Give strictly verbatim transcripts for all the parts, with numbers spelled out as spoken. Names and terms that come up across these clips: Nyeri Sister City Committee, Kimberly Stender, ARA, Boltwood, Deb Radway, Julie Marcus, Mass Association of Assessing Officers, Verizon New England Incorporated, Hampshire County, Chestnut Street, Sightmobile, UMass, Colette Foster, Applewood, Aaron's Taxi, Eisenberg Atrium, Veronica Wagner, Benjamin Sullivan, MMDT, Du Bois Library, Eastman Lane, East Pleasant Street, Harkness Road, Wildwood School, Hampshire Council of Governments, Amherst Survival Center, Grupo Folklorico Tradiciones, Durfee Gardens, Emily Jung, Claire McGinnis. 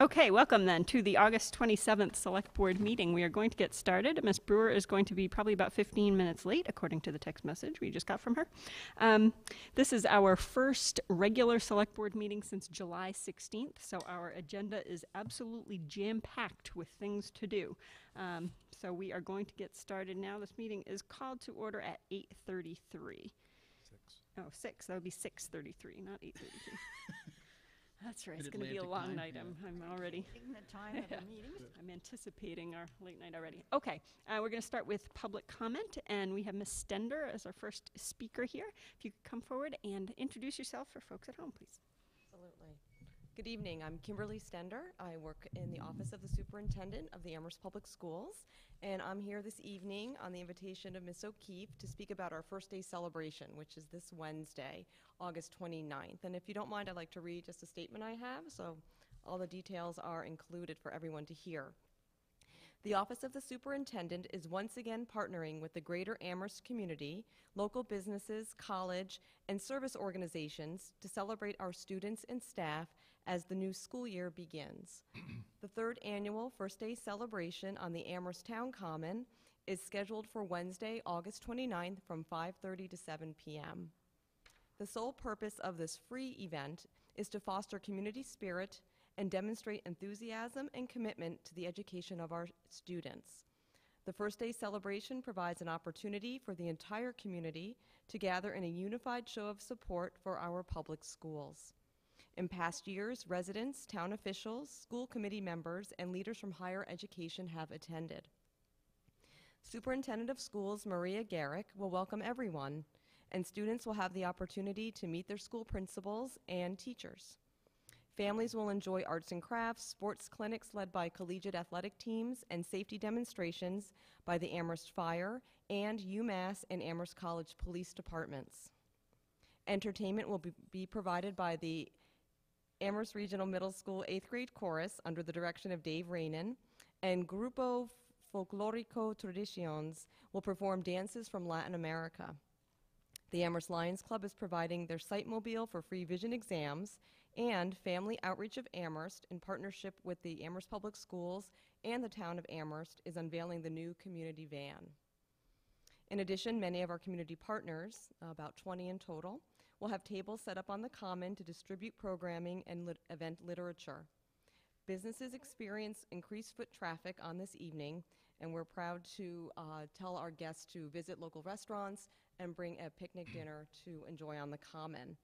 Okay, welcome then to the August twenty-seventh Select Board meeting. We are going to get started. Miz Brewer is going to be probably about fifteen minutes late, according to the text message we just got from her. Um, this is our first regular Select Board meeting since July sixteenth, so our agenda is absolutely jam-packed with things to do. Um, so we are going to get started now. This meeting is called to order at eight thirty-three. Six. Oh, six. That would be six thirty-three, not eight thirty-three. That's right. Did it's going to be a long night. Yeah. I'm, I'm already. The time of the meeting. I'm anticipating our late night already. Okay, uh, we're going to start with public comment, and we have Miz Stender as our first speaker here. If you could come forward and introduce yourself for folks at home, please. Absolutely. Good evening. I'm Kimberly Stender. I work in the office of the superintendent of the Amherst Public Schools, and I'm here this evening on the invitation of Miz O'Keefe to speak about our first day celebration, which is this Wednesday, August twenty-ninth. And if you don't mind, I'd like to read just a statement I have, so all the details are included for everyone to hear. The Office of the Superintendent is once again partnering with the Greater Amherst community, local businesses, college, and service organizations to celebrate our students and staff as the new school year begins. The third annual First Day celebration on the Amherst Town Common is scheduled for Wednesday, August twenty-ninth from five thirty to seven p m The sole purpose of this free event is to foster community spirit and demonstrate enthusiasm and commitment to the education of our students. The First Day celebration provides an opportunity for the entire community to gather in a unified show of support for our public schools. In past years, residents, town officials, school committee members, and leaders from higher education have attended. Superintendent of Schools Maria Garrick will welcome everyone, and students will have the opportunity to meet their school principals and teachers. Families will enjoy arts and crafts, sports clinics led by collegiate athletic teams, and safety demonstrations by the Amherst Fire and UMass and Amherst College Police Departments. Entertainment will be, be provided by the Amherst Regional Middle School eighth grade chorus under the direction of Dave Raynan, and Grupo Folklorico Tradiciones will perform dances from Latin America. The Amherst Lions Club is providing their Sightmobile for free vision exams, and Family Outreach of Amherst in partnership with the Amherst Public Schools and the town of Amherst is unveiling the new community van. In addition, many of our community partners, about twenty in total, we'll have tables set up on the common to distribute programming and lit event literature. Businesses experience increased foot traffic on this evening, and we're proud to uh, tell our guests to visit local restaurants and bring a picnic dinner to enjoy on the common.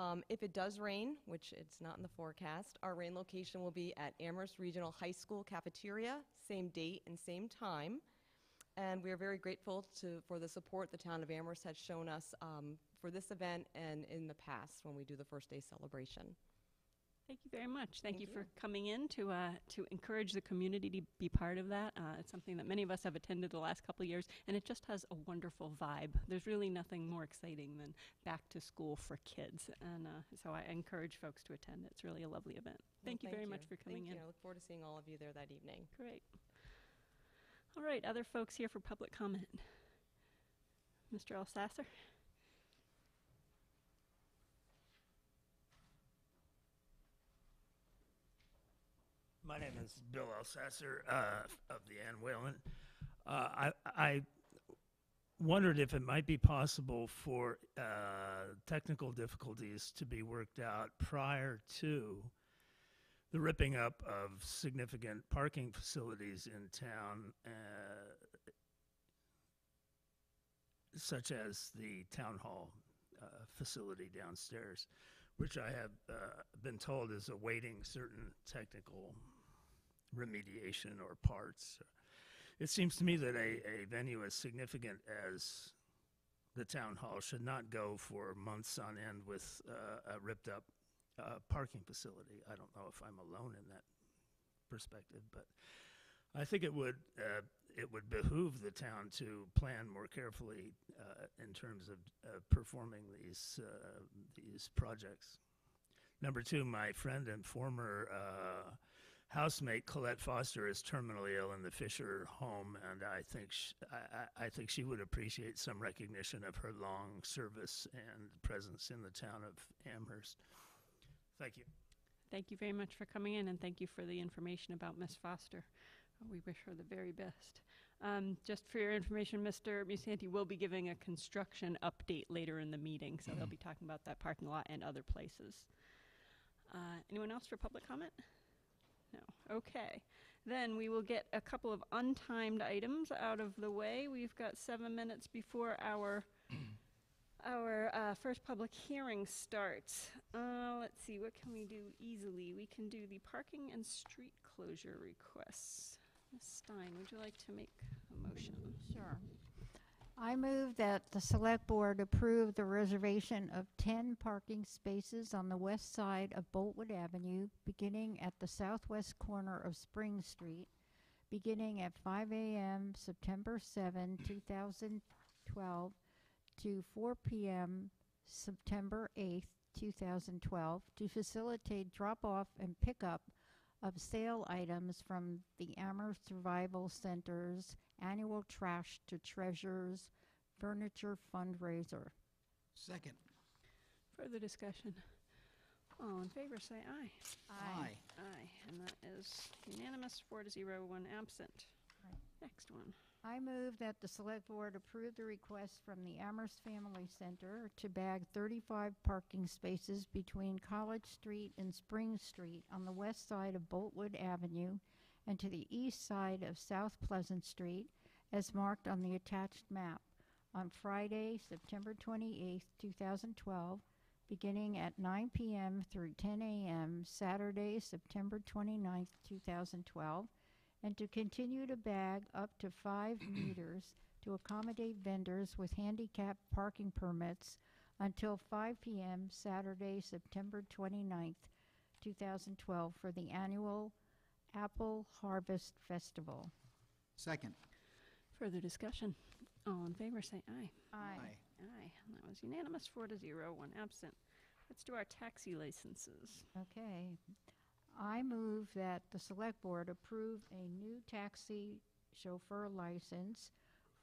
Um, if it does rain, which it's not in the forecast, our rain location will be at Amherst Regional High School Cafeteria, same date and same time. And we are very grateful to, for the support the town of Amherst has shown us um, for this event and in the past when we do the First Day celebration. Thank you very much. Thank, Thank you, you for coming in to uh, to encourage the community to be part of that. Uh, it's something that many of us have attended the last couple of years, and it just has a wonderful vibe. There's really nothing more exciting than back to school for kids, and uh, so I encourage folks to attend. It's really a lovely event. Thank well, you thank very you. much for coming thank in. You. I look forward to seeing all of you there that evening. Great. All right, other folks here for public comment. Mister Elsasser. My name is Bill Elsasser uh, of the Ann Whalen. Uh, I, I wondered if it might be possible for uh, technical difficulties to be worked out prior to the ripping up of significant parking facilities in town, uh, such as the town hall uh, facility downstairs, which I have uh, been told is awaiting certain technical remediation or parts. It seems to me that a, a venue as significant as the town hall should not go for months on end with uh, a ripped up uh, parking facility. I don't know if I'm alone in that perspective, but I think it would uh, it would behoove the town to plan more carefully uh, in terms of uh, performing these uh, these projects. Number two, my friend and former uh, housemate Colette Foster is terminally ill in the Fisher home, and I think sh I, I think she would appreciate some recognition of her long service and presence in the town of Amherst. Thank you. Thank you very much for coming in, and thank you for the information about Miz Foster. Uh, we wish her the very best. Um, just for your information, Mister Musanti will be giving a construction update later in the meeting, so they'll be talking about that parking lot and other places. Uh, anyone else for public comment? No. Okay. Then we will get a couple of untimed items out of the way. We've got seven minutes before our our uh, first public hearing starts. Uh, let's see, what can we do easily? We can do the parking and street closure requests. Miz Stein, would you like to make a motion? Sure. I move that the select board approve the reservation of ten parking spaces on the west side of Boltwood Avenue, beginning at the southwest corner of Spring Street, beginning at five A M September seventh, two thousand twelve, to four P M September eighth, two thousand twelve, to facilitate drop-off and pickup of sale items from the Amherst Survival Center's annual Trash to Treasures Furniture Fundraiser. Second. Further discussion? All in favor say aye. Aye. Aye. Aye. And that is unanimous, four to zero, one absent. Right. Next one. I move that the select board approve the request from the Amherst Family Center to bag thirty-five parking spaces between College Street and Spring Street on the west side of Boltwood Avenue and to the east side of South Pleasant Street as marked on the attached map on Friday, September twenty-eighth, two thousand twelve, beginning at nine P M through ten A M Saturday, September twenty-ninth, two thousand twelve, and to continue to bag up to five meters to accommodate vendors with handicapped parking permits until five P M Saturday, September twenty-ninth, two thousand twelve, for the annual Apple Harvest Festival. Second. Further discussion? All in favor say aye. Aye. Aye. Aye. And that was unanimous, four to zero, one absent. Let's do our taxi licenses. Okay. I move that the select board approve a new taxi chauffeur license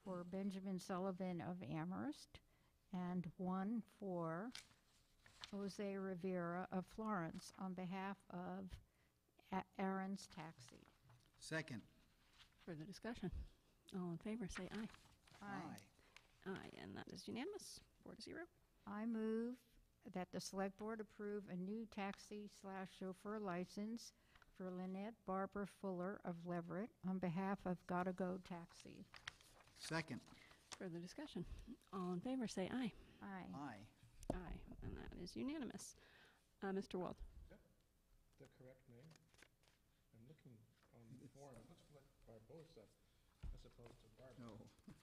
for Benjamin Sullivan of Amherst and one for Jose Rivera of Florence on behalf of Aaron's Taxi. Second. Further discussion? All in favor say aye. Aye. Aye. Aye, and that is unanimous, four to zero. I move that the select board approve a new taxi slash chauffeur license for Lynette Barbosa Fuller of Leverett on behalf of Gotta Go Taxi. Second. Further discussion? All in favor say aye. Aye. Aye. Aye, and that is unanimous. Uh, Mister Wald. Is that the correct name? I'm looking on the form. It looks like Barbosa as opposed to Barbosa. No.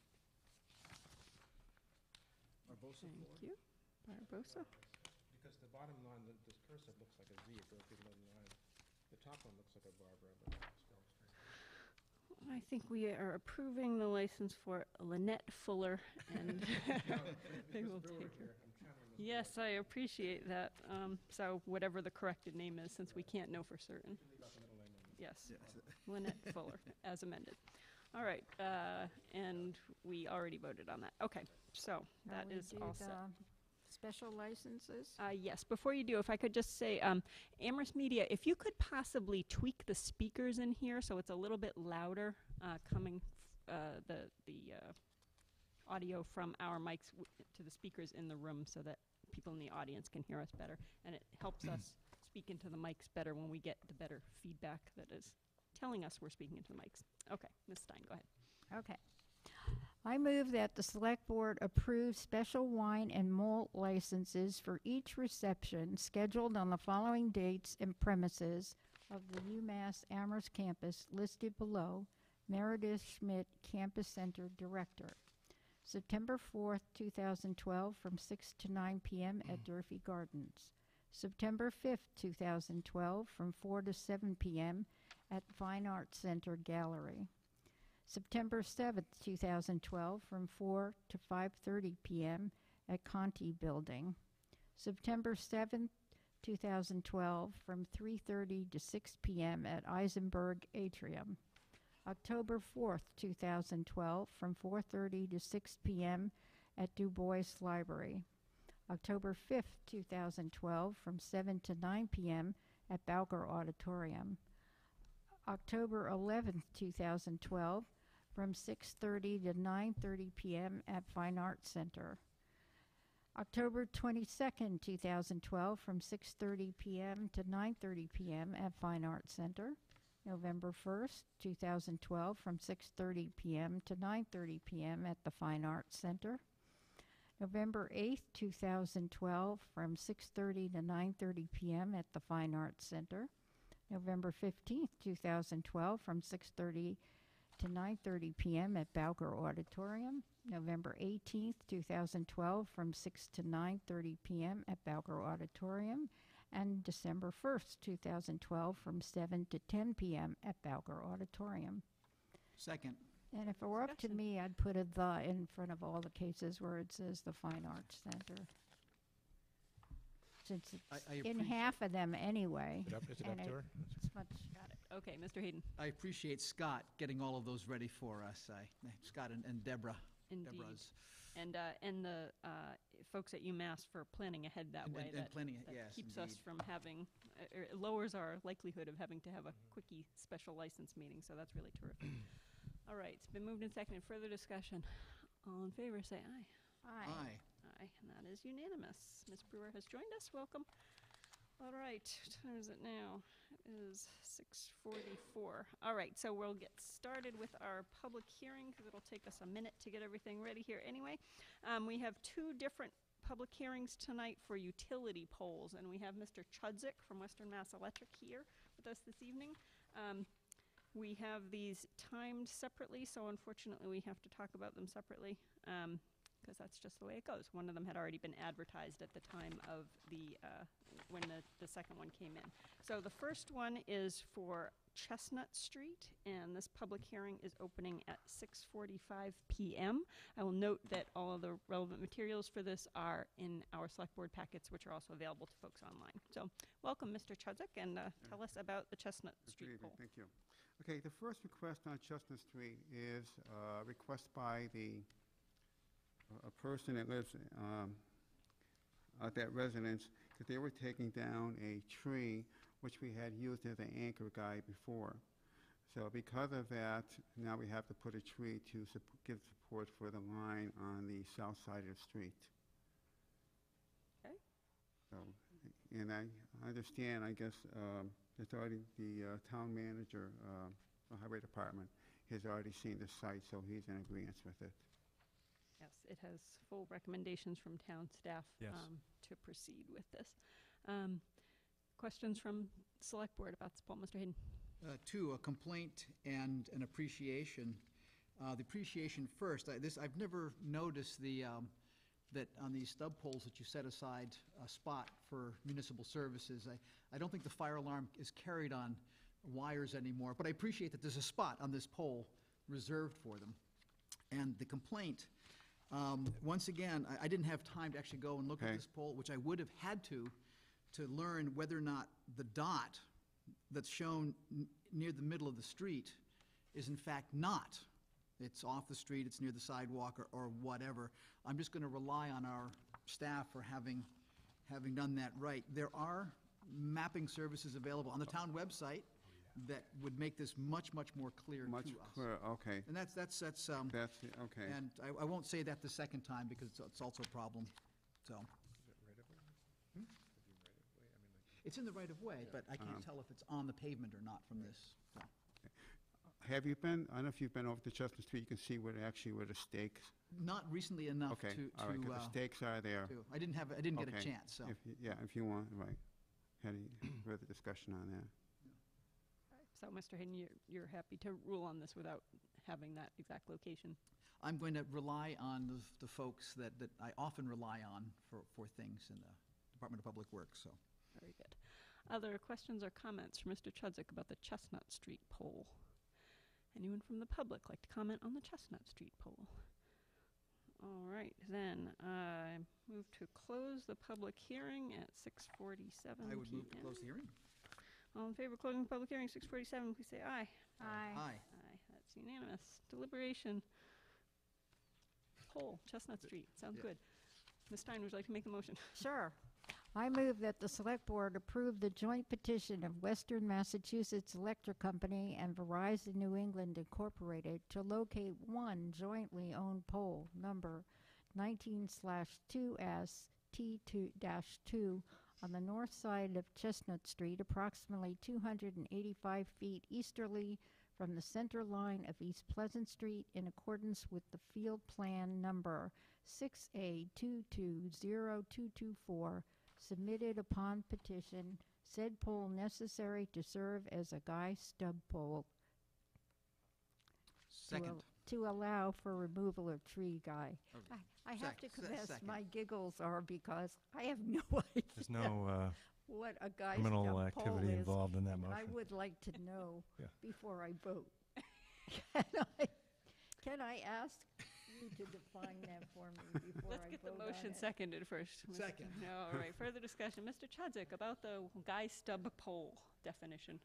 Barbosa Thank Fuller. you. Barbosa. Because the bottom line, the, this cursive looks like a Z if there are people in line. The top one looks like a Barbara, but it's Strong Street. I think we are approving the license for Lynette Fuller, and they will take her. Yes, I appreciate that. Um, so whatever the corrected name is, since right. we can't know for certain. Yes, yes. Lynette Fuller, as amended. All right, uh, and we already voted on that. Okay, so that is all set. Special licenses? Uh, yes, before you do, if I could just say, um, Amherst Media, if you could possibly tweak the speakers in here so it's a little bit louder uh, coming f uh, the, the uh, audio from our mics w to the speakers in the room so that people in the audience can hear us better. And it helps us speak into the mics better when we get the better feedback that is telling us we're speaking into the mics. Okay, Miz Stein, go ahead. Okay. I move that the select board approve special wine and malt licenses for each reception scheduled on the following dates and premises of the UMass Amherst campus listed below. Meredith Schmidt, Campus Center Director. September fourth, two thousand twelve, from six to nine P M at Durfee Gardens. September fifth, two thousand twelve, from four to seven P M at Fine Arts Center Gallery. September seventh, two thousand twelve, from four to five thirty P M at Conti Building. September seventh, two thousand twelve, from three thirty to six P M at Eisenberg Atrium. October fourth, two thousand twelve, from four thirty to six P M at Du Bois Library. October fifth, two thousand twelve, from seven to nine P M at Bowker Auditorium. October eleventh, two thousand twelve, from six thirty to nine thirty p m at Fine Arts Center. October twenty-second, two thousand twelve, from six thirty p m to nine thirty p m at Fine Arts Center. November first, two thousand twelve, from six thirty p m to nine thirty p m at the Fine Arts Center. November eighth, two thousand twelve, from six thirty to nine thirty p m at the Fine Arts Center. November fifteenth, two thousand twelve, from six thirty to nine thirty p m at Bowker Auditorium. November eighteenth, two thousand twelve, from six to nine thirty p m at Bowker Auditorium. And December first, two thousand twelve, from seven to ten p m at Bowker Auditorium. Second. And if it were up to me, I'd put a "the" in front of all the cases where it says the Fine Arts Center, since it's I, I in half of them anyway. Is it up, is it up to her? It's much. Got it. Okay, Mister Hayden. I appreciate Scott getting all of those ready for us. I, Scott and, and Deborah. Indeed. Deborah's. And, uh, and the uh, folks at UMass for planning ahead that and way. And, that, and planning that yes, keeps indeed. us from having, uh, it lowers our likelihood of having to have a quickie special license meeting, so that's really terrific. All right, it's been moved and seconded. Further discussion. All in favor, say aye. Aye. Aye. Aye, and that is unanimous. Miz Brewer has joined us. Welcome. All right, what time is it now? It is six forty-four. All right, so we'll get started with our public hearing because it'll take us a minute to get everything ready here anyway. Um, we have two different public hearings tonight for utility poles, and we have Mister Chudzik from Western Mass Electric here with us this evening. Um, we have these timed separately, so unfortunately we have to talk about them separately. Um, because that's just the way it goes. One of them had already been advertised at the time of the, uh, when the, the second one came in. So the first one is for Chestnut Street, and this public hearing is opening at six forty-five p m I will note that all of the relevant materials for this are in our select board packets, which are also available to folks online. So welcome, Mister Chudzik, and uh, yeah. tell us about the Chestnut Good Street poll. Thank you. Okay, the first request on Chestnut Street is a uh, request by the a person that lives um, at that residence, because they were taking down a tree which we had used as an anchor guy before. So because of that, now we have to put a tree to sup give support for the line on the south side of the street. Okay. So, and I understand, I guess, um, it's already the uh, town manager, uh, the highway department, has already seen the site, so he's in agreement with it. Yes, it has full recommendations from town staff yes. um, to proceed with this. Um, questions from select board about this poll, Mister Hayden? Uh, two, a complaint and an appreciation. Uh, the appreciation first. I, this I've never noticed the um, that on these stub polls that you set aside a spot for municipal services. I, I don't think the fire alarm is carried on wires anymore, but I appreciate that there's a spot on this poll reserved for them. And the complaint. Um, once again, I, I didn't have time to actually go and look okay. at this poll, which I would have had to, to learn whether or not the dot that's shown n near the middle of the street is in fact not. It's off the street, it's near the sidewalk, or, or whatever. I'm just going to rely on our staff for having, having done that right. There are mapping services available on the town website that would make this much, much more clear much to us. Much clearer, okay. And that's, that's, that's, um, that's, okay. And I, I won't say that the second time because it's, it's also a problem, so. Is it right of way? Hmm? Is it right of way? I mean, like it's in the right of way, yeah. but I can't um, tell if it's on the pavement or not from right. this. So. Have you been, I don't know if you've been over to Chestnut Street, you can see what actually where the stakes. Not recently enough okay. to. Okay, all right, 'cause uh, the stakes are there. To, I didn't have, I didn't okay. get a chance, so. If you, yeah, if you want, right. Any further discussion on that? So, Mister Hayden, you're, you're happy to rule on this without having that exact location? I'm going to rely on the, the folks that, that I often rely on for, for things in the Department of Public Works. So. Very good. Other questions or comments from Mister Chudzik about the Chestnut Street poll? Anyone from the public like to comment on the Chestnut Street poll? All right, then I uh, move to close the public hearing at six forty-seven p m I would move to close the hearing. All in favor of closing the public hearing, six forty-seven, please say aye. Aye. Aye. Aye. Aye. That's unanimous. Deliberation. Poll, Chestnut Street. Sounds yeah. good. Miz Stein, would you like to make the motion? Sure. I move that the Select Board approve the joint petition of Western Massachusetts Electric Company and Verizon New England Incorporated to locate one jointly owned pole number nineteen slash two S T two dash two on the north side of Chestnut Street, approximately two hundred eighty-five feet easterly from the center line of East Pleasant Street, in accordance with the field plan number six A two two zero two two four, submitted upon petition, said pole necessary to serve as a guy stub pole. Second. To, al to allow for removal of tree guy. Okay. I, I have to confess, second. my giggles are because I have no idea. There's no uh, what a guy criminal activity is, involved in that motion. I would like to know yeah. before I vote. can, I, can I ask you to define that for me before Let's I vote? Let's get the motion seconded first. Second. No, all right. Further discussion, Mister Chudzik, about the guy stub pole definition.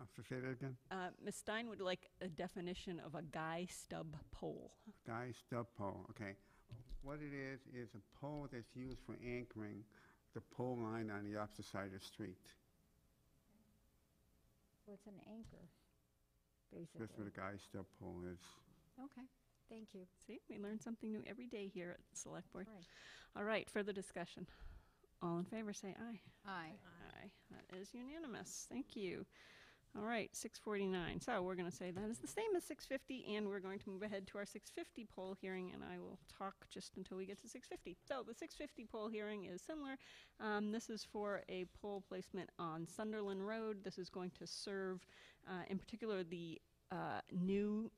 I'll say that again. Uh, Miz Stein would like a definition of a guy stub pole. Guy stub pole, okay. What it is, is a pole that's used for anchoring the pole line on the opposite side of the street. So it's an anchor, basically. That's what a guy stub pole is. Okay, thank you. See, we learn something new every day here at Select Board. Right. All right, further discussion. All in favor, say aye. Aye. Aye. That is unanimous, thank you. All right, six forty-nine. So we're going to say that is the same as six fifty, and we're going to move ahead to our six fifty poll hearing, and I will talk just until we get to six fifty. So the six fifty poll hearing is similar. Um, this is for a pole placement on Sunderland Road. This is going to serve, uh, in particular, the uh, new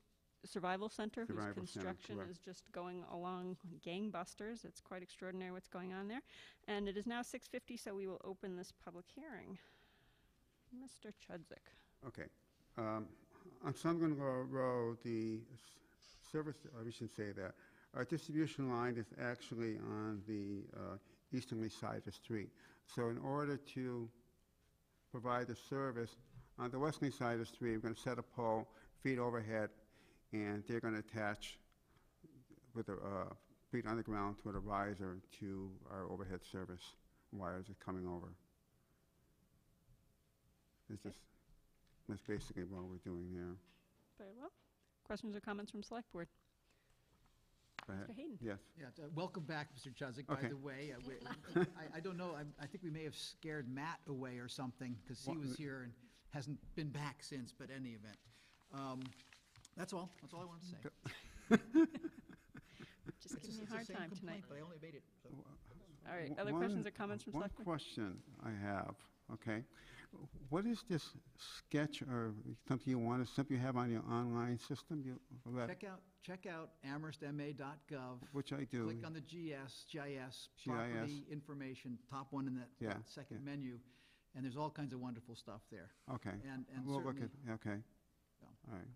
Survival Center, Survival whose construction Center, is just going along gangbusters. It's quite extraordinary what's going on there. And it is now six fifty, so we will open this public hearing. Mister Chudzik. Okay. Um, on Sunderland Road, the service, or we should say that, our distribution line is actually on the uh, easterly side of the street. So in order to provide the service on the westerly side of the street, we're going to set a pole feet overhead, and they're going to attach with a uh, feet on the ground to a riser to our overhead service wires that's coming over. It's just, that's basically what we're doing there. Very well. Questions or comments from Select Board? Mister Hayden. Yes. Yeah, uh, welcome back, Mister Chudzik, okay. by the way. Uh, we, I, I don't know. I, I think we may have scared Matt away or something, because he was here and hasn't been back since, but any event. Um, that's all. That's all I wanted to say. Just giving me a hard time tonight. But I only made it. So. All right. Other one, questions or comments from Select Board? One question I have. Okay, what is this sketch or something you want, something you have on your online system? You, check out check out amherst m a dot gov. Which I do. Click on the G S, G I S, G I S. Property information, top one in that yeah, second yeah. menu, and there's all kinds of wonderful stuff there. Okay, and, and we'll look at okay. So. All right.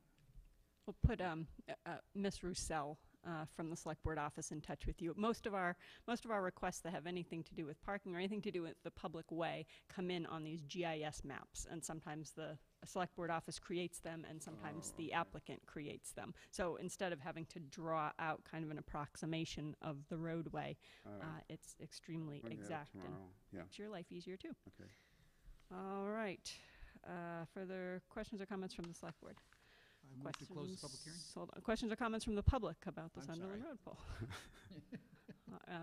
We'll put um, uh, Miz Roussel Uh, from the Select Board office in touch with you. Most of our most of our requests that have anything to do with parking or anything to do with the public way come in on these G I S maps, and sometimes the Select Board office creates them, and sometimes oh, the okay. applicant creates them. So instead of having to draw out kind of an approximation of the roadway, uh, uh, it's extremely well, exact, yeah, and yeah. makes your life easier too. Okay. All right. Uh, further questions or comments from the Select Board? I move to close the public hearing. Hold on. Questions or comments from the public about the I'm Sunderland sorry. Road poll?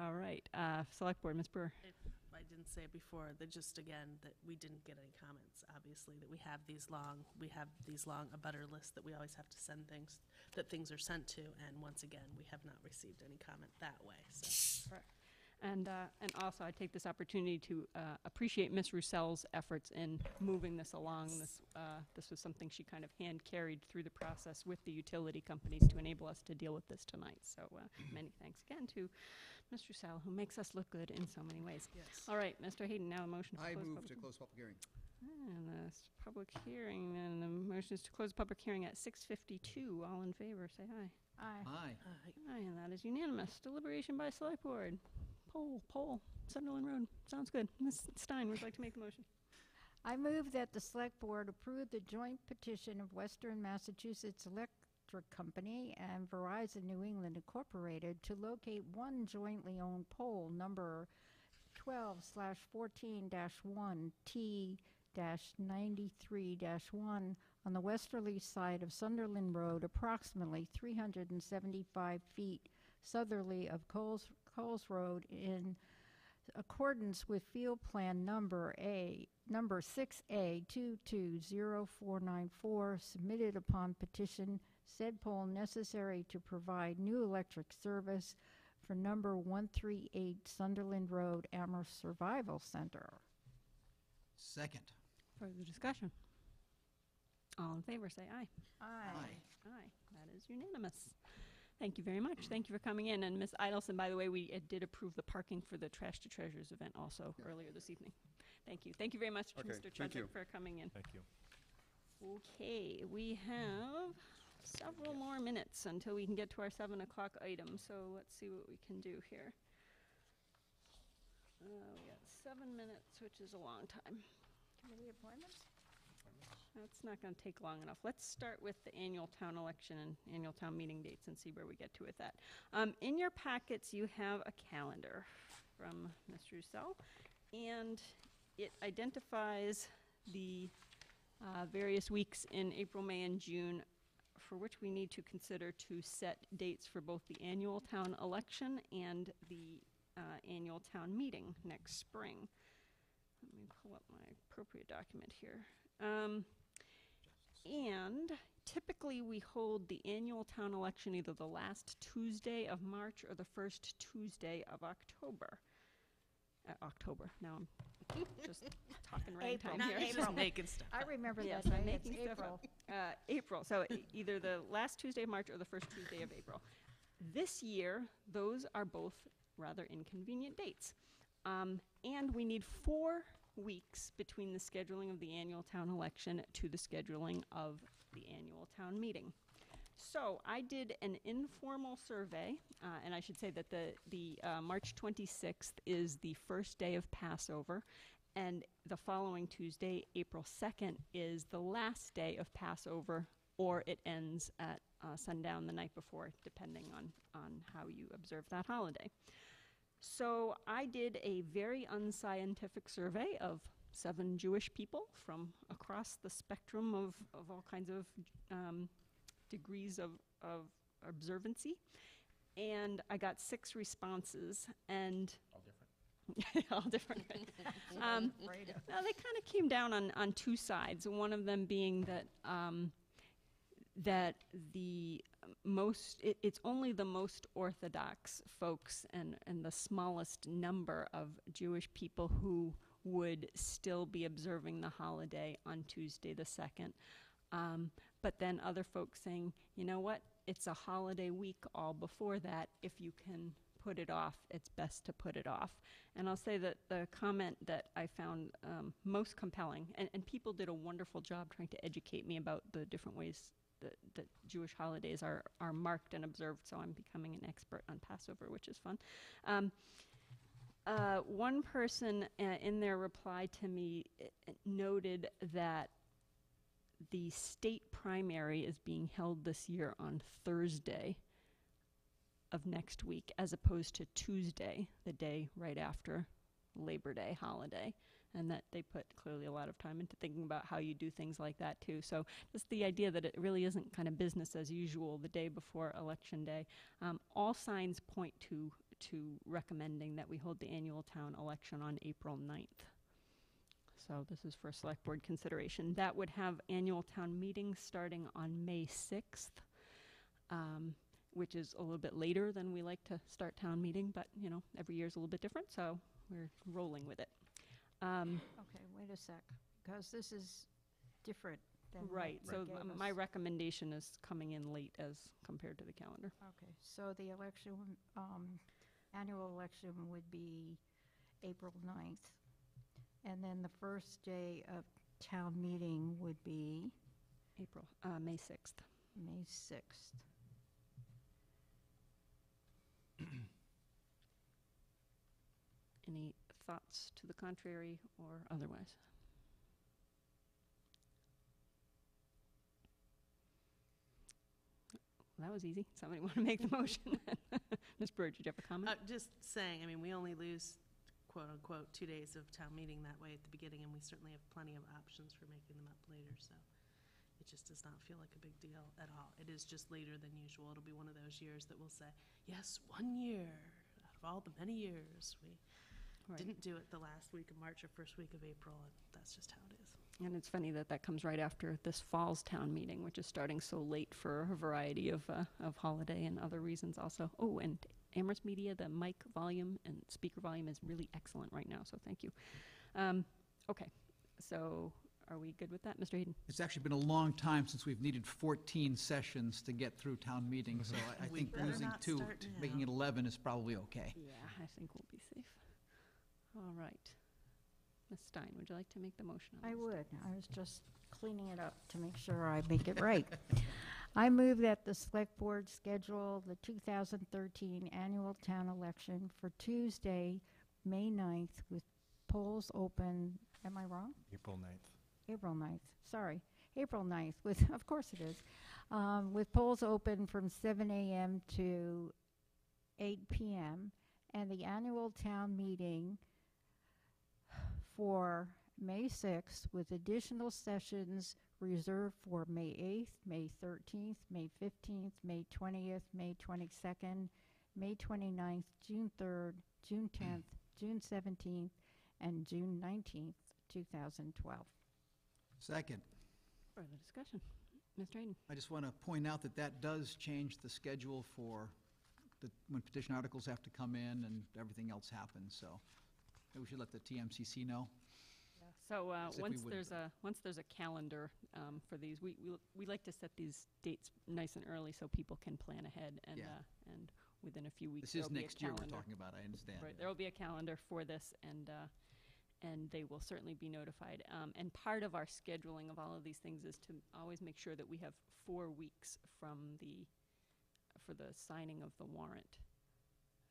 All right. Uh, Select Board, Miz Brewer. It, I didn't say it before, that just again, that we didn't get any comments, obviously, that we have these long, we have these long abutter lists that we always have to send things, that things are sent to, and once again, we have not received any comment that way. So. Right. And, uh, and also, I take this opportunity to uh, appreciate Miz Roussel's efforts in moving this along. This, uh, this was something she kind of hand-carried through the process with the utility companies to enable us to deal with this tonight. So uh, many thanks again to Miz Roussel, who makes us look good in so many ways. Yes. All right, Mister Hayden, now a motion to I close move to close public hearing. And this public hearing, and the motion is to close the public hearing at six fifty-two. All in favor, say aye. Aye. Aye. Aye. Aye, and that is unanimous. Deliberation by Select Board. Poll, poll, Sunderland Road. Sounds good. Miz Stein would like to make the motion. I move that the Select Board approve the joint petition of Western Massachusetts Electric Company and Verizon New England Incorporated to locate one jointly owned pole number twelve slash fourteen dash one T dash ninety-three dash one on the westerly side of Sunderland Road, approximately three hundred seventy-five feet southerly of Coles, Coles Road, in accordance with field plan number A number six A two two zero four nine four, submitted upon petition, said pole necessary to provide new electric service for number one three eight Sunderland Road, Amherst Survival Center. Second. Further discussion? All in favor say aye. Aye. Aye. Aye. That is unanimous. Thank you very much. Thank you for coming in. And Miz Idelson, by the way, we uh, did approve the parking for the Trash to Treasures event also yeah. earlier this evening. Thank you. Thank you very much, okay, Mister Chudnik, for coming in. Thank you. Okay, we have several more minutes until we can get to our seven o'clock item. So let's see what we can do here. Uh, we got seven minutes, which is a long time. Committee appointments? That's not going to take long enough. Let's start with the annual town election and annual town meeting dates and see where we get to with that. Um, in your packets, you have a calendar from Miz Roussel, and it identifies the uh, various weeks in April, May, and June for which we need to consider to set dates for both the annual town election and the uh, annual town meeting next spring. Let me pull up my appropriate document here. Um, and typically we hold the annual town election either the last Tuesday of March or the first Tuesday of October. Uh, October. Now I'm just talking right April, time here. April. Making stuff I remember yes, that. Right? Making it's April. Uh, April. So either the last Tuesday of March or the first Tuesday of April. This year, those are both rather inconvenient dates. Um, and we need four weeks between the scheduling of the annual town election to the scheduling of the annual town meeting. So I did an informal survey, uh, and I should say that the, the uh, March twenty-sixth is the first day of Passover, and the following Tuesday, April second, is the last day of Passover, or it ends at uh, sundown the night before, depending on, on how you observe that holiday. So I did a very unscientific survey of seven Jewish people from across the spectrum of, of all kinds of um, degrees of, of observancy. And I got six responses and- All different. all different. um, well, they kind of came down on, on two sides. One of them being that um, that the most, it, it's only the most Orthodox folks and, and the smallest number of Jewish people who would still be observing the holiday on Tuesday the second. Um, but then other folks saying, you know what, it's a holiday week all before that. If you can put it off, it's best to put it off. And I'll say that the comment that I found um, most compelling, and, and people did a wonderful job trying to educate me about the different ways That, that Jewish holidays are, are marked and observed, so I'm becoming an expert on Passover, which is fun. Um, uh, one person uh, in their reply to me noted that the state primary is being held this year on Thursday of next week, as opposed to Tuesday, the day right after Labor Day holiday, and that they put clearly a lot of time into thinking about how you do things like that too. So just the idea that it really isn't kind of business as usual the day before election day. Um, all signs point to to recommending that we hold the annual town election on April ninth. So this is for select board consideration. That would have annual town meetings starting on May sixth, um, which is a little bit later than we like to start town meeting, but you know, every year is a little bit different, so we're rolling with it. Um, okay, wait a sec, because this is different than right, so um, my recommendation is coming in late as compared to the calendar. Okay, so the election, um, annual election would be April ninth, and then the first day of town meeting would be? April, uh, May sixth. May sixth. Any thoughts to the contrary or otherwise? Well, that was easy. Somebody want to make the motion? Miz Bird, did you have a comment? Uh, just saying, I mean, we only lose quote-unquote two days of town meeting that way at the beginning, and we certainly have plenty of options for making them up later, so it just does not feel like a big deal at all. It is just later than usual. It'll be one of those years that we'll say, yes, one year out of all the many years we right. didn't do it the last week of March or first week of April, and that's just how it is. And it's funny that that comes right after this fall's town meeting, which is starting so late for a variety of, uh, of holiday and other reasons also. Oh, and Amherst Media, the mic volume and speaker volume is really excellent right now, so thank you. Um, okay, so are we good with that, Mister Hayden? It's actually been a long time since we've needed fourteen sessions to get through town meeting, so I, I think losing two, making it eleven is probably okay. Yeah, I think we'll be safe. All right. Miz Stein, would you like to make the motion? I would. I was just cleaning it up to make sure I make it right. I move that the Select Board schedule the two thousand thirteen annual town election for Tuesday, May ninth, with polls open. Am I wrong? April ninth. April ninth. Sorry. April ninth. With, of course it is. Um, with polls open from seven a m to eight p m and the annual town meeting for May sixth, with additional sessions reserved for May eighth, May thirteenth, May fifteenth, May twentieth, May twenty-second, May twenty-ninth, June third, June tenth, June seventeenth, and June nineteenth, two thousand twelve. Second. Further discussion. Mister Hayden. I just want to point out that that does change the schedule for the, when petition articles have to come in and everything else happens, so we should let the T M C C know. Yeah. So uh, once there's though. a once there's a calendar um, for these, we, we we like to set these dates nice and early so people can plan ahead, and yeah. uh, and within a few weeks. This is next year we're talking about. I understand. Right, there will be a calendar for this, and uh, and they will certainly be notified. Um, and part of our scheduling of all of these things is to always make sure that we have four weeks from the for the signing of the warrant.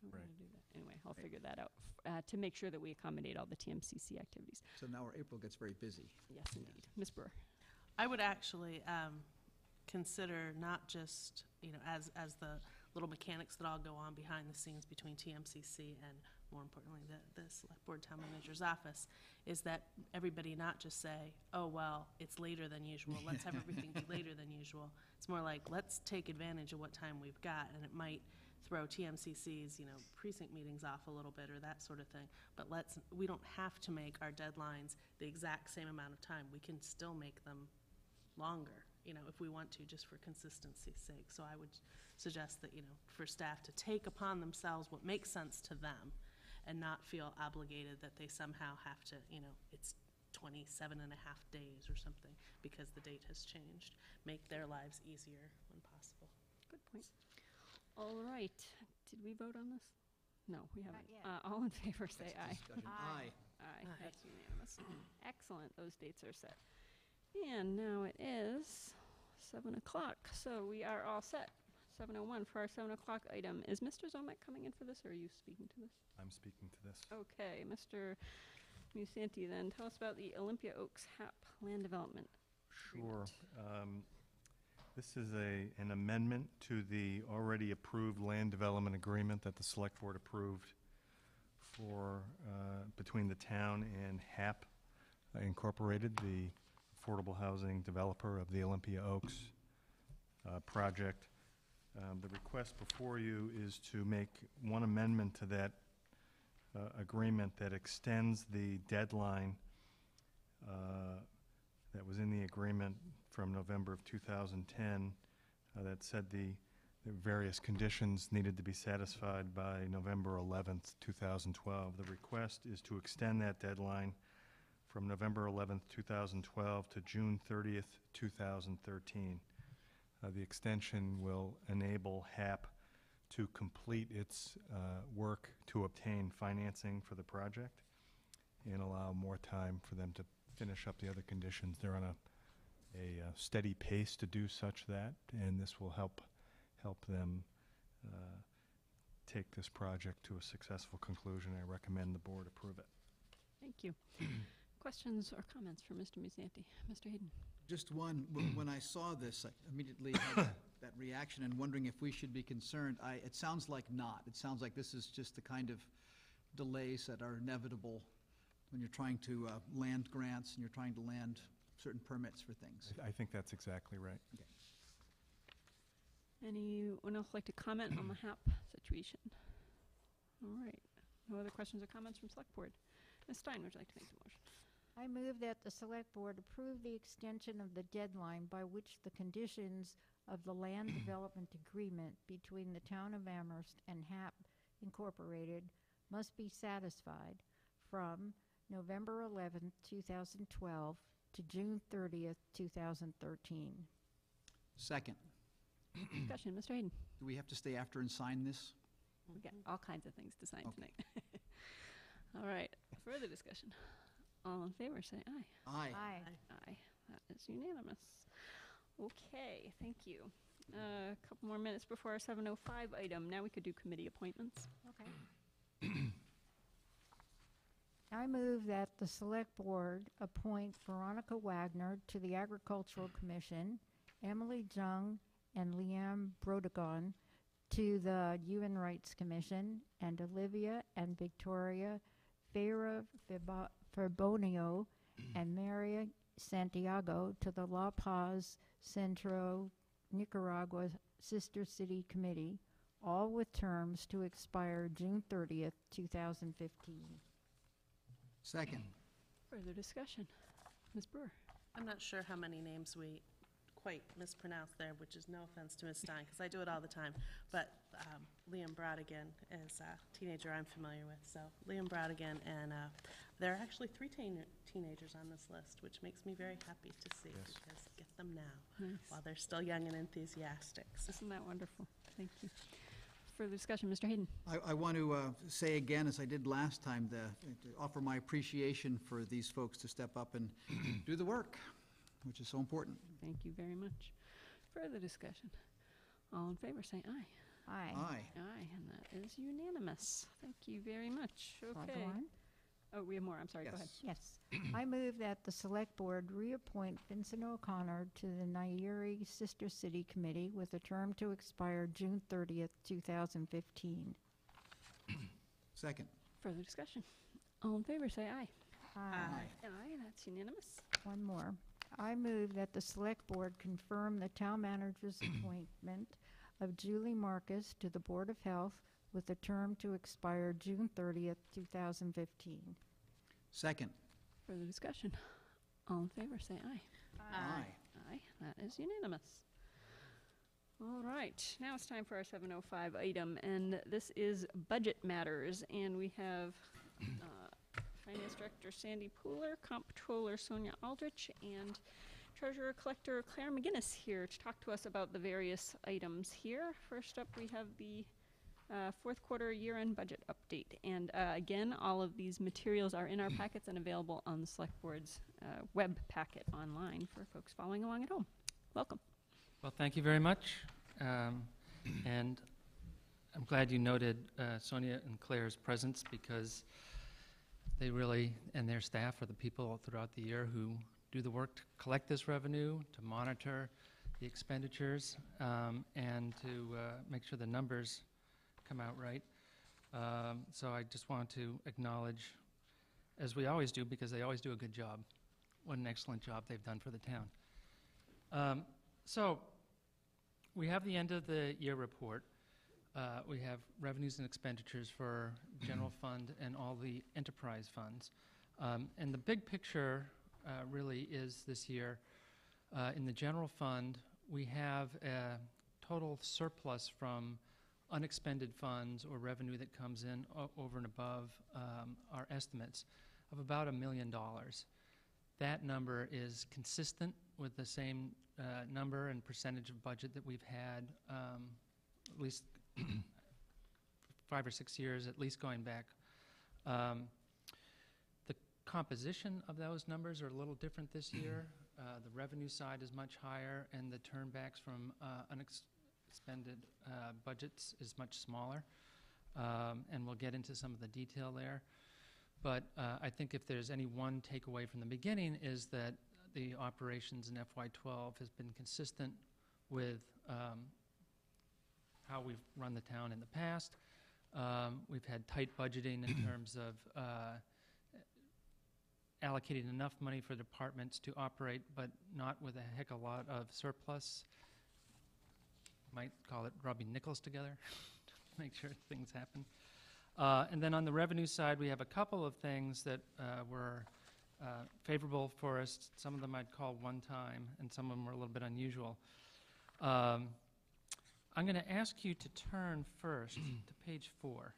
I'm right. do that. Anyway, I'll right. figure that out uh, to make sure that we accommodate all the T M C C activities. So now our April gets very busy. Yes, indeed. Miz Brewer. I would actually um, consider not just, you know, as, as the little mechanics that all go on behind the scenes between T M C C and, more importantly, the, the Select Board Town Manager's Office, is that everybody not just say, oh, well, it's later than usual. Let's have everything be later than usual. It's more like, let's take advantage of what time we've got, and it might throw T M C C's, you know, precinct meetings off a little bit or that sort of thing. But let's, we don't have to make our deadlines the exact same amount of time. We can still make them longer, you know, if we want to, just for consistency's sake. So I would suggest that, you know, for staff to take upon themselves what makes sense to them and not feel obligated that they somehow have to, you know, it's twenty-seven and a half days or something because the date has changed. Make their lives easier when possible. Good point. All right. Did we vote on this? No, we haven't. Uh, all in favor, say aye. Aye. Aye. Aye. Aye. That's unanimous. Excellent. Those dates are set. And now it is seven o'clock, so we are all set. seven oh one for our seven o'clock item. Is Mister Zomek coming in for this, or are you speaking to this? I'm speaking to this. Okay. Mister Musanti, then, tell us about the Olympia Oaks H A P land development. Sure. Um, This is a, an amendment to the already approved land development agreement that the Select Board approved for uh, between the town and H A P Incorporated, the affordable housing developer of the Olympia Oaks uh, project. Um, the request before you is to make one amendment to that uh, agreement that extends the deadline uh, that was in the agreement from November of two thousand ten uh, that said the, the various conditions needed to be satisfied by November eleventh, two thousand twelve. The request is to extend that deadline from November eleventh, two thousand twelve to June thirtieth, two thousand thirteen. Uh, the extension will enable H A P to complete its uh, work to obtain financing for the project and allow more time for them to finish up the other conditions. They're on a, a uh, steady pace to do such that, and this will help help them uh, take this project to a successful conclusion. I recommend the board approve it. Thank you. Questions or comments for Mister Musanti? Mister Hayden. Just one. When I saw this, I immediately had that reaction and wondering if we should be concerned. I, it sounds like not. It sounds like this is just the kind of delays that are inevitable when you're trying to uh, land grants and you're trying to land certain permits for things. I, I think that's exactly right. Okay. Anyone else like to comment on the H A P situation? All right. No other questions or comments from Select Board. Miz Stein, would you like to make the motion? I move that the Select Board approve the extension of the deadline by which the conditions of the land development agreement between the Town of Amherst and H A P Incorporated must be satisfied from November eleventh two thousand twelve to June thirtieth two thousand thirteen. Second. Discussion, Mister Hayden. Do we have to stay after and sign this? We got all kinds of things to sign okay. tonight. All right, further discussion. All in favor, say aye. Aye. Aye. Aye. That is unanimous. Okay, thank you. A uh, couple more minutes before our seven oh five item. Now we could do committee appointments. Okay. I move that the Select Board appoint Veronica Wagner to the Agricultural Commission, Emily Jung and Liam Brodegon to the Human Rights Commission, and Olivia and Victoria Ferra Ferbonio and Maria Santiago to the La Paz Centro Nicaragua Sister City Committee, all with terms to expire June thirtieth two thousand fifteen. Second. Further discussion. Miz Brewer. I'm not sure how many names we quite mispronounced there, which is no offense to Miz Stein, because I do it all the time. But um, Liam Brodegon is a teenager I'm familiar with. So Liam Brodegon, and uh, there are actually three teen teenagers on this list, which makes me very happy to see, yes. because get them now nice. while they're still young and enthusiastic. So. Isn't that wonderful? Thank you. Further discussion, Mister Hayden. I, I want to uh, say again, as I did last time, the, to offer my appreciation for these folks to step up and do the work, which is so important. Thank you very much. Further discussion. All in favor, say aye. Aye. Aye. Aye, and that is unanimous. Thank you very much. Okay. Oh, we have more. I'm sorry. Yes. Go ahead. Yes. I move that the Select Board reappoint Vincent O'Connor to the Nyeri Sister City Committee with a term to expire June thirtieth two thousand fifteen. Second. Further discussion. All in favor, say aye. Aye. Aye. Aye, that's unanimous. One more. I move that the Select Board confirm the town manager's appointment of Julie Marcus to the Board of Health with a term to expire June thirtieth two thousand fifteen. Second. Further discussion. All in favor, say aye. Aye. Aye. Aye. That is unanimous. All right. Now it's time for our seven oh five item, and this is budget matters, and we have uh, Finance Director Sandy Pooler, Comptroller Sonia Aldrich, and Treasurer Collector Claire McGinnis here to talk to us about the various items here. First up, we have the uh, fourth quarter year-end budget update. And uh, again, all of these materials are in our packets and available on the Select Board's uh, web packet online for folks following along at home. Welcome. Well, thank you very much. Um, and I'm glad you noted uh, Sonia and Claire's presence, because they really, and their staff, are the people throughout the year who do the work to collect this revenue, to monitor the expenditures, um, and to uh, make sure the numbers come out right. Um, so I just want to acknowledge, as we always do, because they always do a good job, what an excellent job they've done for the town. Um, so we have the end of the year report. Uh, we have revenues and expenditures for general fund and all the enterprise funds. Um, and the big picture uh, really is this year, uh, in the general fund, we have a total surplus from unexpended funds or revenue that comes in over and above um, our estimates of about a million dollars. That number is consistent with the same uh, number and percentage of budget that we've had, um, at least five or six years, at least going back. Um, the composition of those numbers are a little different this year. Uh, the revenue side is much higher, and the turnbacks from uh, unexpended uh, budgets is much smaller. Um, and we'll get into some of the detail there. But uh, I think if there's any one takeaway from the beginning, is that the operations in F Y twelve has been consistent with um, how we've run the town in the past, Um, we've had tight budgeting in terms of uh, allocating enough money for departments to operate, but not with a heck of a lot of surplus. Might call it rubbing nickels together to make sure things happen. Uh, and then on the revenue side, we have a couple of things that uh, were uh, favorable for us. Some of them I'd call one time, and some of them were a little bit unusual. Um, I'm going to ask you to turn first to page four.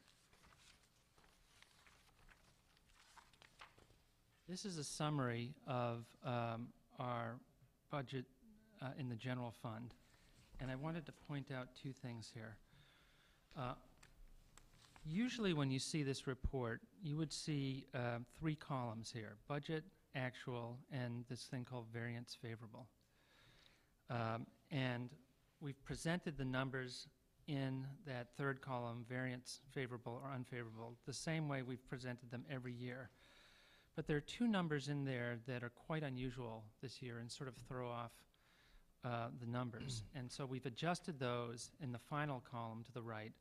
This is a summary of um, our budget uh, in the general fund. And I wanted to point out two things here. Uh, usually when you see this report, you would see uh, three columns here: budget, actual, and this thing called variance favorable. Um, and we've presented the numbers in that third column, variance favorable or unfavorable, the same way we've presented them every year. But there are two numbers in there that are quite unusual this year and sort of throw off Uh, the numbers. And so we've adjusted those in the final column to the right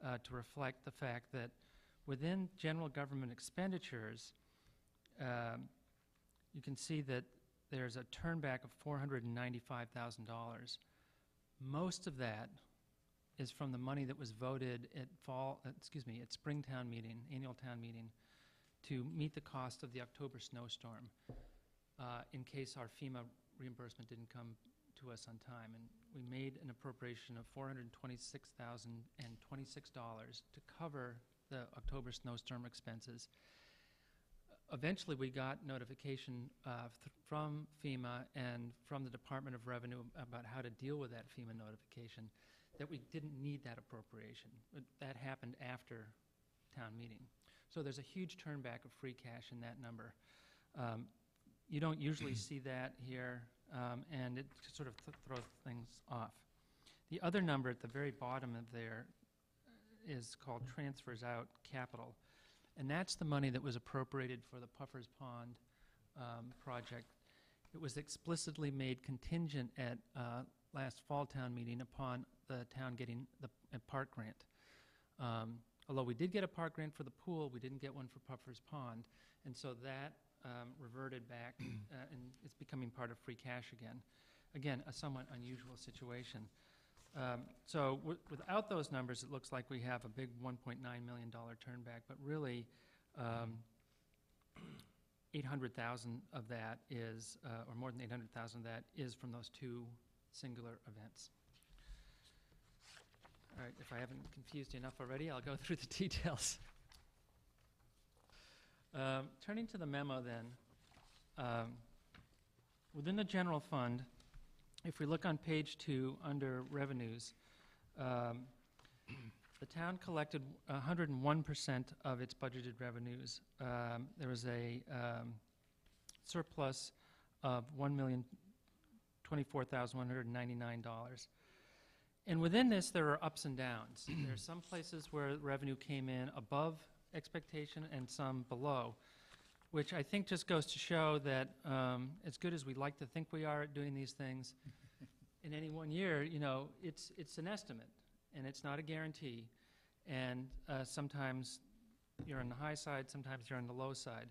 uh, to reflect the fact that within general government expenditures, um, you can see that there's a turnback of four hundred ninety-five thousand dollars. Most of that is from the money that was voted at fall, uh, excuse me, at Springtown meeting, annual town meeting, to meet the cost of the October snowstorm uh, in case our FEMA reimbursement didn't come to us on time, and we made an appropriation of four hundred twenty-six thousand twenty-six dollars to cover the October snowstorm expenses. Eventually we got notification uh, th from FEMA and from the Department of Revenue about how to deal with that FEMA notification, that we didn't need that appropriation. But that happened after town meeting. So there's a huge turn back of free cash in that number. Um, you don't usually see that here. Um, and it sort of th throws things off. The other number at the very bottom of there is called transfers out capital, and that's the money that was appropriated for the Puffers Pond um, project. It was explicitly made contingent at uh, last fall town meeting upon the town getting the a park grant. Um, although we did get a park grant for the pool, we didn't get one for Puffers Pond, and so that reverted back uh, and it's becoming part of free cash again. Again, a somewhat unusual situation. Um, so w without those numbers, it looks like we have a big one point nine million dollar turnback, but really um, eight hundred thousand of that is, uh, or more than eight hundred thousand of that is from those two singular events. All right, if I haven't confused you enough already, I'll go through the details. Um, turning to the memo then, um, within the general fund, if we look on page two under revenues, um, the town collected one hundred one percent of its budgeted revenues. Um, there was a um, surplus of one million twenty-four thousand one hundred ninety-nine dollars. And within this, there are ups and downs. There are some places where revenue came in above expectation and some below, which I think just goes to show that um, as good as we like to think we are at doing these things, in any one year, you know, it's it's an estimate and it's not a guarantee, and uh, sometimes you're on the high side, sometimes you're on the low side.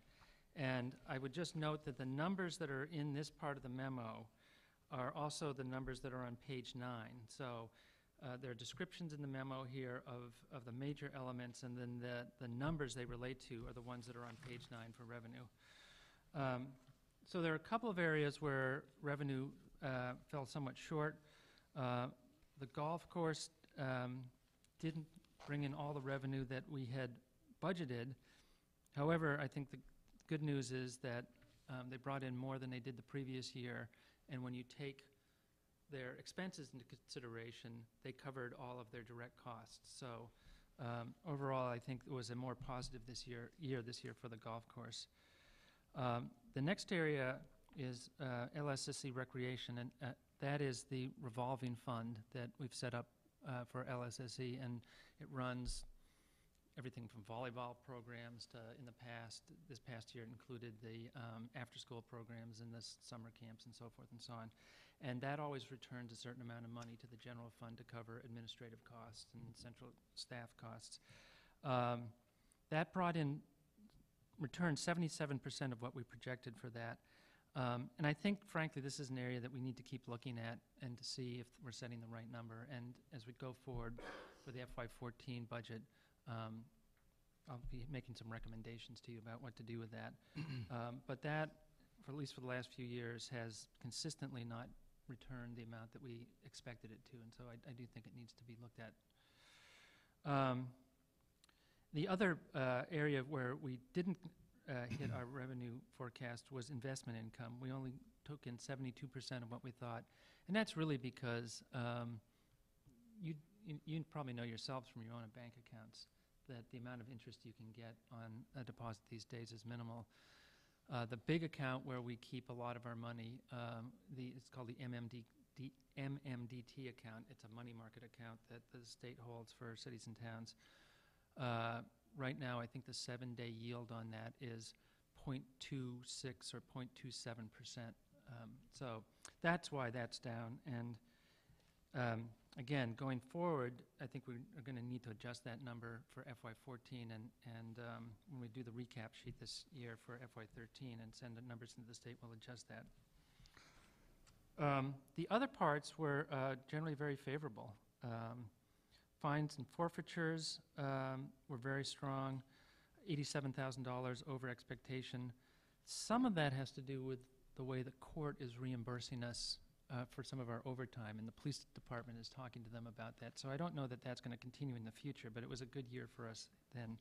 And I would just note that the numbers that are in this part of the memo are also the numbers that are on page nine. So Uh, there are descriptions in the memo here of, of the major elements, and then the, the numbers they relate to are the ones that are on page nine for revenue. Um, so there are a couple of areas where revenue uh, fell somewhat short. Uh, the golf course um, didn't bring in all the revenue that we had budgeted. However, I think the good news is that um, they brought in more than they did the previous year, and when you take their expenses into consideration, they covered all of their direct costs. So um, overall, I think it was a more positive this year, year this year for the golf course. Um, the next area is uh, L S S E Recreation, and uh, that is the revolving fund that we've set up uh, for L S S E, and it runs everything from volleyball programs to, in the past, this past year it included the um, after-school programs and the summer camps and so forth and so on. And that always returns a certain amount of money to the general fund to cover administrative costs and central staff costs. Um, that brought in, returned seventy-seven percent of what we projected for that. Um, and I think, frankly, this is an area that we need to keep looking at and to see if we're setting the right number. And as we go forward for the F Y fourteen budget, um, I'll be making some recommendations to you about what to do with that. um, but that, for at least for the last few years, has consistently not returned the amount that we expected it to. And so I, I do think it needs to be looked at. Um, the other uh, area where we didn't Uh, hit our revenue forecast was investment income. We only took in seventy-two percent of what we thought, and that's really because um, you, you you probably know yourselves from your own bank accounts that the amount of interest you can get on a deposit these days is minimal. Uh, the big account where we keep a lot of our money, um, the it's called the M M D, M M D T account. It's a money market account that the state holds for cities and towns. Uh, Right now, I think the seven-day yield on that is zero point two six or zero point two seven percent. Um, so that's why that's down. And um, again, going forward, I think we are going to need to adjust that number for F Y fourteen. And, and um, when we do the recap sheet this year for F Y thirteen and send the numbers into the state, we'll adjust that. Um, the other parts were uh, generally very favorable. Um, Fines and forfeitures um, were very strong, eighty-seven thousand dollars over expectation. Some of that has to do with the way the court is reimbursing us uh, for some of our overtime, and the police department is talking to them about that. So I don't know that that's going to continue in the future, but it was a good year for us then.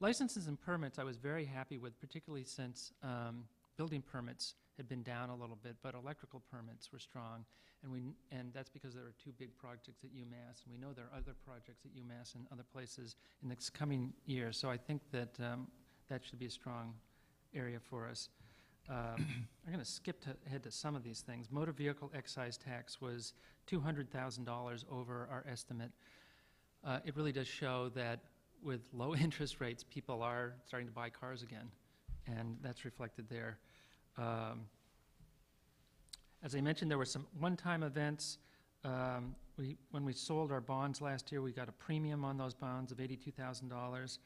Licenses and permits I was very happy with, particularly since um, building permits had been down a little bit, but electrical permits were strong, and we and that's because there are two big projects at UMass, and we know there are other projects at UMass and other places in the coming year. So I think that um, that should be a strong area for us. Um, I'm going to skip to head to some of these things. Motor vehicle excise tax was two hundred thousand dollars over our estimate. Uh, it really does show that with low interest rates, people are starting to buy cars again, and that's reflected there. Um, as I mentioned, there were some one-time events. Um, we, when we sold our bonds last year, we got a premium on those bonds of eighty-two thousand dollars.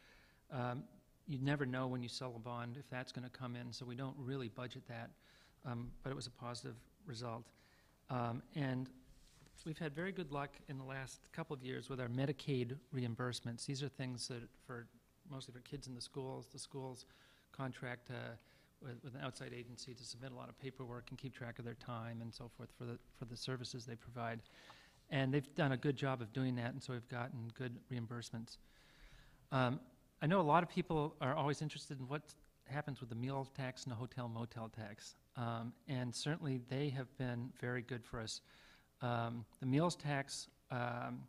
Um, you never know when you sell a bond if that's going to come in, so we don't really budget that, um, but it was a positive result. Um, and we've had very good luck in the last couple of years with our Medicaid reimbursements. These are things that for mostly for kids in the schools, the schools contract uh, with an outside agency to submit a lot of paperwork and keep track of their time and so forth for the for the services they provide, and they've done a good job of doing that, and so we've gotten good reimbursements. Um, I know a lot of people are always interested in what happens with the meal tax and the hotel motel tax, um, and certainly they have been very good for us. Um, the meals tax, um,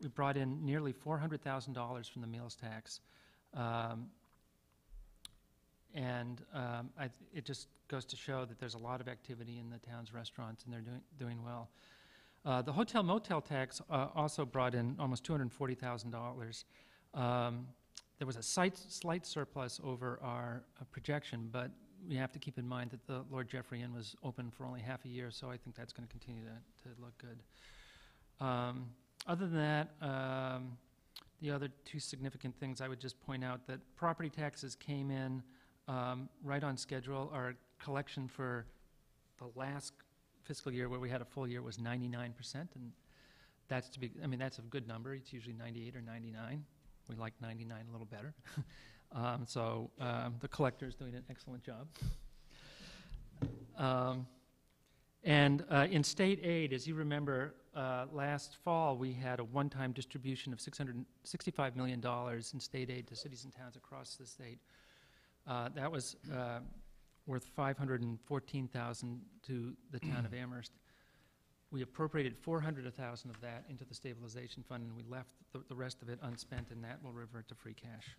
we brought in nearly four hundred thousand dollars from the meals tax. Um, And um, I th it just goes to show that there's a lot of activity in the town's restaurants, and they're doing doing well. Uh, the hotel motel tax uh, also brought in almost two hundred forty thousand dollars. Um, there was a slight, slight surplus over our uh, projection, but we have to keep in mind that the Lord Jeffrey Inn was open for only half a year, so I think that's going to continue to to look good. Um, other than that. Um, the other two significant things I would just point out that property taxes came in Um, right on schedule. Our collection for the last fiscal year where we had a full year was ninety-nine percent, and that's to be, I mean, that's a good number. It's usually ninety-eight or ninety-nine. We like ninety-nine a little better. um, so um, the collector is doing an excellent job. Um, and uh, in state aid, as you remember, uh, last fall we had a one-time distribution of six hundred sixty-five million dollars in state aid to cities and towns across the state. Uh, that was uh, worth five hundred fourteen thousand dollars to the town of Amherst. We appropriated four hundred thousand dollars of that into the stabilization fund, and we left the, the rest of it unspent, and that will revert to free cash.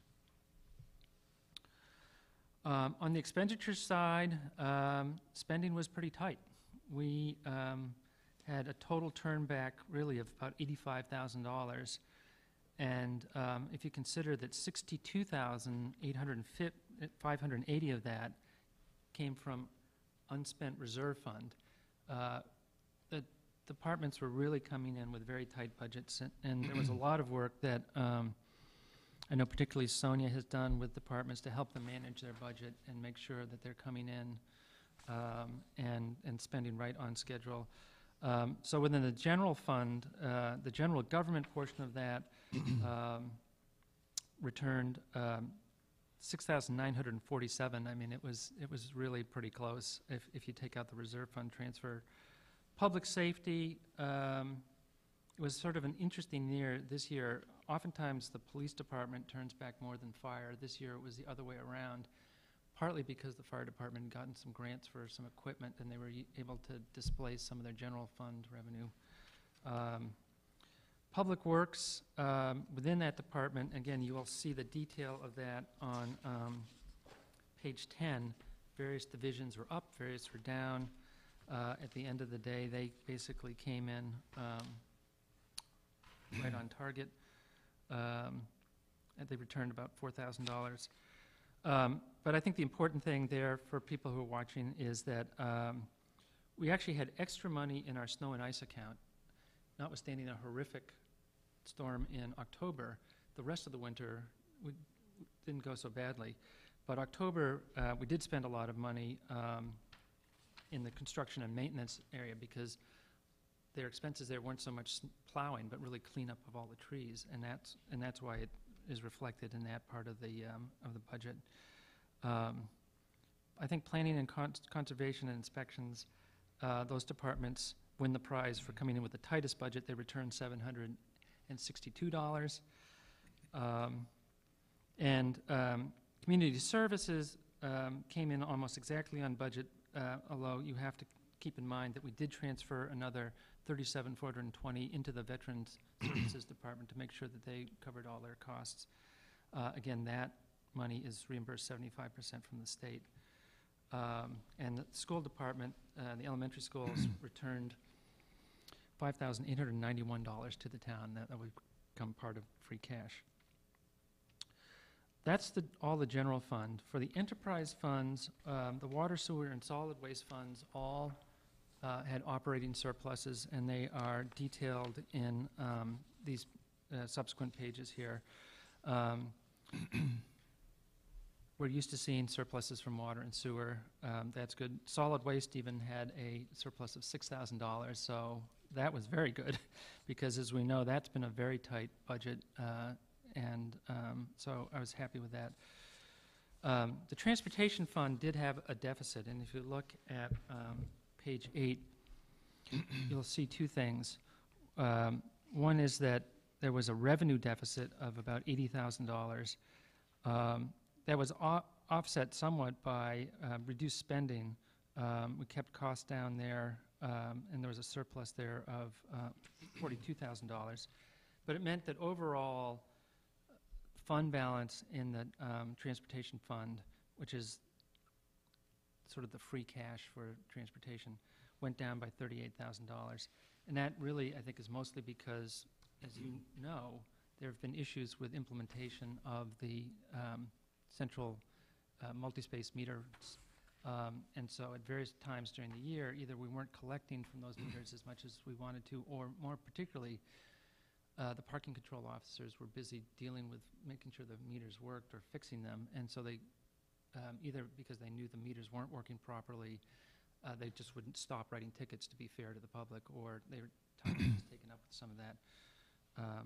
Um, on the expenditure side, um, spending was pretty tight. We um, had a total turn back really of about eighty-five thousand dollars, and um, if you consider that sixty-two thousand eight hundred fifty five hundred eighty of that came from unspent reserve fund. Uh, the departments were really coming in with very tight budgets, and, and there was a lot of work that um, I know particularly Sonia has done with departments to help them manage their budget and make sure that they're coming in um, and, and spending right on schedule. Um, so within the general fund, uh, the general government portion of that um, returned um, six thousand nine hundred forty-seven. I mean, it was it was really pretty close if, if you take out the reserve fund transfer. Public safety um, was sort of an interesting year this year. Oftentimes the police department turns back more than fire. This year it was the other way around, partly because the fire department had gotten some grants for some equipment and they were able to displace some of their general fund revenue. Um, Public Works, um, within that department, again, you will see the detail of that on um, page ten. Various divisions were up, various were down. Uh, at the end of the day, they basically came in um, right on target. Um, and they returned about four thousand dollars. Um, but I think the important thing there for people who are watching is that um, we actually had extra money in our snow and ice account, notwithstanding a horrific storm in October. The rest of the winter we didn't go so badly. But October, uh, we did spend a lot of money um, in the construction and maintenance area because their expenses there weren't so much plowing, but really cleanup of all the trees, and that's and that's why it is reflected in that part of the um, of the budget. Um, I think planning and con conservation and inspections, uh, those departments win the prize for coming in with the tightest budget. They returned seven hundred sixty-two dollars, um, and um, community services um, came in almost exactly on budget. Uh, although you have to keep in mind that we did transfer another thirty-seven thousand four hundred twenty dollars into the Veterans Services Department to make sure that they covered all their costs. Uh, again, that money is reimbursed seventy-five percent from the state. Um, and the school department, uh, the elementary schools, returned five thousand eight hundred ninety-one dollars to the town. That, that would become part of free cash. That's the, all the general fund. For the enterprise funds, um, the water, sewer, and solid waste funds all uh, had operating surpluses, and they are detailed in um, these uh, subsequent pages here. Um, we're used to seeing surpluses from water and sewer. Um, that's good. Solid waste even had a surplus of six thousand dollars, so that was very good because, as we know, that's been a very tight budget. Uh, And um, so I was happy with that. Um, the transportation fund did have a deficit, and if you look at um, page eight, you'll see two things. Um, one is that there was a revenue deficit of about eighty thousand dollars. Um, that was offset somewhat by uh, reduced spending. Um, we kept costs down there, um, and there was a surplus there of uh, forty-two thousand dollars. But it meant that overall, fund balance in the um, transportation fund, which is sort of the free cash for transportation, went down by thirty-eight thousand dollars. And that really, I think, is mostly because, as you know, there have been issues with implementation of the um, central uh, multi-space meters. Um, and so at various times during the year, either we weren't collecting from those meters as much as we wanted to, or more particularly, Uh, the parking control officers were busy dealing with making sure the meters worked or fixing them, and so they um, either because they knew the meters weren't working properly, uh, they just wouldn't stop writing tickets to be fair to the public, or they were time was taken up with some of that. Um,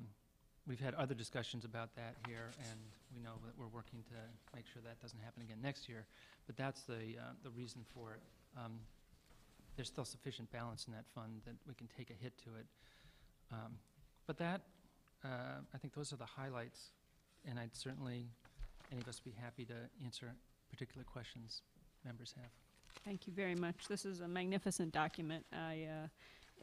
we've had other discussions about that here, and we know that we're working to make sure that doesn't happen again next year, but that's the, uh, the reason for it. Um, there's still sufficient balance in that fund that we can take a hit to it. Um, But that, uh, I think those are the highlights, and I'd certainly, any of us be happy to answer particular questions members have. Thank you very much. This is a magnificent document. I, uh,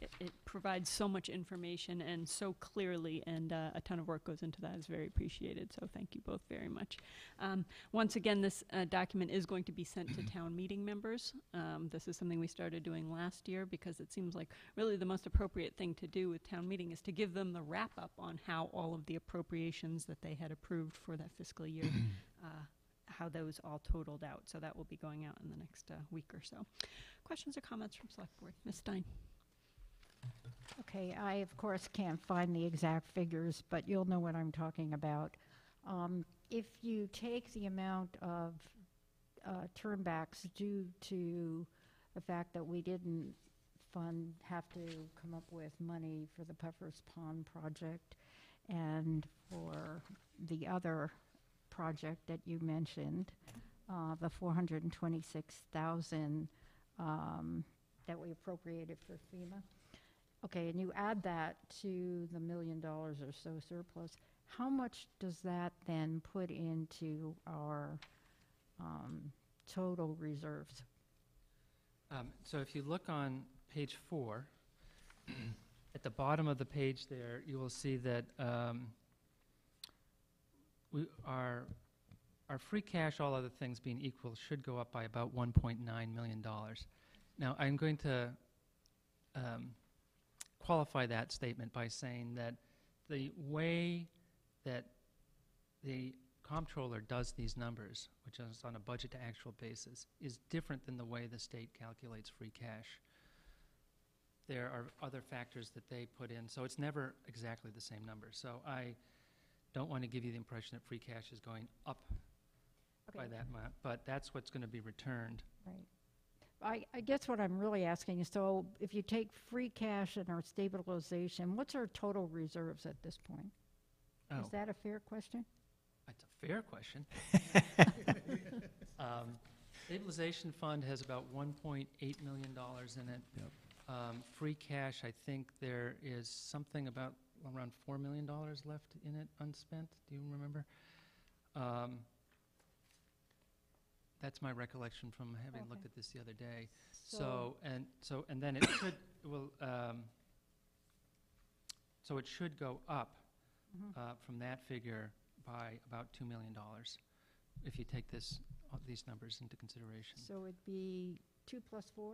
it, it provides so much information and so clearly, and uh, a ton of work goes into that. It's very appreciated, so thank you both very much. Um, once again, this uh, document is going to be sent to town meeting members. Um, this is something we started doing last year because it seems like really the most appropriate thing to do with town meeting is to give them the wrap-up on how all of the appropriations that they had approved for that fiscal year uh, how those all totaled out. So that will be going out in the next uh, week or so. Questions or comments from Select Board? Miz Stein. Okay, I of course can't find the exact figures, but you'll know what I'm talking about. Um, if you take the amount of uh, turnbacks due to the fact that we didn't fund, have to come up with money for the Puffers Pond project and for the other project that you mentioned, uh, the four hundred twenty-six thousand dollars um, that we appropriated for FEMA. Okay, and you add that to the million dollars or so surplus, how much does that then put into our um, total reserves? Um, so if you look on page four, at the bottom of the page there, you will see that um, we are, our free cash, all other things being equal, should go up by about one point nine million dollars. Now, I'm going to um, qualify that statement by saying that the way that the comptroller does these numbers, which is on a budget to actual basis, is different than the way the state calculates free cash. There are other factors that they put in, so it's never exactly the same number. So I don't want to give you the impression that free cash is going up okay. by that amount, but that's what's going to be returned. Right. I, I guess what I'm really asking is, so if you take free cash and our stabilization, what's our total reserves at this point? Oh. Is that a fair question? That's a fair question. um, stabilization fund has about one point eight million dollars in it. Yep. Um, free cash, I think there is something about around four million dollars left in it unspent. Do you remember? Um, That's my recollection from having okay. looked at this the other day. So, so and so and then it should will um, so it should go up mm-hmm. uh, from that figure by about two million dollars if you take this uh, these numbers into consideration. So it'd be two plus four.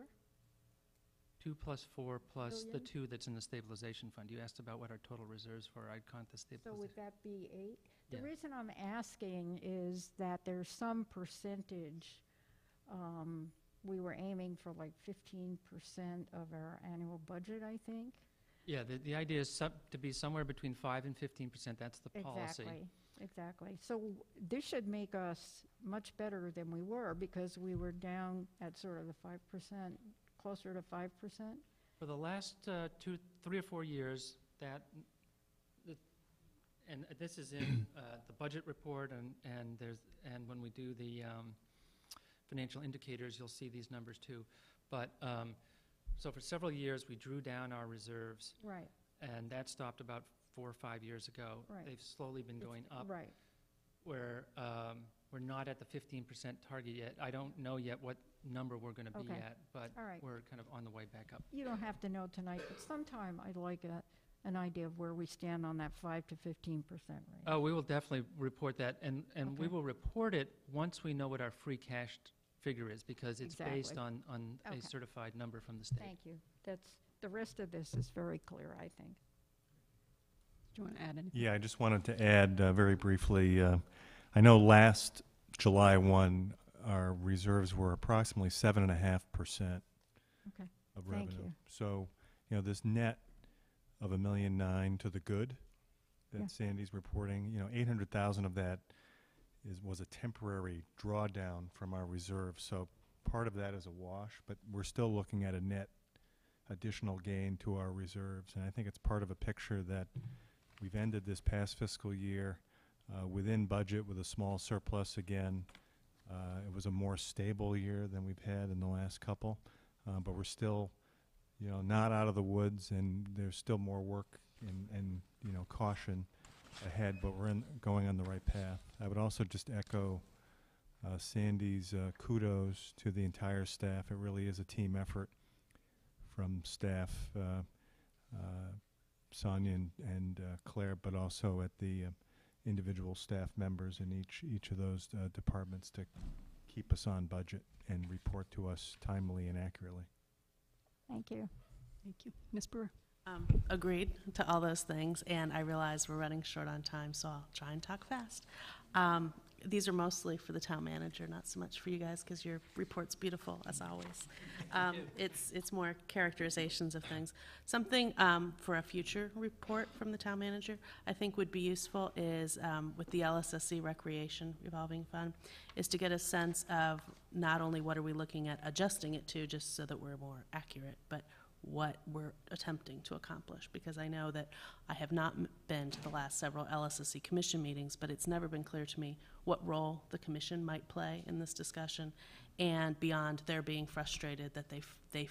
Two plus four plus billion? The two that's in the stabilization fund. You asked about what our total reserves were. I'd count the stabilization. So would that be eight? The yeah. reason I'm asking is that there's some percentage. Um, we were aiming for like fifteen percent of our annual budget, I think. Yeah, the, the idea is sub to be somewhere between five and fifteen percent. That's the policy. Exactly, exactly. So this should make us much better than we were, because we were down at sort of the five percent. Closer to five percent? For the last uh, two, three or four years, that, the, and this is in uh, the budget report, and, and, there's, and when we do the um, financial indicators, you'll see these numbers too. But, um, so for several years, we drew down our reserves. Right. And that stopped about four or five years ago. Right. They've slowly been going it's, up. Right. Where um, we're not at the fifteen percent target yet. I don't know yet what number we're going to okay. be at, but right. we're kind of on the way back up. You don't have to know tonight, but sometime I'd like a, an idea of where we stand on that five to fifteen percent range. Oh, we will definitely report that, and, and okay. we will report it once we know what our free cash figure is, because it's exactly. based on, on okay. a certified number from the state. Thank you. That's, the rest of this is very clear, I think. Do you want to add anything? Yeah, I just wanted to add uh, very briefly, uh, I know last July first, our reserves were approximately seven and a half percent of revenue. Thank you. So, you know, this net of a million nine to the good that yeah. Sandy's reporting, you know, eight hundred thousand of that is was a temporary drawdown from our reserves. So part of that is a wash, but we're still looking at a net additional gain to our reserves. And I think it's part of a picture that we've ended this past fiscal year uh, within budget with a small surplus again. Uh, it was a more stable year than we've had in the last couple, uh, but we're still, you know, not out of the woods, and there's still more work and, and you know, caution ahead, but we're in, going on the right path. I would also just echo uh, Sandy's uh, kudos to the entire staff. It really is a team effort from staff, uh, uh, Sonia and, and uh, Claire, but also at the uh, individual staff members in each each of those uh, departments to keep us on budget and report to us timely and accurately. Thank you. Thank you. Miz Brewer. Um, agreed to all those things, and I realize we're running short on time, so I'll try and talk fast. Um, these are mostly for the town manager, not so much for you guys, because your report's beautiful as always. Um, it's it's more characterizations of things. Something um, for a future report from the town manager I think would be useful is um, with the L S S C Recreation Revolving Fund, is to get a sense of not only what are we looking at adjusting it to just so that we're more accurate, but what we're attempting to accomplish, because I know that I have not been to the last several L S S C commission meetings, but it's never been clear to me what role the commission might play in this discussion, and beyond their being frustrated that they they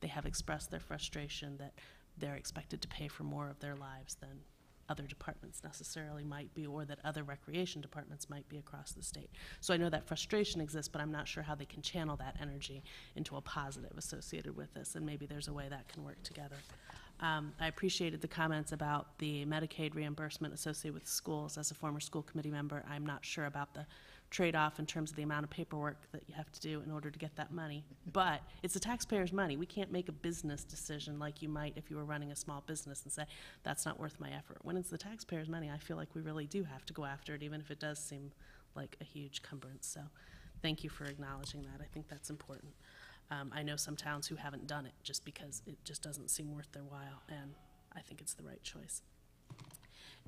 they have expressed their frustration that they're expected to pay for more of their lives than other departments necessarily might be, or that other recreation departments might be across the state. So I know that frustration exists, but I'm not sure how they can channel that energy into a positive associated with this, and maybe there's a way that can work together. Um, I appreciated the comments about the Medicaid reimbursement associated with schools. As a former school committee member, I'm not sure about the trade-off in terms of the amount of paperwork that you have to do in order to get that money, but it's the taxpayers' money. We can't make a business decision like you might if you were running a small business and say, that's not worth my effort. When it's the taxpayers' money, I feel like we really do have to go after it, even if it does seem like a huge cumbrance. So thank you for acknowledging that. I think that's important. Um, I know some towns who haven't done it just because it just doesn't seem worth their while, and I think it's the right choice.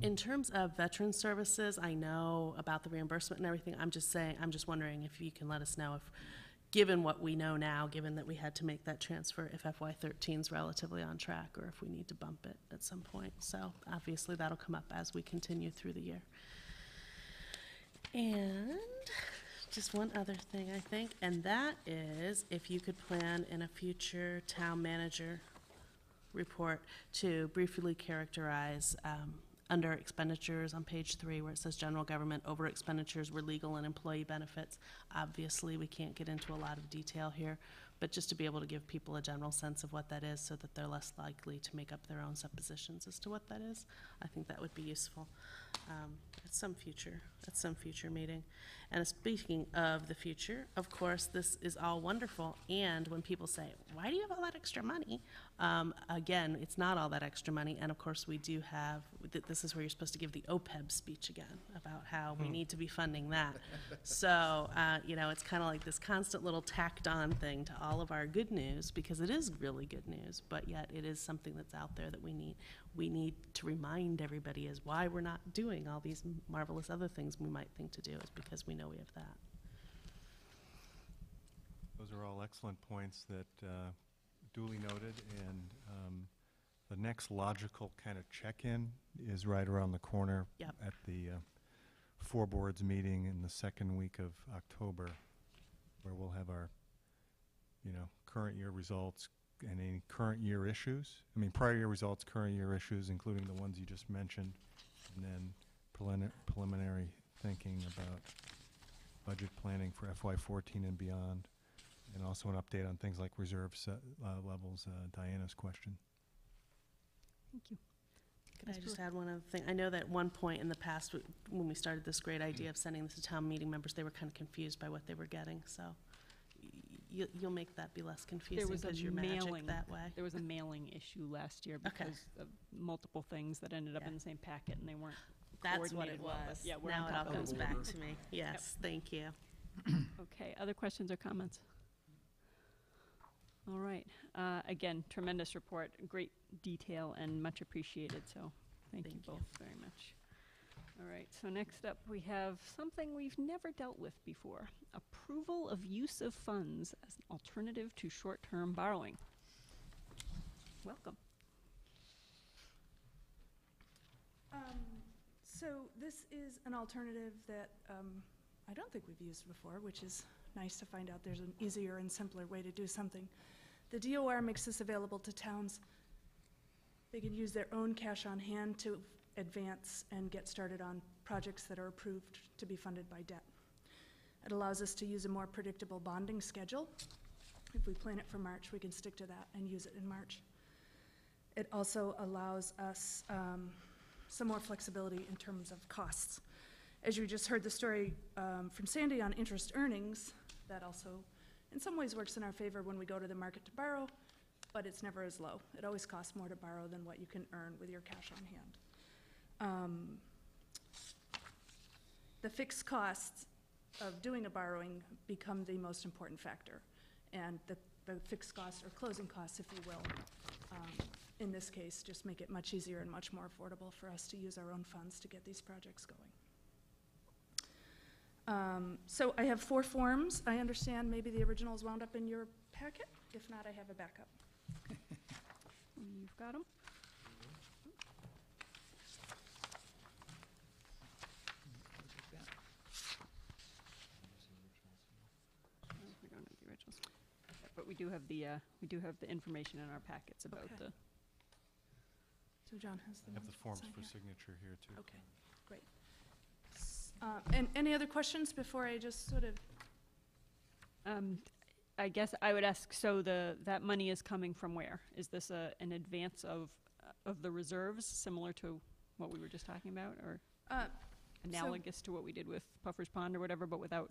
In terms of veteran services, I know about the reimbursement and everything. I'm just saying, I'm just wondering if you can let us know if, given what we know now, given that we had to make that transfer, if F Y thirteen is relatively on track or if we need to bump it at some point. So obviously that'll come up as we continue through the year. And just one other thing, I think, and that is if you could plan in a future town manager report to briefly characterize um, under expenditures on page three where it says general government, over expenditures were legal and employee benefits. Obviously we can't get into a lot of detail here, but just to be able to give people a general sense of what that is so that they're less likely to make up their own suppositions as to what that is, I think that would be useful um, at some future at some future meeting. And speaking of the future, of course, this is all wonderful, and when people say, why do you have all that extra money? Um, again, it's not all that extra money, and of course we do have, th this is where you're supposed to give the O P E B speech again about how we need to be funding that. So, uh, you know, it's kind of like this constant little tacked on thing to all of our good news, because it is really good news, but yet it is something that's out there that we need. We need to remind everybody is why we're not doing all these marvelous other things we might think to do is because we know we have that. Those are all excellent points that uh, duly noted, and um, the next logical kind of check-in is right around the corner. Yep. At the uh, four boards meeting in the second week of October, where we'll have our, you know, current year results and any current year issues. I mean, prior year results, current year issues, including the ones you just mentioned, and then prelimi preliminary thinking about budget planning for F Y fourteen and beyond, and also an update on things like reserve set, uh, levels, uh, Diana's question. Thank you. Can I just add one other thing? I know that at one point in the past, w when we started this great idea of sending this to town meeting members, they were kind of confused by what they were getting, so you, you'll make that be less confusing because you're mailing magic that way. There was a mailing issue last year because okay. of multiple things that ended up yeah. in the same packet, and they weren't That's what it well, was. Yeah, we're now it all comes back order. to me. Yes, yep. Thank you. Okay, other questions or comments? All right. Uh, again, tremendous report, great detail, and much appreciated. So thank, thank you both you. very much. All right, so next up we have something we've never dealt with before, approval of use of funds as an alternative to short-term borrowing. Welcome. Um, so this is an alternative that um, I don't think we've used before, which is nice to find out there's an easier and simpler way to do something. The D O R makes this available to towns. They can use their own cash on hand to advance and get started on projects that are approved to be funded by debt. It allows us to use a more predictable bonding schedule. If we plan it for March, we can stick to that and use it in March. It also allows us um, some more flexibility in terms of costs. As you just heard the story um, from Sandy on interest earnings, that also in some ways works in our favor when we go to the market to borrow, but it's never as low. It always costs more to borrow than what you can earn with your cash on hand. Um, the fixed costs of doing a borrowing become the most important factor, and the, the fixed costs or closing costs, if you will, um, in this case, just make it much easier and much more affordable for us to use our own funds to get these projects going. Um, so I have four forms. I understand maybe the originals wound up in your packet. If not, I have a backup. You've got them. We don't have the originals, but we do have the uh, we do have the information in our packets about okay. the. So John has the. I have the forms for here. signature here too. Okay, great. Uh, and any other questions before I just sort of? Um, I guess I would ask. So the that money is coming from where? Is this a, an advance of uh, of the reserves, similar to what we were just talking about, or uh, analogous so to what we did with Puffers Pond or whatever, but without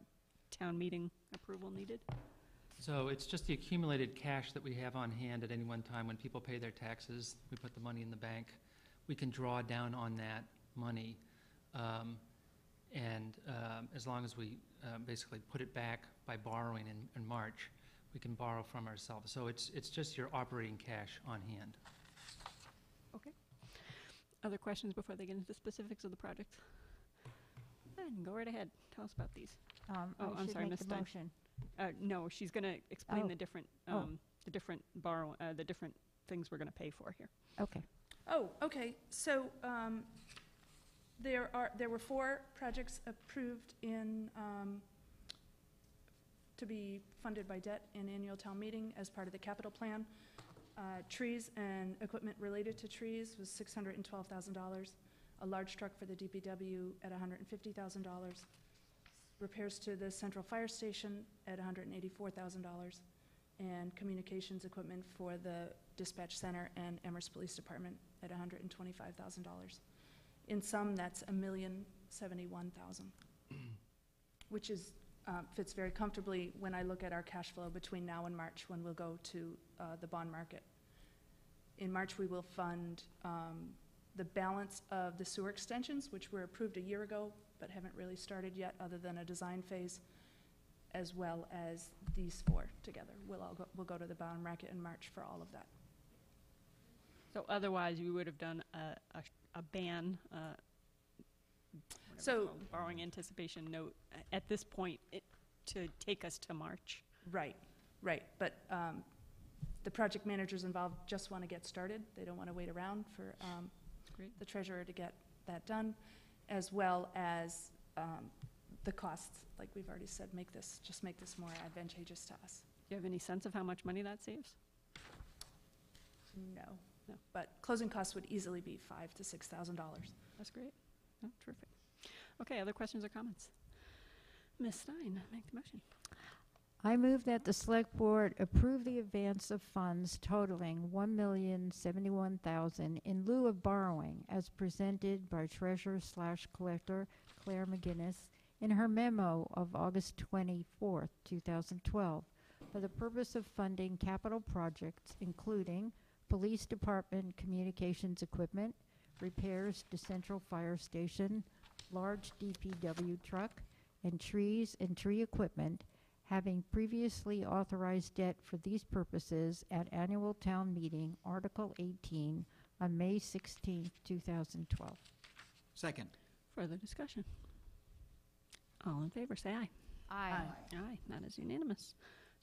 town meeting approval needed? So it's just the accumulated cash that we have on hand at any one time. When people pay their taxes, we put the money in the bank. We can draw down on that money. Um, And um, as long as we uh, basically put it back by borrowing in, in March, we can borrow from ourselves. So it's it's just your operating cash on hand. Okay. Other questions before they get into the specifics of the project? Then go right ahead. Tell us about these. Um, oh, I I'm sorry, Miz Motion. Uh, no, she's going to explain oh. the different um, oh. the different borrow uh, the different things we're going to pay for here. Okay. Oh, okay. So. Um, There are there were four projects approved in um, to be funded by debt in annual town meeting as part of the capital plan. Uh, trees and equipment related to trees was six hundred twelve thousand dollars. A large truck for the D P W at one hundred fifty thousand dollars. Repairs to the central fire station at one hundred eighty-four thousand dollars, and communications equipment for the dispatch center and Amherst Police Department at one hundred twenty-five thousand dollars. In sum, that's one million seventy-one thousand dollars, which is, uh, fits very comfortably when I look at our cash flow between now and March, when we'll go to uh, the bond market. In March, we will fund um, the balance of the sewer extensions, which were approved a year ago, but haven't really started yet other than a design phase, as well as these four together. We'll, all go, we'll go to the bond market in March for all of that. So otherwise, we would have done a, a a ban, uh, so borrowing anticipation note at this point it, to take us to March. Right, right, but um, the project managers involved just want to get started. They don't want to wait around for um, the treasurer to get that done, as well as um, the costs, like we've already said, make this, just make this more advantageous to us. Do you have any sense of how much money that saves? No. No. But closing costs would easily be five to six thousand dollars. That's great. Oh, terrific. Okay, other questions or comments? Miz Stein, make the motion. I move that the select board approve the advance of funds totaling one million seventy-one thousand in lieu of borrowing, as presented by treasurer slash collector Claire McGinnis in her memo of August twenty-fourth, two thousand twelve, for the purpose of funding capital projects including Police Department communications equipment, repairs to Central Fire Station, large D P W truck, and trees and tree equipment, having previously authorized debt for these purposes at annual town meeting, Article eighteen, on May sixteenth, two thousand twelve. Second. Further discussion? All in favor, say aye. Aye. Aye. Aye. That is unanimous.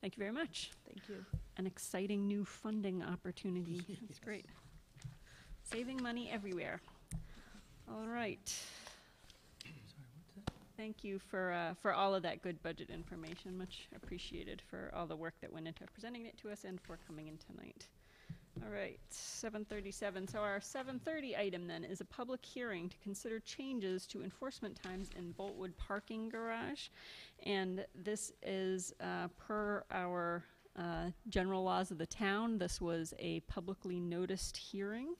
Thank you very much. Thank you. An exciting new funding opportunity. Yes. That's great. Saving money everywhere. All right. Sorry, what's that? Thank you for uh, for all of that good budget information. Much appreciated for all the work that went into presenting it to us and for coming in tonight. All right, seven thirty-seven. So our seven thirty item then is a public hearing to consider changes to enforcement times in Boltwood parking garage. And this is uh, per our uh, general laws of the town. This was a publicly noticed hearing,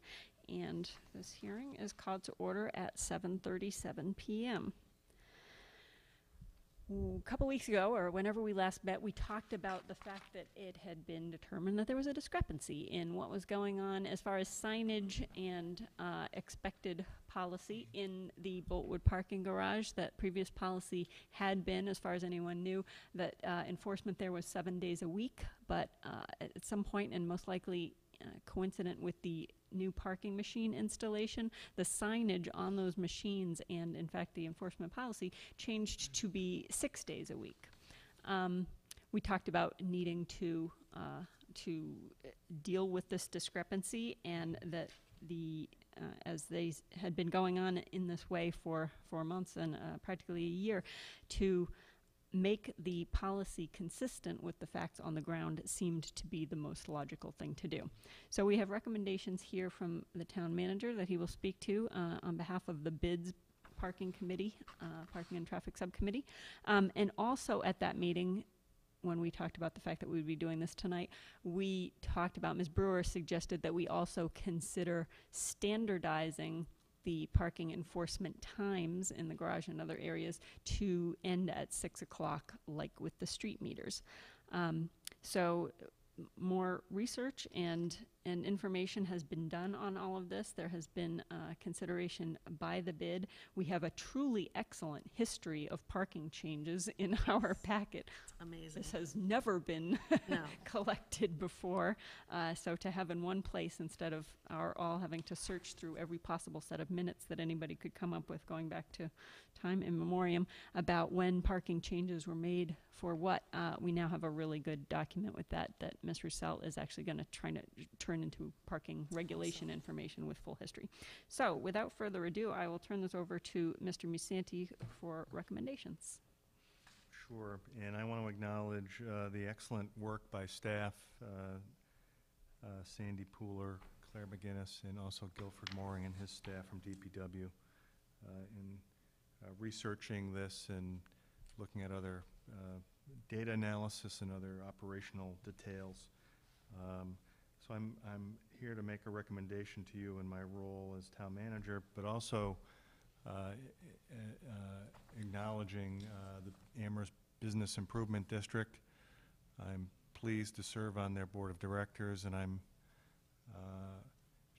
and this hearing is called to order at seven thirty-seven p m a couple weeks ago, or whenever we last met, we talked about the fact that it had been determined that there was a discrepancy in what was going on as far as signage and uh, expected policy in the Boltwood parking garage. That previous policy had been, as far as anyone knew, that uh, enforcement there was seven days a week, but uh, at some point, and most likely uh, coincident with the new parking machine installation, the signage on those machines and, in fact, the enforcement policy changed to be six days a week. Um, we talked about needing to uh, to deal with this discrepancy, and that the uh, as they had been going on in this way for four months and uh, practically a year, to make the policy consistent with the facts on the ground seemed to be the most logical thing to do. So we have recommendations here from the town manager that he will speak to uh, on behalf of the BIDS Parking Committee, uh, Parking and Traffic Subcommittee. Um, and also at that meeting, when we talked about the fact that we would be doing this tonight, we talked about, Miz Brewer suggested that we also consider standardizing the parking enforcement times in the garage and other areas to end at six o'clock, like with the street meters. Um, so more research and, and information has been done on all of this. There has been uh, consideration by the BID. We have a truly excellent history of parking changes in our packet. It's amazing. This has never been no. collected before. Uh, so to have in one place instead of our all having to search through every possible set of minutes that anybody could come up with going back to time in memoriam about when parking changes were made for what, uh, we now have a really good document with that that Miz Roussel is actually going to try to turn into parking regulation awesome. Information with full history. So without further ado, I will turn this over to Mister Musanti for recommendations. Sure, and I want to acknowledge uh, the excellent work by staff, uh, uh, Sandy Pooler, Claire McGinnis, and also Guilford Mooring and his staff from D P W uh, in uh, researching this and looking at other uh, data analysis and other operational details. Um, so I'm, I'm here to make a recommendation to you in my role as town manager, but also uh, uh, uh, acknowledging uh, the Amherst Business Improvement District. I'm pleased to serve on their board of directors, and I'm uh,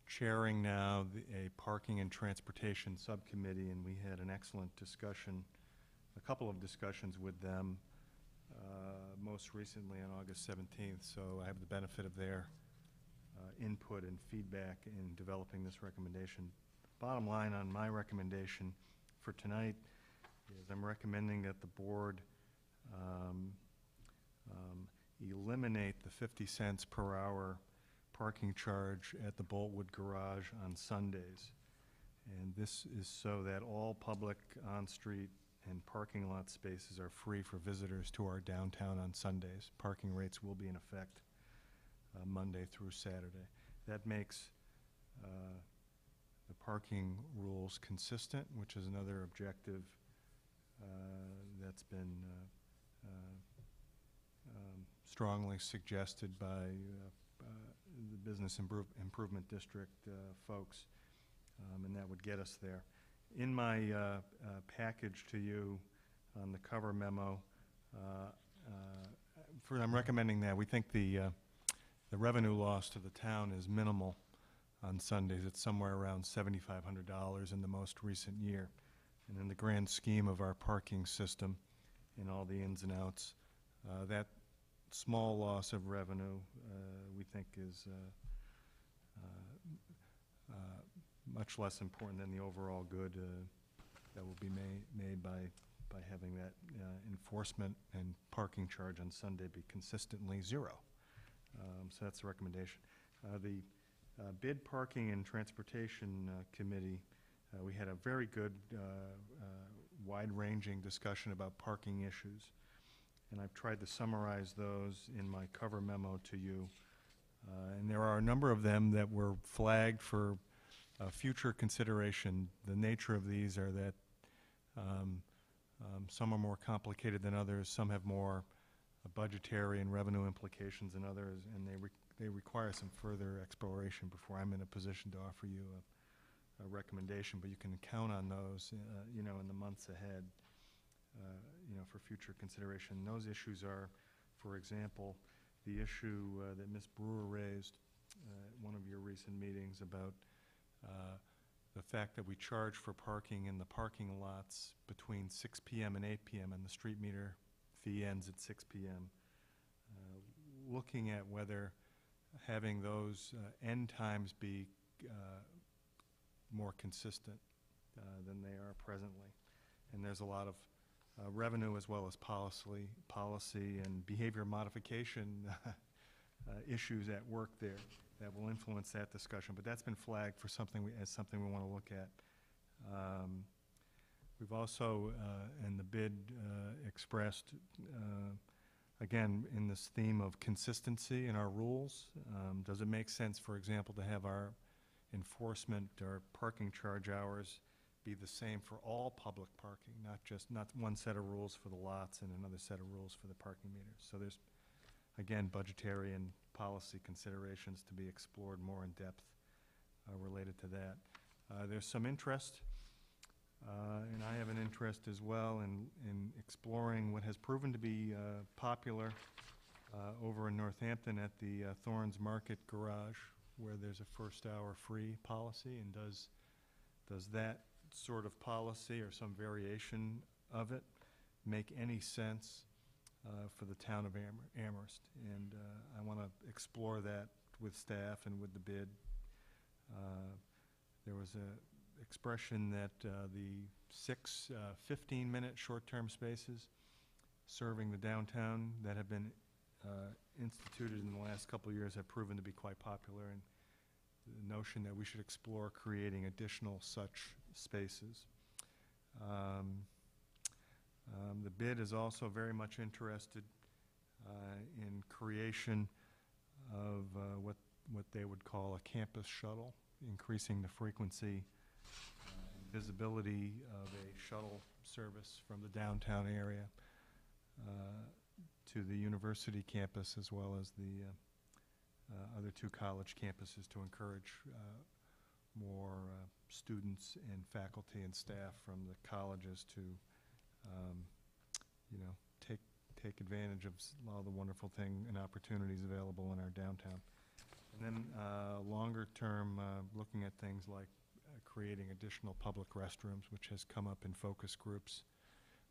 chairing now the, a parking and transportation subcommittee, and we had an excellent discussion, a couple of discussions with them, Uh, most recently on August seventeenth, so I have the benefit of their uh, input and feedback in developing this recommendation. Bottom line on my recommendation for tonight is I'm recommending that the board um, um, eliminate the fifty cents per hour parking charge at the Boltwood Garage on Sundays. And this is so that all public on-street and parking lot spaces are free for visitors to our downtown on Sundays. Parking rates will be in effect uh, Monday through Saturday. That makes uh, the parking rules consistent, which is another objective uh, that's been uh, uh, um, strongly suggested by uh, uh, the Business Improve Improvement District uh, folks, um, and that would get us there. In my uh, uh, package to you on the cover memo, uh, uh, for I'm recommending that. We think the, uh, the revenue loss to the town is minimal on Sundays. It's somewhere around seventy-five hundred dollars in the most recent year. And in the grand scheme of our parking system and all the ins and outs, uh, that small loss of revenue uh, we think is uh, uh, uh, much less important than the overall good uh, that will be made made by by having that uh, enforcement and parking charge on Sunday be consistently zero. Um, so that's the recommendation. Uh, the uh, BID Parking and Transportation uh, Committee, uh, we had a very good, uh, uh, wide-ranging discussion about parking issues, and I've tried to summarize those in my cover memo to you. Uh, and there are a number of them that were flagged for future consideration. The nature of these are that um, um, some are more complicated than others, some have more uh, budgetary and revenue implications than others, and they, re they require some further exploration before I'm in a position to offer you a, a recommendation, but you can count on those, uh, you know, in the months ahead. uh, you know, for future consideration. Those issues are, for example, the issue uh, that Miz Brewer raised uh, at one of your recent meetings about uh, the fact that we charge for parking in the parking lots between six p m and eight p m and the street meter fee ends at six p m Uh, looking at whether having those uh, end times be uh, more consistent uh, than they are presently. And there's a lot of uh, revenue as well as policy, policy and behavior modification uh, uh, issues at work there that will influence that discussion. But that's been flagged for something we, as something we want to look at. Um, we've also, uh, in the bid, uh, expressed uh, again, in this theme of consistency in our rules, um, does it make sense, for example, to have our enforcement or parking charge hours be the same for all public parking, not just not one set of rules for the lots and another set of rules for the parking meters? So there's, again, budgetary and policy considerations to be explored more in depth uh, related to that. Uh, there's some interest. Uh, and I have an interest as well in, in exploring what has proven to be uh, popular uh, over in Northampton at the uh, Thorne's Market Garage, where there's a first hour free policy. And does, does that sort of policy or some variation of it make any sense uh, for the town of Amer Amherst? And uh, I want to explore that with staff and with the bid. Uh, there was a expression that uh, the six uh, fifteen minute short-term spaces serving the downtown that have been uh, instituted in the last couple of years have proven to be quite popular, and the notion that we should explore creating additional such spaces. Um, um, the bid is also very much interested uh, in creation of uh, what, what they would call a campus shuttle, increasing the frequency Uh, visibility of a shuttle service from the downtown area uh, to the university campus as well as the uh, uh, other two college campuses to encourage uh, more uh, students and faculty and staff from the colleges to um, you know, take, take advantage of all the wonderful thing and opportunities available in our downtown. And then uh, longer term, uh, looking at things like creating additional public restrooms, which has come up in focus groups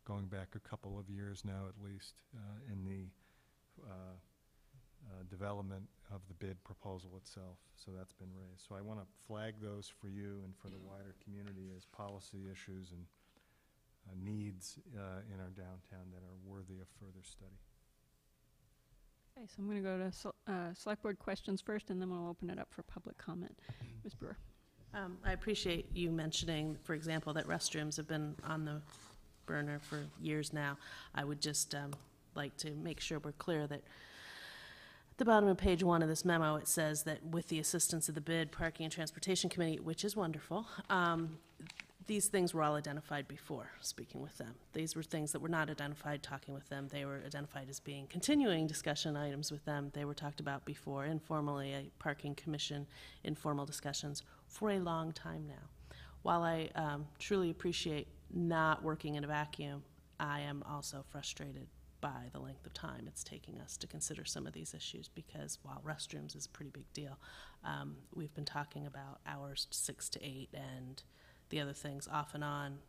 going back a couple of years now, at least uh, in the uh, uh, development of the bid proposal itself. So that's been raised. So I want to flag those for you and for the wider community as policy issues and uh, needs uh, in our downtown that are worthy of further study. Okay, so I'm going to go to uh, select board questions first, and then we'll open it up for public comment. Miz Brewer. Um, I appreciate you mentioning, for example, that restrooms have been on the burner for years now. I would just um, like to make sure we're clear that at the bottom of page one of this memo, it says that with the assistance of the bid, Parking and Transportation Committee, which is wonderful, um, these things were all identified before speaking with them. These were things that were not identified talking with them. They were identified as being continuing discussion items with them. They were talked about before informally, a parking commission, informal discussions for a long time now. While I um, truly appreciate not working in a vacuum, I am also frustrated by the length of time it's taking us to consider some of these issues, because while restrooms is a pretty big deal, um, we've been talking about hours six to eight and the other things off and on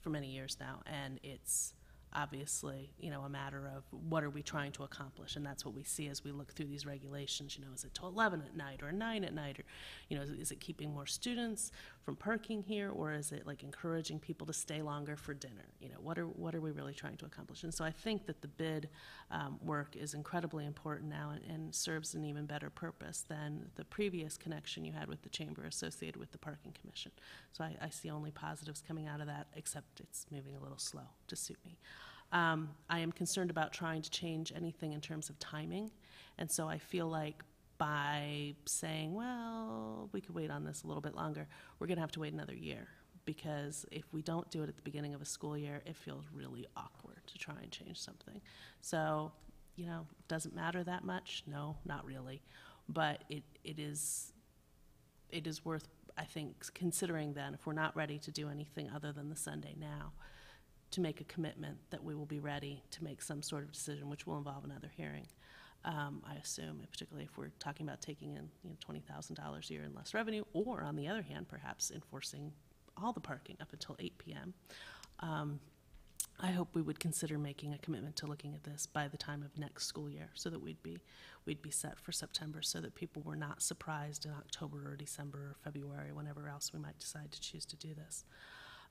for many years now, and it's obviously, you know, a matter of what are we trying to accomplish, and that's what we see as we look through these regulations. You know, is it till eleven at night or nine at night, or, you know, is, is it keeping more students from parking here, or is it like encouraging people to stay longer for dinner? You know, what are what are we really trying to accomplish? And so I think that the bid um, work is incredibly important now, and, and serves an even better purpose than the previous connection you had with the chamber associated with the parking commission. So I, I see only positives coming out of that, except it's moving a little slow to suit me. Um, I am concerned about trying to change anything in terms of timing, and so I feel like by saying, well, we could wait on this a little bit longer, we're going to have to wait another year, because if we don't do it at the beginning of a school year, it feels really awkward to try and change something. So, you know, does it matter that much? No, not really, but it, it is it is worth, I think, considering then if we're not ready to do anything other than the Sunday now, to make a commitment that we will be ready to make some sort of decision, which will involve another hearing, um, I assume, particularly if we're talking about taking in you know, twenty thousand dollars a year in less revenue, or on the other hand, perhaps enforcing all the parking up until eight p m Um, I hope we would consider making a commitment to looking at this by the time of next school year, so that we'd be we'd be set for September, so that people were not surprised in October or December or February, whenever else we might decide to choose to do this.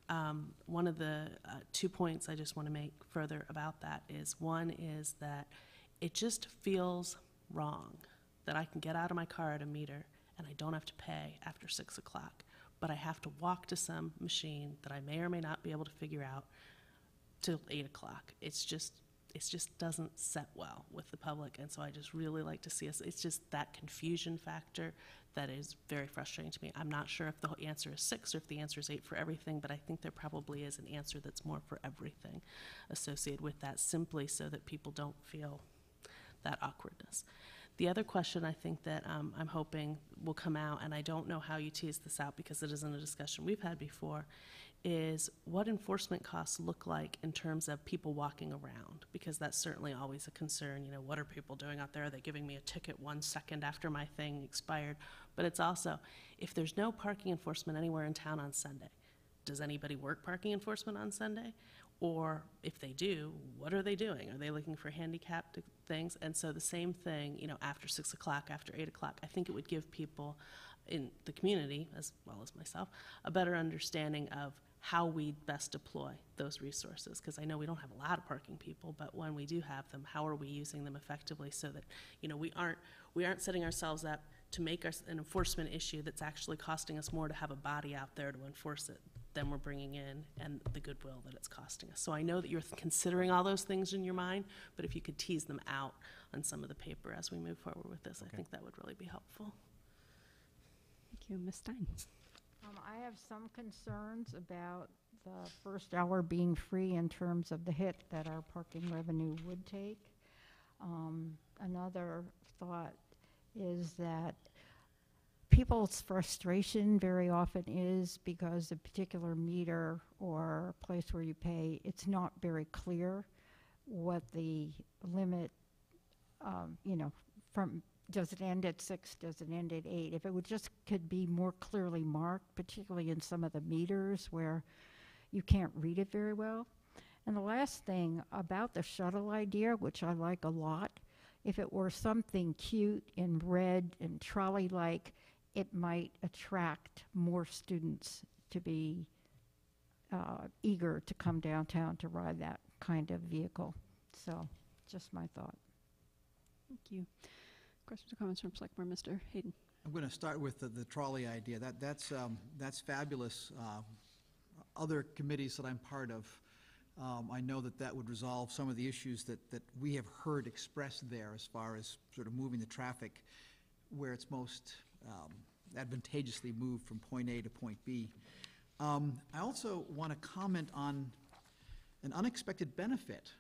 Um, one of the uh, two points I just want to make further about that is, one is that it just feels wrong that I can get out of my car at a meter and I don't have to pay after six o'clock, but I have to walk to some machine that I may or may not be able to figure out till eight o'clock. It's just, it just doesn't set well with the public, and so I just really like to see us. It's just that confusion factor that is very frustrating to me. I'm not sure if the answer is six or if the answer is eight for everything, but I think there probably is an answer that's more for everything associated with that, simply so that people don't feel that awkwardness. The other question I think that um, I'm hoping will come out, and I don't know how you tease this out because it isn't a discussion we've had before, is what enforcement costs look like in terms of people walking around, because that's certainly always a concern. You know, what are people doing out there? Are they giving me a ticket one second after my thing expired? But it's also, if there's no parking enforcement anywhere in town on Sunday, does anybody work parking enforcement on Sunday? Or if they do, what are they doing? Are they looking for handicapped things? And so the same thing, you know, after six o'clock, after eight o'clock, I think it would give people in the community, as well as myself, a better understanding of how we best deploy those resources, because I know we don't have a lot of parking people, but when we do have them, how are we using them effectively, so that you know we aren't we aren't setting ourselves up to make our, an enforcement issue that's actually costing us more to have a body out there to enforce it than we're bringing in, and the goodwill that it's costing us. So I know that you're considering all those things in your mind, but if you could tease them out on some of the paper as we move forward with this, okay. I think that would really be helpful. Thank you, Miz Stein. Um, I have some concerns about the first hour being free in terms of the hit that our parking revenue would take. Um, another thought is that people's frustration very often is because a particular meter or place where you pay, it's not very clear what the limit, um, you know, from does it end at six? Does it end at eight? If it would just could be more clearly marked, particularly in some of the meters where you can't read it very well. And the last thing about the shuttle idea, which I like a lot, if it were something cute and red and trolley-like, it might attract more students to be uh, eager to come downtown to ride that kind of vehicle. So just my thought. Thank you. Questions or comments from Selectman Mister Hayden? I'm going to start with the, the trolley idea. That that's um, that's fabulous. Uh, other committees that I'm part of, um, I know that that would resolve some of the issues that that we have heard expressed there, as far as sort of moving the traffic where it's most um, advantageously moved from point A to point B. Um, I also want to comment on an unexpected benefit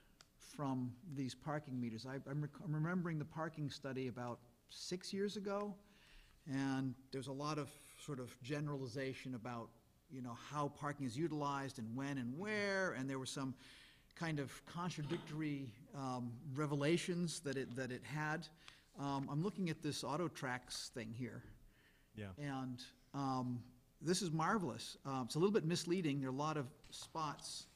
from these parking meters. I, I'm, rec I'm remembering the parking study about six years ago, and there's a lot of sort of generalization about, you know, how parking is utilized and when and where, and there were some kind of contradictory um, revelations that it that it had. Um, I'm looking at this AutoTrax thing here, yeah, and um, this is marvelous. Uh, it's a little bit misleading. There are a lot of spots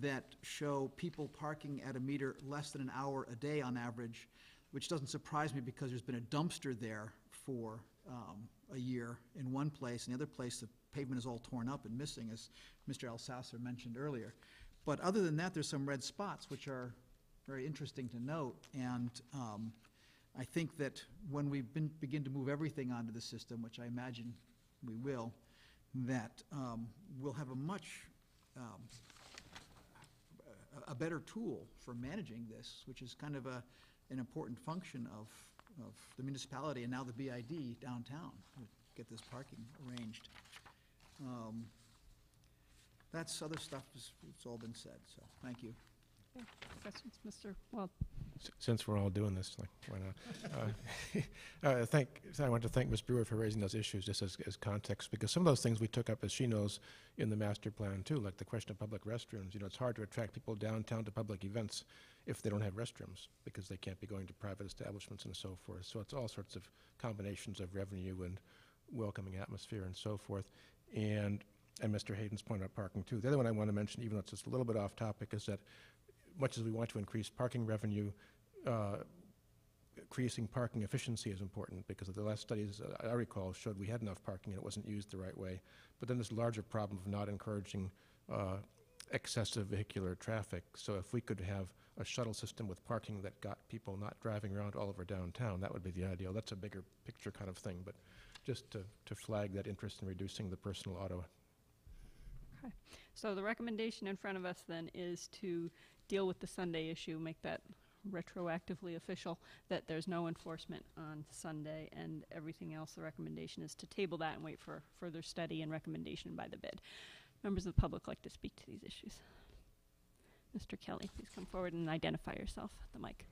that show people parking at a meter less than an hour a day on average, which doesn't surprise me because there's been a dumpster there for um, a year in one place, and the other place the pavement is all torn up and missing, as Mister Elsasser mentioned earlier. But other than that, there's some red spots which are very interesting to note, and um, I think that when we been, begin to move everything onto the system, which I imagine we will, that um, we'll have a much um, a better tool for managing this, which is kind of a, an important function of, of the municipality and now the B I D downtown, to get this parking arranged. Um, that's other stuff, is, it's all been said, so thank you. Okay. Questions, Mister Wild? S since we're all doing this, like, why not? Uh, I thank. I want to thank Miz Brewer for raising those issues, just as, as context, because some of those things we took up, as she knows, in the master plan too, like the question of public restrooms. You know, it's hard to attract people downtown to public events if they don't have restrooms, because they can't be going to private establishments and so forth. So it's all sorts of combinations of revenue and welcoming atmosphere and so forth. And and Mister Hayden's point about parking too. The other one I want to mention, even though it's just a little bit off topic, is that much as we want to increase parking revenue, uh, increasing parking efficiency is important, because of the last studies uh, I recall showed we had enough parking and it wasn't used the right way. But then there's a larger problem of not encouraging uh, excessive vehicular traffic. So if we could have a shuttle system with parking that got people not driving around all over downtown, that would be the ideal. That's a bigger picture kind of thing, but just to, to flag that interest in reducing the personal auto. Okay, so the recommendation in front of us then is to deal with the Sunday issue, make that retroactively official, that there's no enforcement on Sunday, and everything else, the recommendation is to table that and wait for further study and recommendation by the B I D. Members of the public like to speak to these issues. Mister Kelly, please come forward and identify yourself at the mic.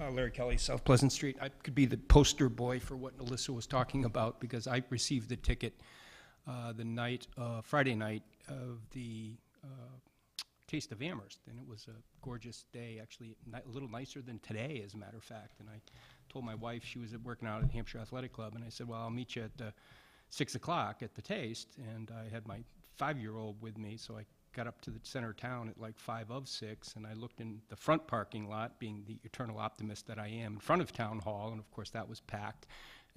Uh, Larry Kelly, South Pleasant Street. I could be the poster boy for what Alyssa was talking about, because I received the ticket uh, the night, uh, Friday night of the uh, Taste of Amherst, and it was a gorgeous day, actually ni a little nicer than today, as a matter of fact. And I told my wife, she was working out at the Hampshire Athletic Club, and I said, well, I'll meet you at uh, six o'clock at the Taste, and I had my five-year-old with me, so I got up to the center of town at like five of six, and I looked in the front parking lot, being the eternal optimist that I am, in front of Town Hall, and of course that was packed.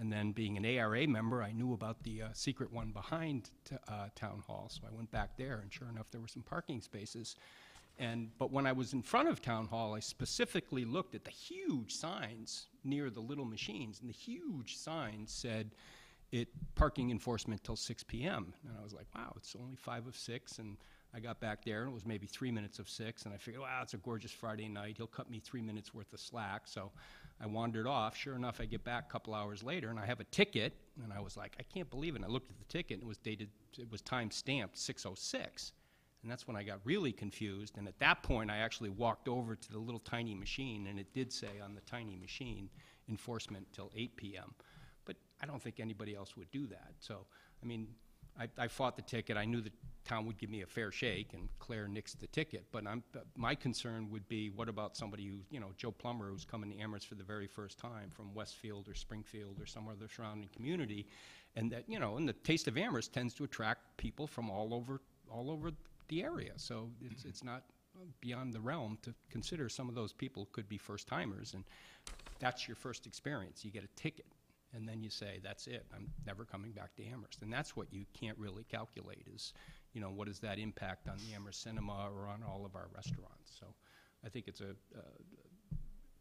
And then, being an A R A member, I knew about the uh, secret one behind t uh, Town Hall, so I went back there, and sure enough, there were some parking spaces. And but when I was in front of Town Hall, I specifically looked at the huge signs near the little machines, and the huge signs said, "It parking enforcement till six P M" And I was like, "Wow, it's only five of six." And I got back there, and it was maybe three minutes of six, and I figured, "Wow, it's a gorgeous Friday night. He'll cut me three minutes worth of slack." So I wandered off. Sure enough, I get back a couple hours later, and I have a ticket, and I was like, I can't believe it. And I looked at the ticket, and it was dated, it was time stamped six oh six, and that's when I got really confused. And at that point, I actually walked over to the little tiny machine, and it did say on the tiny machine, enforcement till eight P M But I don't think anybody else would do that. So, I mean, I, I fought the ticket. I knew the town would give me a fair shake, and Claire nixed the ticket. But I'm, uh, my concern would be, what about somebody who, you know, Joe Plummer, who's coming to Amherst for the very first time from Westfield or Springfield or some other surrounding community, and that, you know, and the Taste of Amherst tends to attract people from all over, all over the area. So it's, it's not beyond the realm to consider some of those people could be first timers, and that's your first experience. You get a ticket. And then you say, that's it, I'm never coming back to Amherst. And that's what you can't really calculate is, you know, what is that impact on the Amherst cinema or on all of our restaurants? So I think it's a uh,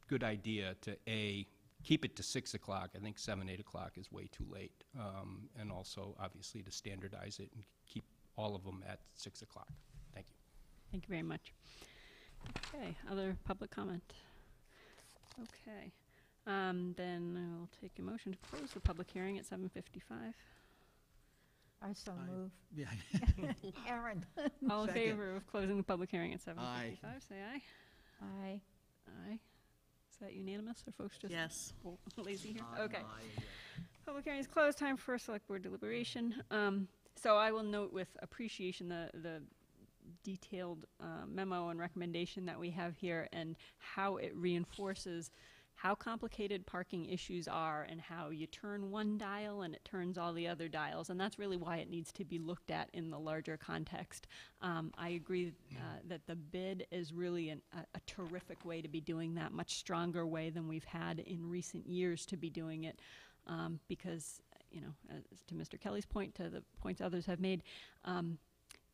good idea to, A, keep it to six o'clock. I think seven, eight o'clock is way too late. Um, and also, obviously, to standardize it and keep all of them at six o'clock. Thank you. Thank you very much. Okay, other public comment? Okay. Um, then I'll take a motion to close the public hearing at seven fifty-five. I so I move. Yeah. Aaron. All in favor of closing the public hearing at seven fifty-five, say aye. Aye. Aye. Is that unanimous, or folks just yes. lazy here? Aye. Okay. Aye. Public hearing is closed. Time for select board deliberation. Um, so I will note with appreciation the, the detailed uh, memo and recommendation that we have here, and how it reinforces how complicated parking issues are, and how you turn one dial and it turns all the other dials. And that's really why it needs to be looked at in the larger context. Um, I agree uh, that the B I D is really an, a, a terrific way to be doing that, much stronger way than we've had in recent years to be doing it, um, because, you know, as to Mister Kelly's point, to the points others have made, um,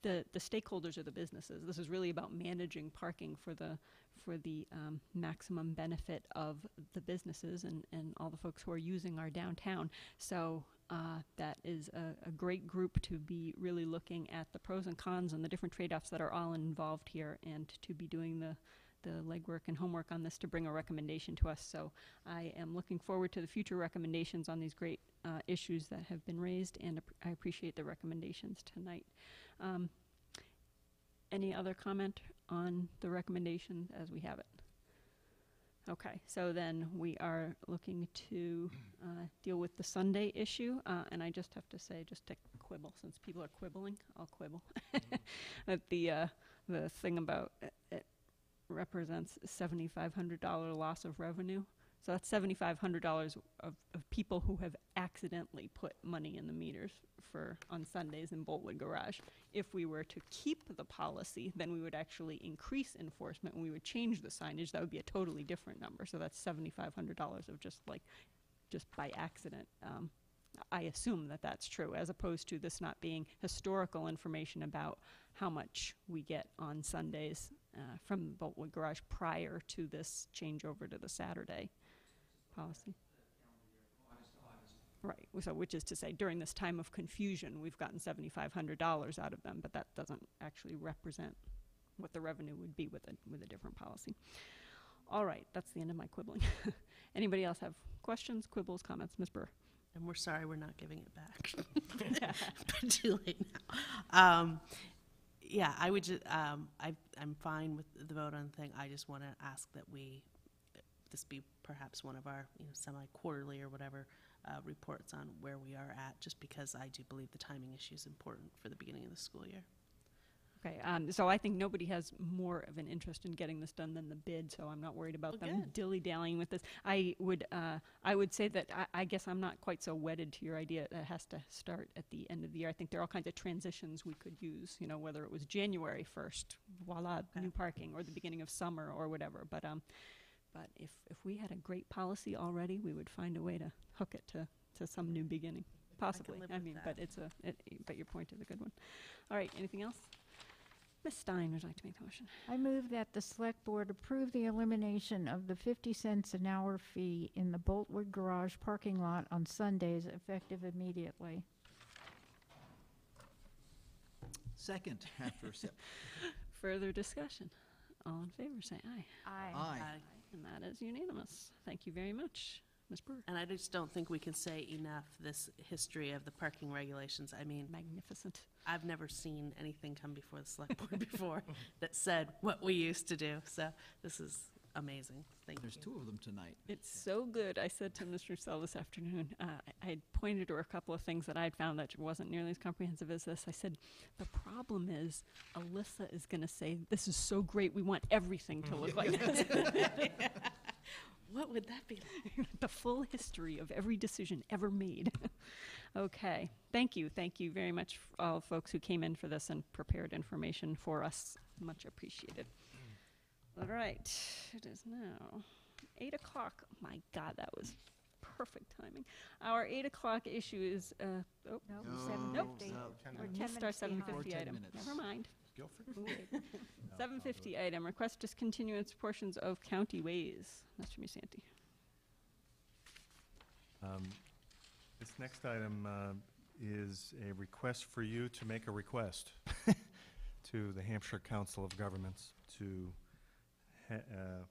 the, the stakeholders are the businesses. This is really about managing parking for the for the um, maximum benefit of the businesses and, and all the folks who are using our downtown. So uh, that is a, a great group to be really looking at the pros and cons and the different trade-offs that are all involved here, and to be doing the, the legwork and homework on this to bring a recommendation to us. So I am looking forward to the future recommendations on these great uh, issues that have been raised, and ap I appreciate the recommendations tonight. Um, any other comment on the recommendation as we have it. Okay, so then we are looking to uh, deal with the Sunday issue, uh, and I just have to say, just to quibble, since people are quibbling, I'll quibble. Mm-hmm. That the uh, the thing about it, it represents seven thousand five hundred dollars loss of revenue. So that's seven thousand five hundred dollars of, of people who have accidentally put money in the meters for on Sundays in Boltwood Garage. If we were to keep the policy, then we would actually increase enforcement and we would change the signage. That would be a totally different number. So that's seven thousand five hundred dollars of just like, just by accident. Um, I assume that that's true, as opposed to this not being historical information about how much we get on Sundays uh, from the Boltwood Garage prior to this changeover to the Saturday policy. Right, so which is to say, during this time of confusion, we've gotten seven thousand five hundred dollars out of them, but that doesn't actually represent what the revenue would be with a, with a different policy. All right, that's the end of my quibbling. Anybody else have questions, quibbles, comments? Miz Burr. And we're sorry we're not giving it back. Too late now. Um, yeah, I would just, um, I, I'm fine with the vote on the thing. I just want to ask that we, this be perhaps one of our, you know, semi-quarterly or whatever uh, reports on where we are at, just because I do believe the timing issue is important for the beginning of the school year. Okay, um, so I think nobody has more of an interest in getting this done than the bid, so I'm not worried about well, them dilly-dallying with this. I would uh, I would say that I, I guess I'm not quite so wedded to your idea that it has to start at the end of the year. I think there are all kinds of transitions we could use, you know, whether it was January first, voila, okay. New parking, or the beginning of summer or whatever. But um, but if, if we had a great policy already, we would find a way to hook it to, to some new beginning, possibly. I, I mean, that. but it's a it, but your point is a good one. All right, anything else? Miz Stein would like to make the motion. I move that the select board approve the elimination of the fifty cents an hour fee in the Boltwood Garage parking lot on Sundays effective immediately. Second, after a sip. Further discussion. All in favor say aye. Aye. Aye. Aye. And that is unanimous. Thank you very much. Miz Burr. And I just don't think we can say enough this history of the parking regulations. I mean, magnificent. I've never seen anything come before the select board before that said what we used to do. So this is amazing. Thank There's you. There's two of them tonight. It's so good. I said to Mister Sell this afternoon, uh, I had pointed to a couple of things that I had found that wasn't nearly as comprehensive as this. I said, the problem is Alyssa is going to say, this is so great, we want everything to look like this. Yeah. What would that be like? The full history of every decision ever made. Okay, thank you. Thank you very much for all folks who came in for this and prepared information for us. Much appreciated. Mm. All right, it is now eight o'clock. My God, that was perfect timing. Our eight o'clock issue is, uh, oh, no, no, seven, nope, no, ten or ten star seven fifty item. Minutes. Never mind. Guilford. no, seven fifty item, request discontinuance portions of county ways. That's from you, Santi. Um, this next item uh, is a request for you to make a request to the Hampshire Council of Governments to ha uh,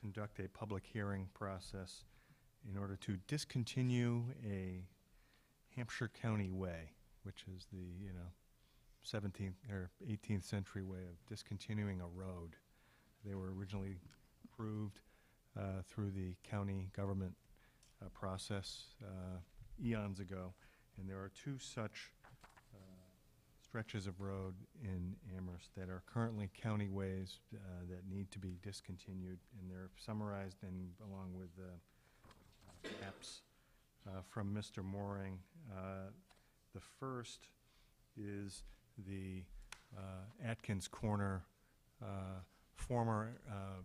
conduct a public hearing process in order to discontinue a Hampshire County way, which is the, you know, seventeenth or eighteenth century way of discontinuing a road. They were originally approved uh, through the county government uh, process uh, eons ago, and there are two such uh, stretches of road in Amherst that are currently county ways uh, that need to be discontinued, and they're summarized and along with the uh, maps uh, from Mister Mooring. Uh, the first is the uh, Atkins Corner, uh, former uh,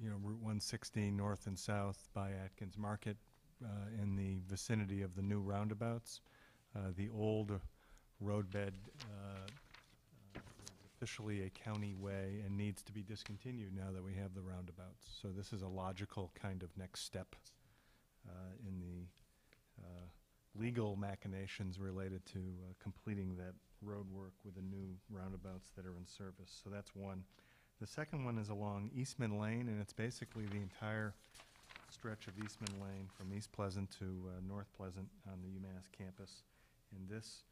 you know, Route one sixteen north and south by Atkins Market uh, in the vicinity of the new roundabouts. Uh, the old roadbed uh, uh, is officially a county way and needs to be discontinued now that we have the roundabouts. So this is a logical kind of next step uh, in the uh, legal machinations related to uh, completing that road work with the new roundabouts that are in service. So that's one. The second one is along Eastman Lane, and it's basically the entire stretch of Eastman Lane from East Pleasant to uh, North Pleasant on the UMass campus. And this,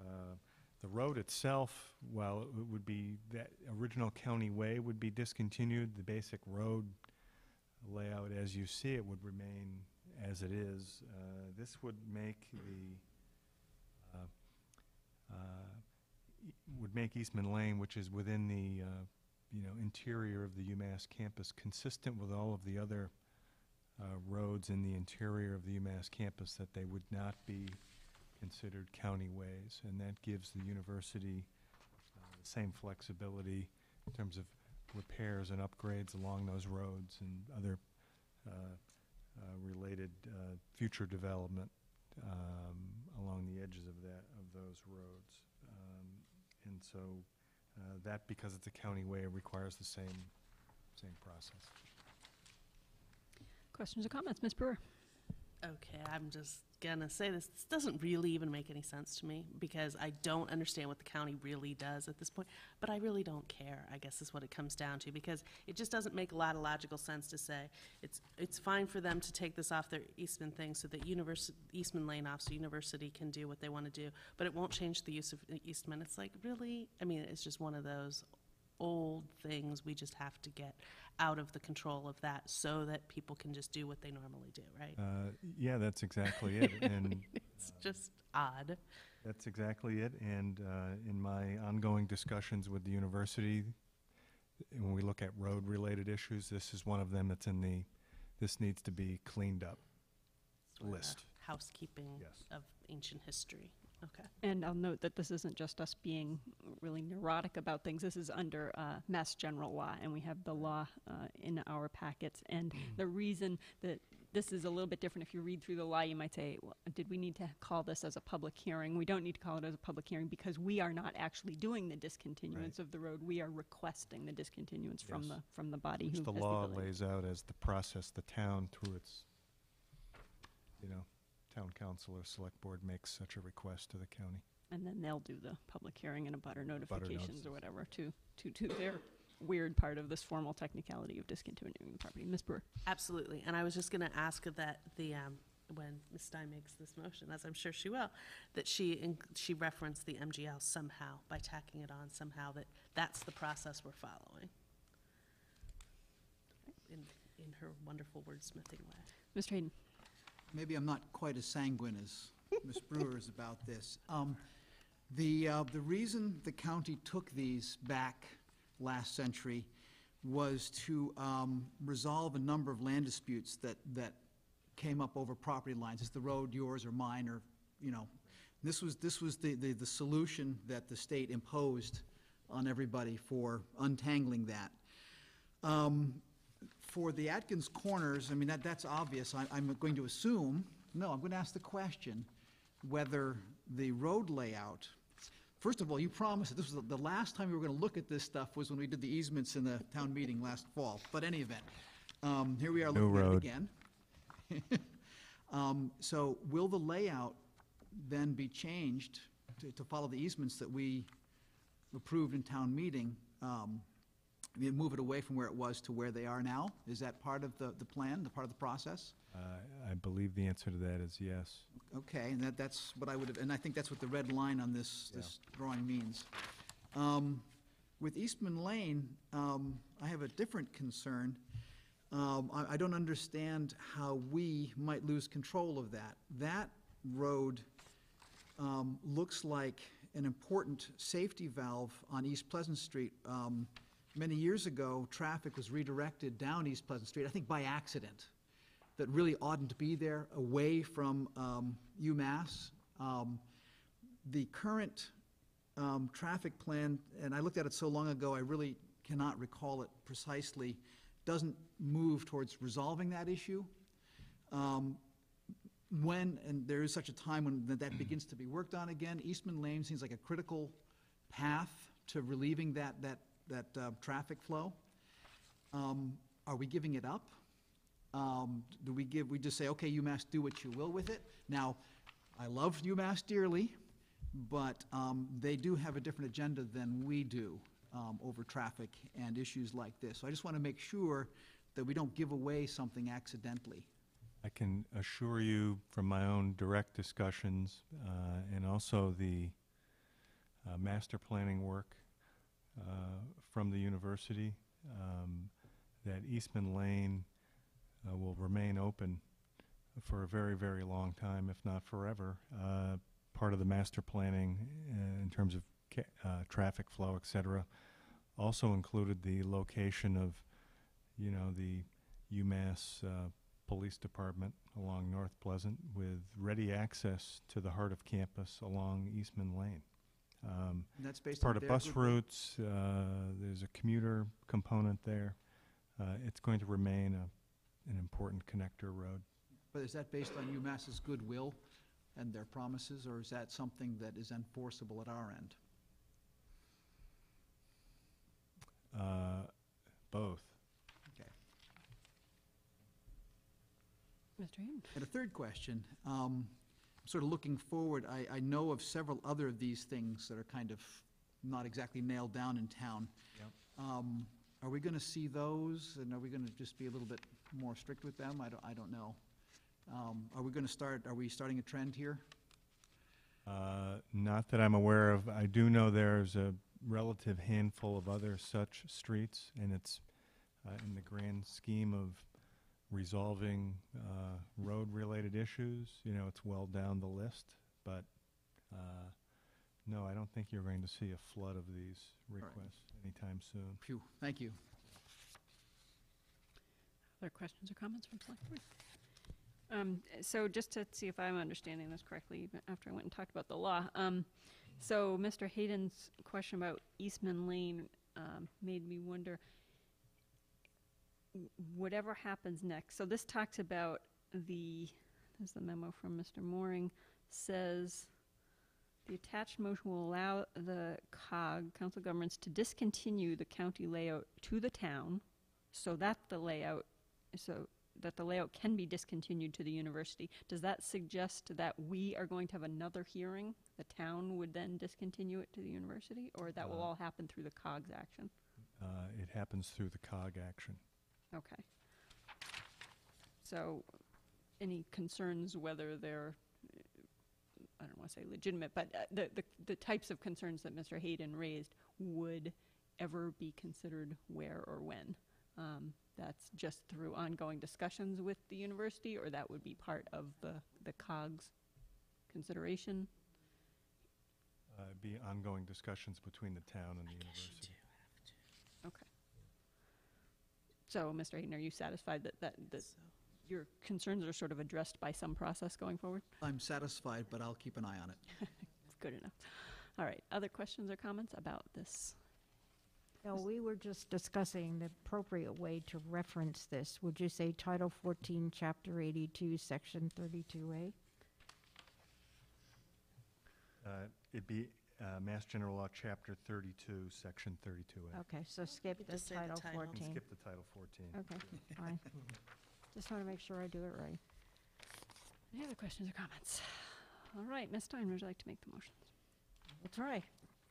uh, the the road itself, well, it would be that original county way would be discontinued. The basic road layout as you see it would remain as it is. Uh, this would make the uh, uh, would make Eastman Lane, which is within the uh, you know interior of the UMass campus, consistent with all of the other uh, roads in the interior of the UMass campus, that they would not be considered county ways, and that gives the university uh, the same flexibility in terms of repairs and upgrades along those roads and other uh, uh, related uh, future development um, along the edges of that of those roads. Um, and so uh, that, because it's a county way, requires the same same process. Questions or comments? Miz Brewer. Okay, I'm just gonna say this. This doesn't really even make any sense to me, because I don't understand what the county really does at this point, but I really don't care, I guess is what it comes down to, because it just doesn't make a lot of logical sense to say it's it's fine for them to take this off their Eastman thing so that university Eastman Lane off so university can do what they want to do, but it won't change the use of Eastman. It's like, really? I mean, it's just one of those old things we just have to get out of the control of that so that people can just do what they normally do, right? Uh, yeah, that's exactly it. And it's uh, just odd. That's exactly it. And uh, in my ongoing discussions with the university, when we look at road-related issues, this is one of them that's in the, this needs to be cleaned up list. Housekeeping, yes, of ancient history. Okay. And I'll note that this isn't just us being really neurotic about things. This is under uh, Mass General Law, and we have the law uh, in our packets. And mm-hmm. the reason that this is a little bit different, if you read through the law, you might say, well, did we need to call this as a public hearing? We don't need to call it as a public hearing, because we are not actually doing the discontinuance right. of the road. We are requesting the discontinuance yes. from the from the body. Which who the law the lays out as the process the town, through its, you know, town council or select board, makes such a request to the county, and then they'll do the public hearing and abutter notifications or whatever to to to their weird part of this formal technicality of discontinuing the property. Miz Brewer. Absolutely, and I was just going to ask that the um, when Miz Stein makes this motion, as I'm sure she will, that she in, she referenced the M G L somehow by tacking it on somehow, that that's the process we're following. In in her wonderful wordsmithing way. Mister Hayden. Maybe I'm not quite as sanguine as Miz Brewer is about this. Um, the, uh, the reason the county took these back last century was to um, resolve a number of land disputes that, that came up over property lines. Is the road yours or mine, or, you know. This was, this was the, the, the solution that the state imposed on everybody for untangling that. Um, For the Atkins Corners, I mean, that, that's obvious. I, I'm going to assume, no, I'm going to ask the question whether the road layout, first of all, you promised that this was the, the last time we were going to look at this stuff was when we did the easements in the town meeting last fall. But any event, um, here we are looking at it again. um, so will the layout then be changed to, to follow the easements that we approved in town meeting? Um, I mean, move it away from where it was to where they are now? Is that part of the, the plan, the part of the process? Uh, I believe the answer to that is yes. Okay, and that, that's what I would have, and I think that's what the red line on this, yeah. this drawing means. Um, with Eastman Lane, um, I have a different concern. Um, I, I don't understand how we might lose control of that. That road um, looks like an important safety valve on East Pleasant Street. Um, Many years ago, traffic was redirected down East Pleasant Street, I think by accident, that really oughtn't to be there, away from um, UMass. Um, the current um, traffic plan, and I looked at it so long ago, I really cannot recall it precisely, doesn't move towards resolving that issue. Um, when, and there is such a time when that begins to be worked on again, Eastman Lane seems like a critical path to relieving that, that that uh, traffic flow. Um, are we giving it up? Um, do we give, we just say, okay, UMass, do what you will with it? Now, I love UMass dearly, but um, they do have a different agenda than we do um, over traffic and issues like this. So I just want to make sure that we don't give away something accidentally. I can assure you from my own direct discussions uh, and also the Uh, uh, master planning work uh, from the university, um, that Eastman Lane uh, will remain open for a very, very long time, if not forever. Uh, part of the master planning uh, in terms of ca uh, traffic flow, et cetera, also included the location of, you know, the UMass uh, Police Department along North Pleasant with ready access to the heart of campus along Eastman Lane. Um, that's based part on of bus routes. Uh, there's a commuter component there. Uh, it's going to remain a, an important connector road. But is that based on UMass's goodwill and their promises, or is that something that is enforceable at our end? Uh, both. Okay. Mister Hames. And a third question. Um, sort of looking forward, I, I know of several other of these things that are kind of not exactly nailed down in town. Yep. Um, are we going to see those, and are we going to just be a little bit more strict with them? I don't, I don't know. Um, are we going to start, are we starting a trend here? Uh, not that I'm aware of. I do know there's a relative handful of other such streets, and it's uh, in the grand scheme of resolving uh, road-related issues, you know, it's well down the list, but uh, no, I don't think you're going to see a flood of these requests right. anytime soon. Phew, thank you. Other questions or comments from Select Board? Um, so just to see if I'm understanding this correctly, after I went and talked about the law, um, so Mister Hayden's question about Eastman Lane um, made me wonder, whatever happens next, so this talks about the, there's the memo from Mister Mooring, says the attached motion will allow the C O G, Council of Governments, to discontinue the county layout to the town so that the layout, so that the layout can be discontinued to the university. Does that suggest that we are going to have another hearing? The town would then discontinue it to the university, or that uh, will all happen through the C O G's action? Uh, it happens through the C O G action. Okay. So any concerns whether they're, I don't want to say legitimate, but uh, the, the, the types of concerns that Mister Hayden raised would ever be considered where or when? Um, that's just through ongoing discussions with the university, or that would be part of the, the C O G's consideration? Uh, it'd be ongoing discussions between the town and I the university. Okay. So, Mister Hayden, are you satisfied that, that, that so. your concerns are sort of addressed by some process going forward? I'm satisfied, but I'll keep an eye on it. Good enough. All right, other questions or comments about this? No, we were just discussing the appropriate way to reference this. Would you say Title fourteen, Chapter eighty-two, Section thirty-two A? Uh, it'd be uh, Mass General Law, Chapter thirty-two, Section thirty-two A. Okay, so skip the title, the title fourteen. Skip the Title fourteen. Okay, fine. Just want to make sure I do it right. Any other questions or comments? All right, Miz Stein, would you like to make the motions? We'll try.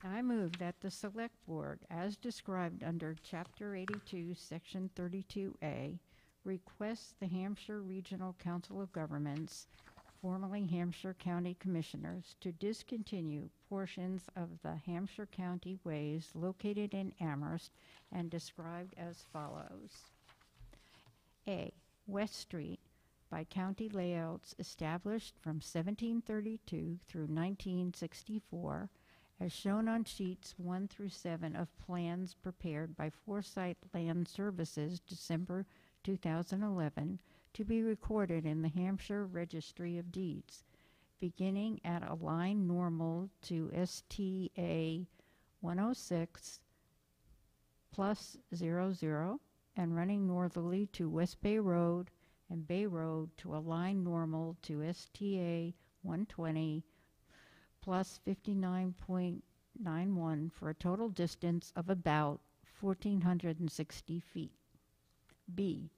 I move that the Select Board, as described under Chapter eighty-two, Section thirty-two A, requests the Hampshire Regional Council of Governments, formerly Hampshire County Commissioners, to discontinue portions of the Hampshire County ways located in Amherst and described as follows. A. West Street, by county layouts established from seventeen thirty-two through nineteen sixty-four, as shown on sheets one through seven of plans prepared by Foresight Land Services, December two thousand eleven, to be recorded in the Hampshire Registry of Deeds, beginning at a line normal to S T A one oh six plus zero zero, and running northerly to West Bay Road and Bay Road to a line normal to S T A one twenty plus fifty-nine point nine one, for a total distance of about one thousand four hundred sixty feet. B.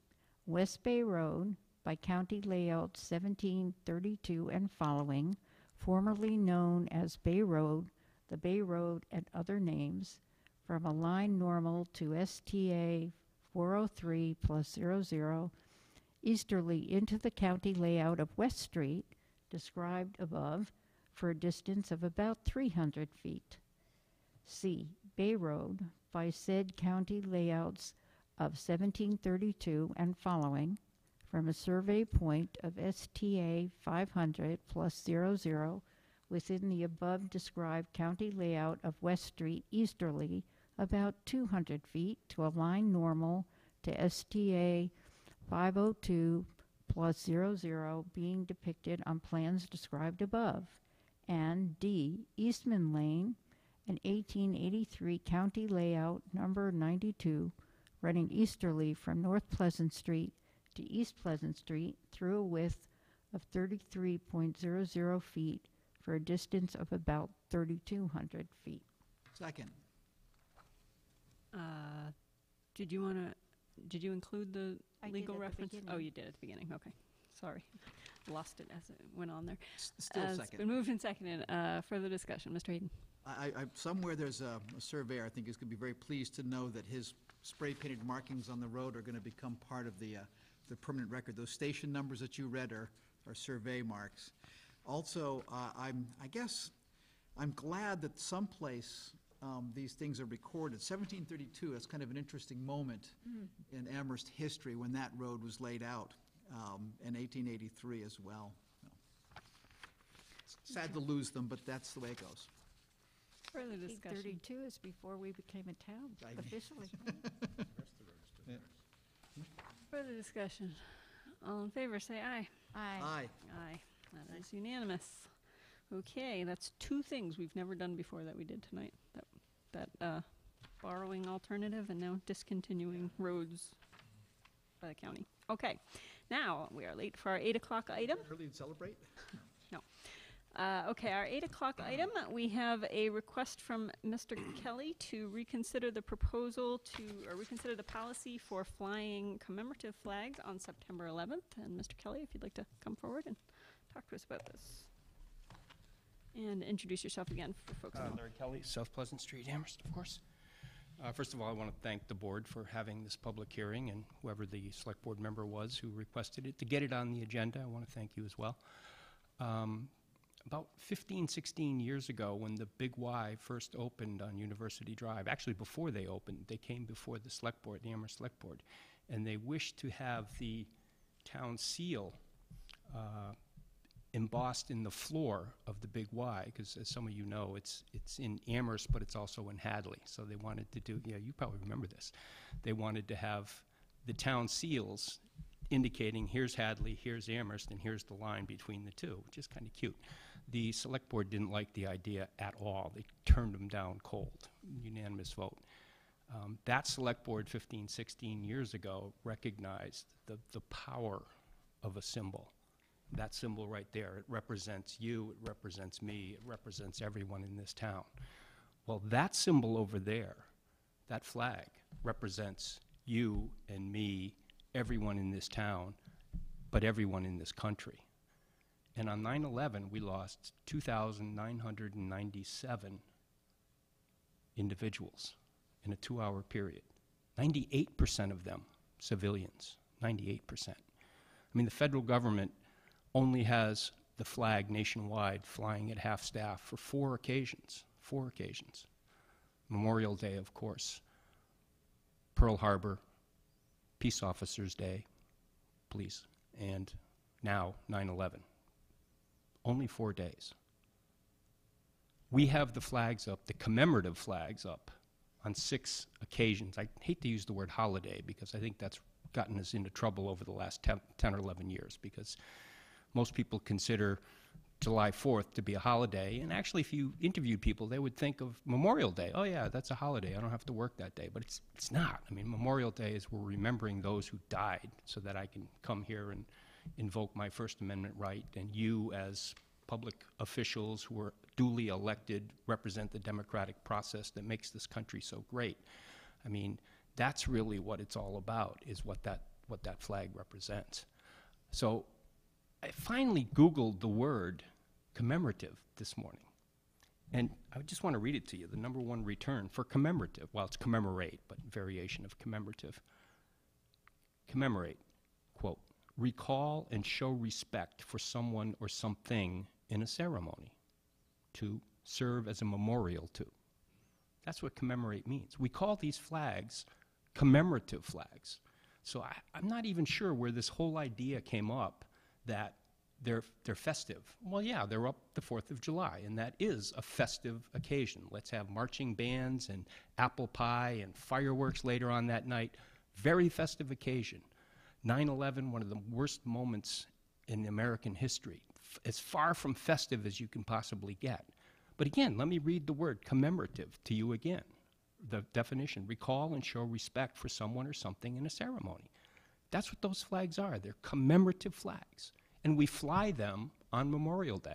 West Bay Road, by county layout seventeen thirty-two and following, formerly known as Bay Road, the Bay Road and other names, from a line normal to S T A four oh three plus zero zero, easterly into the county layout of West Street, described above, for a distance of about three hundred feet. C. Bay Road by said county layouts of seventeen thirty-two and following from a survey point of S T A five hundred plus zero zero within the above described county layout of West Street easterly about two hundred feet to align normal to S T A five oh two plus zero zero being depicted on plans described above, and D. Eastman Lane, an eighteen eighty-three county layout number ninety-two running easterly from North Pleasant Street to East Pleasant Street through a width of thirty-three point zero zero feet for a distance of about thirty-two hundred feet. Second. Uh, did you want to, did you include the I legal reference? The oh, you did at the beginning. Okay. Sorry. Lost it as it went on there. S still uh, second. It's been moved and seconded. Uh, further discussion. Mister Hayden. I, I, somewhere there's a, a surveyor I think is going to be very pleased to know that his spray painted markings on the road are going to become part of the, uh, the permanent record. Those station numbers that you read are, are survey marks. Also, uh, I'm, I guess I'm glad that someplace um, these things are recorded. seventeen thirty-two, that's kind of an interesting moment mm. in Amherst history when that road was laid out, um, and eighteen eighty-three as well. So. Sad to lose them, but that's the way it goes. Further discussion. eighteen thirty-two is before we became a town, I officially. Yeah. Further discussion. All in favor, say aye. Aye. Aye. Aye. That is unanimous. Okay, that's two things we've never done before that we did tonight. That, that uh, borrowing alternative and now discontinuing roads by the county. Okay, now we are late for our eight o'clock item. Early to celebrate? No. Uh, okay, our eight o'clock item, we have a request from Mister Kelly to reconsider the proposal to, or reconsider the policy for flying commemorative flags on September eleventh. And Mister Kelly, if you'd like to come forward and talk to us about this. And introduce yourself again for folks. Uh, Larry Kelly, South Pleasant Street, Amherst, of course. Uh, first of all, I want to thank the board for having this public hearing and whoever the select board member was who requested it to get it on the agenda. I want to thank you as well. Um, About fifteen, sixteen years ago when the Big Y first opened on University Drive, actually before they opened, they came before the select board, the Amherst Select Board, and they wished to have the town seal uh, embossed in the floor of the Big Y, because as some of you know, it's, it's in Amherst, but it's also in Hadley. So they wanted to do, yeah, you probably remember this. They wanted to have the town seals indicating here's Hadley, here's Amherst, and here's the line between the two, which is kind of cute. The select board didn't like the idea at all. They turned them down cold, unanimous vote. Um, that select board fifteen, sixteen years ago recognized the, the power of a symbol. That symbol right there, it represents you, it represents me, it represents everyone in this town. Well, that symbol over there, that flag, represents you and me, everyone in this town, but everyone in this country. And on nine eleven, we lost two thousand nine hundred ninety-seven individuals in a two-hour period. ninety-eight percent of them civilians, ninety-eight percent. I mean, the federal government only has the flag nationwide flying at half-staff for four occasions, four occasions. Memorial Day, of course, Pearl Harbor, Peace Officers Day, police, and now nine eleven. Only four days. We have the flags up, the commemorative flags up, on six occasions. I hate to use the word holiday because I think that's gotten us into trouble over the last ten, ten or eleven years, because most people consider July fourth to be a holiday, and actually if you interviewed people, they would think of Memorial Day. Oh yeah, that's a holiday, I don't have to work that day, but it's, it's not. I mean, Memorial Day is we're remembering those who died so that I can come here and invoke my First Amendment right, and you as public officials who are duly elected represent the democratic process that makes this country so great. I mean, that's really what it's all about, is what that, what that flag represents. So I finally Googled the word commemorative this morning, and I just want to read it to you. The number one return for commemorative, well, it's commemorate, but variation of commemorative. Commemorate, quote, recall and show respect for someone or something in a ceremony, to serve as a memorial to. That's what commemorate means. We call these flags commemorative flags. So I, I'm not even sure where this whole idea came up that they're, they're festive. Well, yeah, they're up the fourth of July, and that is a festive occasion. Let's have marching bands and apple pie and fireworks later on that night. Very festive occasion. nine eleven, one of the worst moments in American history. F- as far from festive as you can possibly get. But again, let me read the word commemorative to you again. The definition, recall and show respect for someone or something in a ceremony. That's what those flags are. They're commemorative flags. And we fly them on Memorial Day.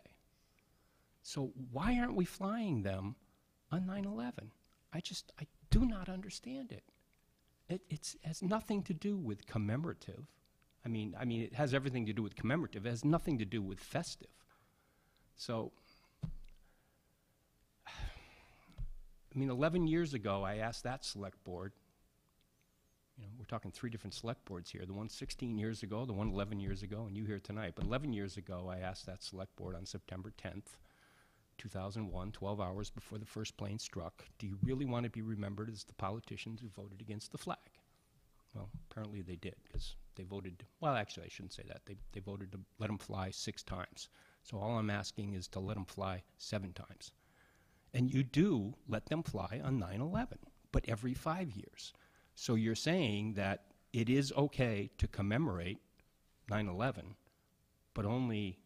So why aren't we flying them on nine eleven? I just, I do not understand it. It it's, has nothing to do with commemorative. I mean, I mean, it has everything to do with commemorative. It has nothing to do with festive. So, I mean, eleven years ago, I asked that select board, you know, we're talking three different select boards here, the one sixteen years ago, the one eleven years ago, and you here tonight. But eleven years ago, I asked that select board on September tenth, two thousand one, twelve hours before the first plane struck, do you really want to be remembered as the politicians who voted against the flag? Well, apparently they did, because they voted, well, actually, I shouldn't say that. They, they voted to let them fly six times. So all I'm asking is to let them fly seven times. And you do let them fly on nine eleven, but every five years. So you're saying that it is okay to commemorate nine eleven, but only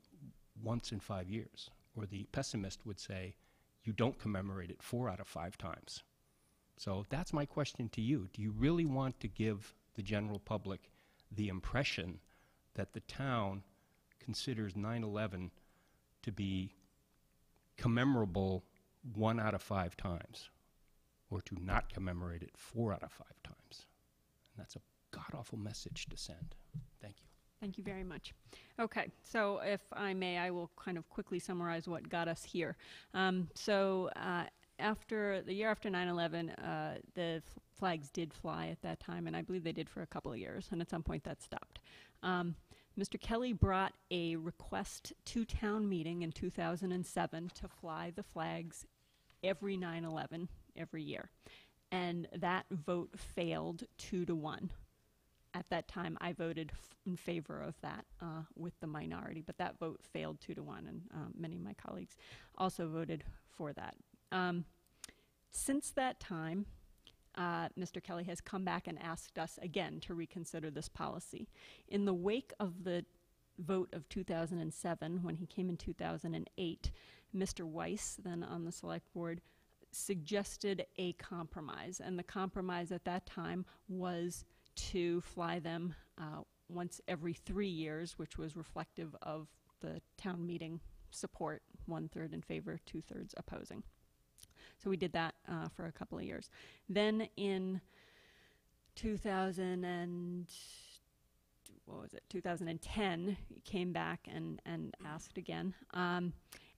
once in five years. Or the pessimist would say, you don't commemorate it four out of five times. So that's my question to you. Do you really want to give the general public the impression that the town considers nine eleven to be commemorable one out of five times, or to not commemorate it four out of five times? And that's a god-awful message to send. Thank you. Thank you very much. Okay, so if I may, I will kind of quickly summarize what got us here. Um, so uh, after the year after nine eleven, uh, the f flags did fly at that time, and I believe they did for a couple of years, and at some point that stopped. Um, Mister Kelly brought a request to town meeting in two thousand seven to fly the flags every nine eleven, every year. And that vote failed two to one. At that time, I voted f in favor of that uh, with the minority, but that vote failed two to one, and um, many of my colleagues also voted for that. Um, since that time, Uh, Mister Kelly has come back and asked us again to reconsider this policy. In the wake of the vote of two thousand seven, when he came in two thousand eight, Mister Weiss, then on the select board, suggested a compromise. And the compromise at that time was to fly them uh, once every three years, which was reflective of the town meeting support, one-third in favor, two-thirds opposing. So we did that uh, for a couple of years. Then in two thousand and what was it, twenty ten, he came back and, and asked again. Um,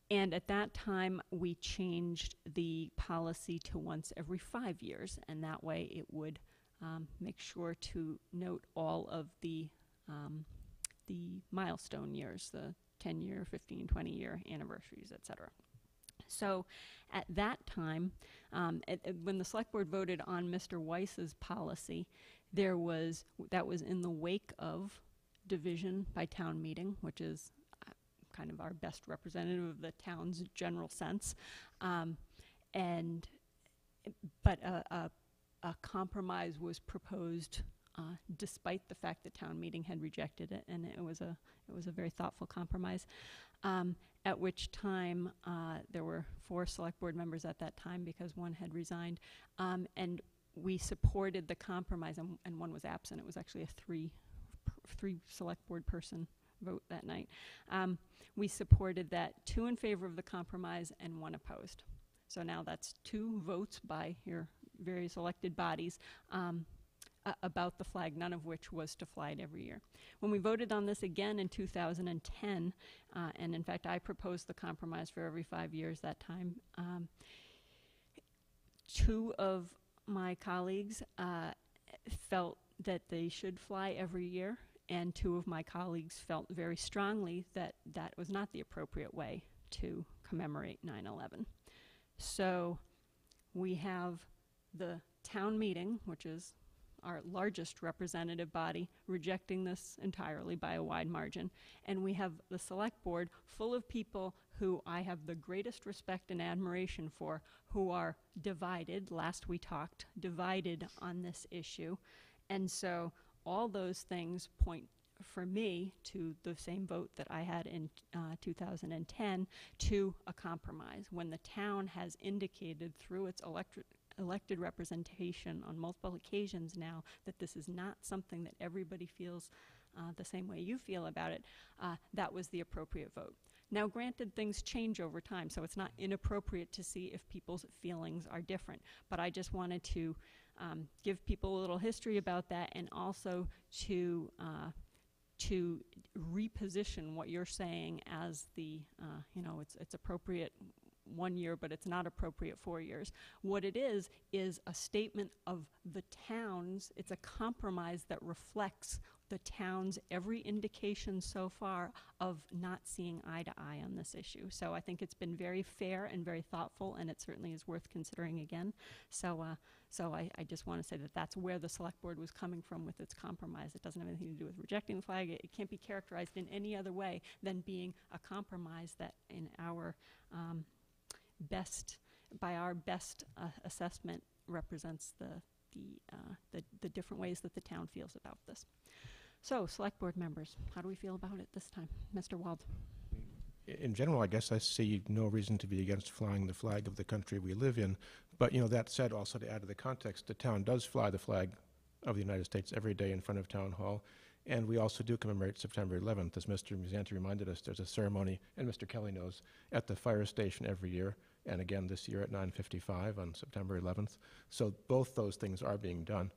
and at that time, we changed the policy to once every five years. And that way, it would um, make sure to note all of the, um, the milestone years, the ten-year, fifteen, twenty-year anniversaries, et cetera. So at that time, um, at, at when the select board voted on Mister Weiss's policy, there was, that was in the wake of division by town meeting, which is uh, kind of our best representative of the town's general sense. Um, and, but a, a, a compromise was proposed uh, despite the fact that town meeting had rejected it, and it was a, it was a very thoughtful compromise. Um, at which time uh, there were four select board members at that time because one had resigned, um, and we supported the compromise, and, and one was absent. It was actually a three, three select board person vote that night. Um, we supported that, two in favor of the compromise and one opposed. So now that's two votes by your various elected bodies um, uh, about the flag, none of which was to fly it every year. When we voted on this again in two thousand ten, uh, and in fact I proposed the compromise for every five years that time, um, two of my colleagues uh, felt that they should fly every year, and two of my colleagues felt very strongly that that was not the appropriate way to commemorate nine eleven. So we have the town meeting, which is our largest representative body, rejecting this entirely by a wide margin. And we have the select board full of people who I have the greatest respect and admiration for, who are divided, last we talked, divided on this issue. And so all those things point for me to the same vote that I had in uh, two thousand ten to a compromise. When the town has indicated through its electric elected representation on multiple occasions now that this is not something that everybody feels uh, the same way you feel about it, uh, that was the appropriate vote. Now granted, things change over time, so it's not inappropriate to see if people's feelings are different, but I just wanted to um, give people a little history about that, and also to uh, to reposition what you're saying as the, uh, you know, it's, it's appropriate one year, but it's not appropriate four years. What it is, is a statement of the town's, it's a compromise that reflects the town's every indication so far of not seeing eye to eye on this issue. So I think it's been very fair and very thoughtful, and it certainly is worth considering again. So, uh, so I, I just want to say that that's where the select board was coming from with its compromise. It doesn't have anything to do with rejecting the flag. It, it can't be characterized in any other way than being a compromise that in our um, best, by our best uh, assessment, represents the, the, uh, the, the different ways that the town feels about this. So, select board members, how do we feel about it this time? Mister Wald. In general, I guess I see no reason to be against flying the flag of the country we live in. But, you know, that said, also to add to the context, the town does fly the flag of the United States every day in front of Town Hall. And we also do commemorate September eleventh, as Mister Musanti reminded us. There's a ceremony, and Mister Kelly knows, at the fire station every year, and again this year at nine fifty-five on September eleventh. So both those things are being done.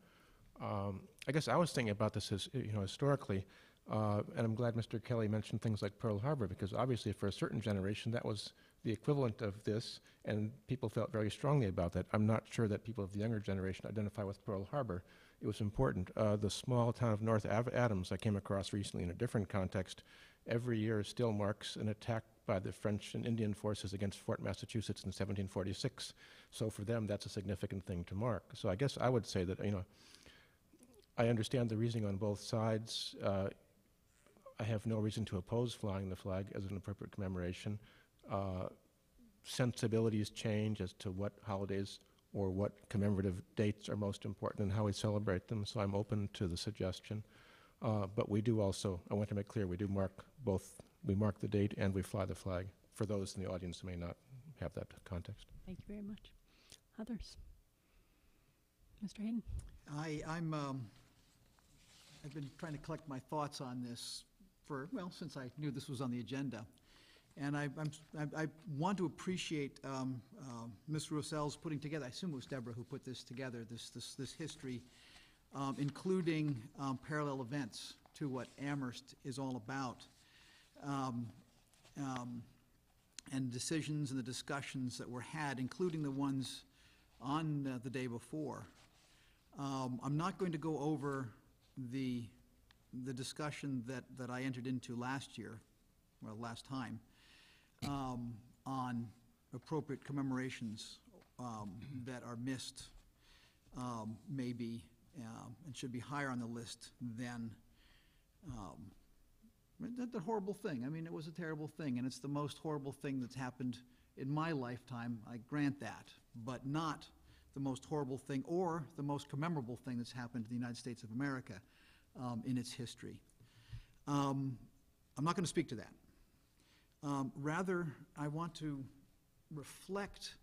Um, I guess I was thinking about this as, you know, historically, uh, and I'm glad Mister Kelly mentioned things like Pearl Harbor, because obviously for a certain generation that was the equivalent of this, and people felt very strongly about that. I'm not sure that people of the younger generation identify with Pearl Harbor. It was important. Uh, the small town of North Av Adams I came across recently in a different context, every year still marks an attack by the French and Indian forces against Fort Massachusetts in seventeen forty-six. So for them, that's a significant thing to mark. So I guess I would say that, you know, I understand the reasoning on both sides. Uh, I have no reason to oppose flying the flag as an appropriate commemoration. Uh, sensibilities change as to what holidays or what commemorative dates are most important and how we celebrate them, so I'm open to the suggestion. Uh, but we do also, I want to make clear, we do mark both, we mark the date and we fly the flag, for those in the audience who may not have that context. Thank you very much. Others? Mister Hayden. I, I'm, um, I've been trying to collect my thoughts on this for, well, since I knew this was on the agenda. And I, I'm, I, I want to appreciate um, uh, Miz Rossell's putting together, I assume it was Deborah who put this together, this, this, this history, um, including um, parallel events to what Amherst is all about, um, um, and decisions and the discussions that were had, including the ones on uh, the day before. Um, I'm not going to go over the, the discussion that, that I entered into last year, well, last time, um, on appropriate commemorations um, that are missed, um, maybe, uh, and should be higher on the list than um, that, that horrible thing. I mean, it was a terrible thing, and it's the most horrible thing that's happened in my lifetime, I grant that, but not the most horrible thing or the most commemorable thing that's happened to the United States of America um, in its history. Um, I'm not going to speak to that. Um, rather, I want to reflect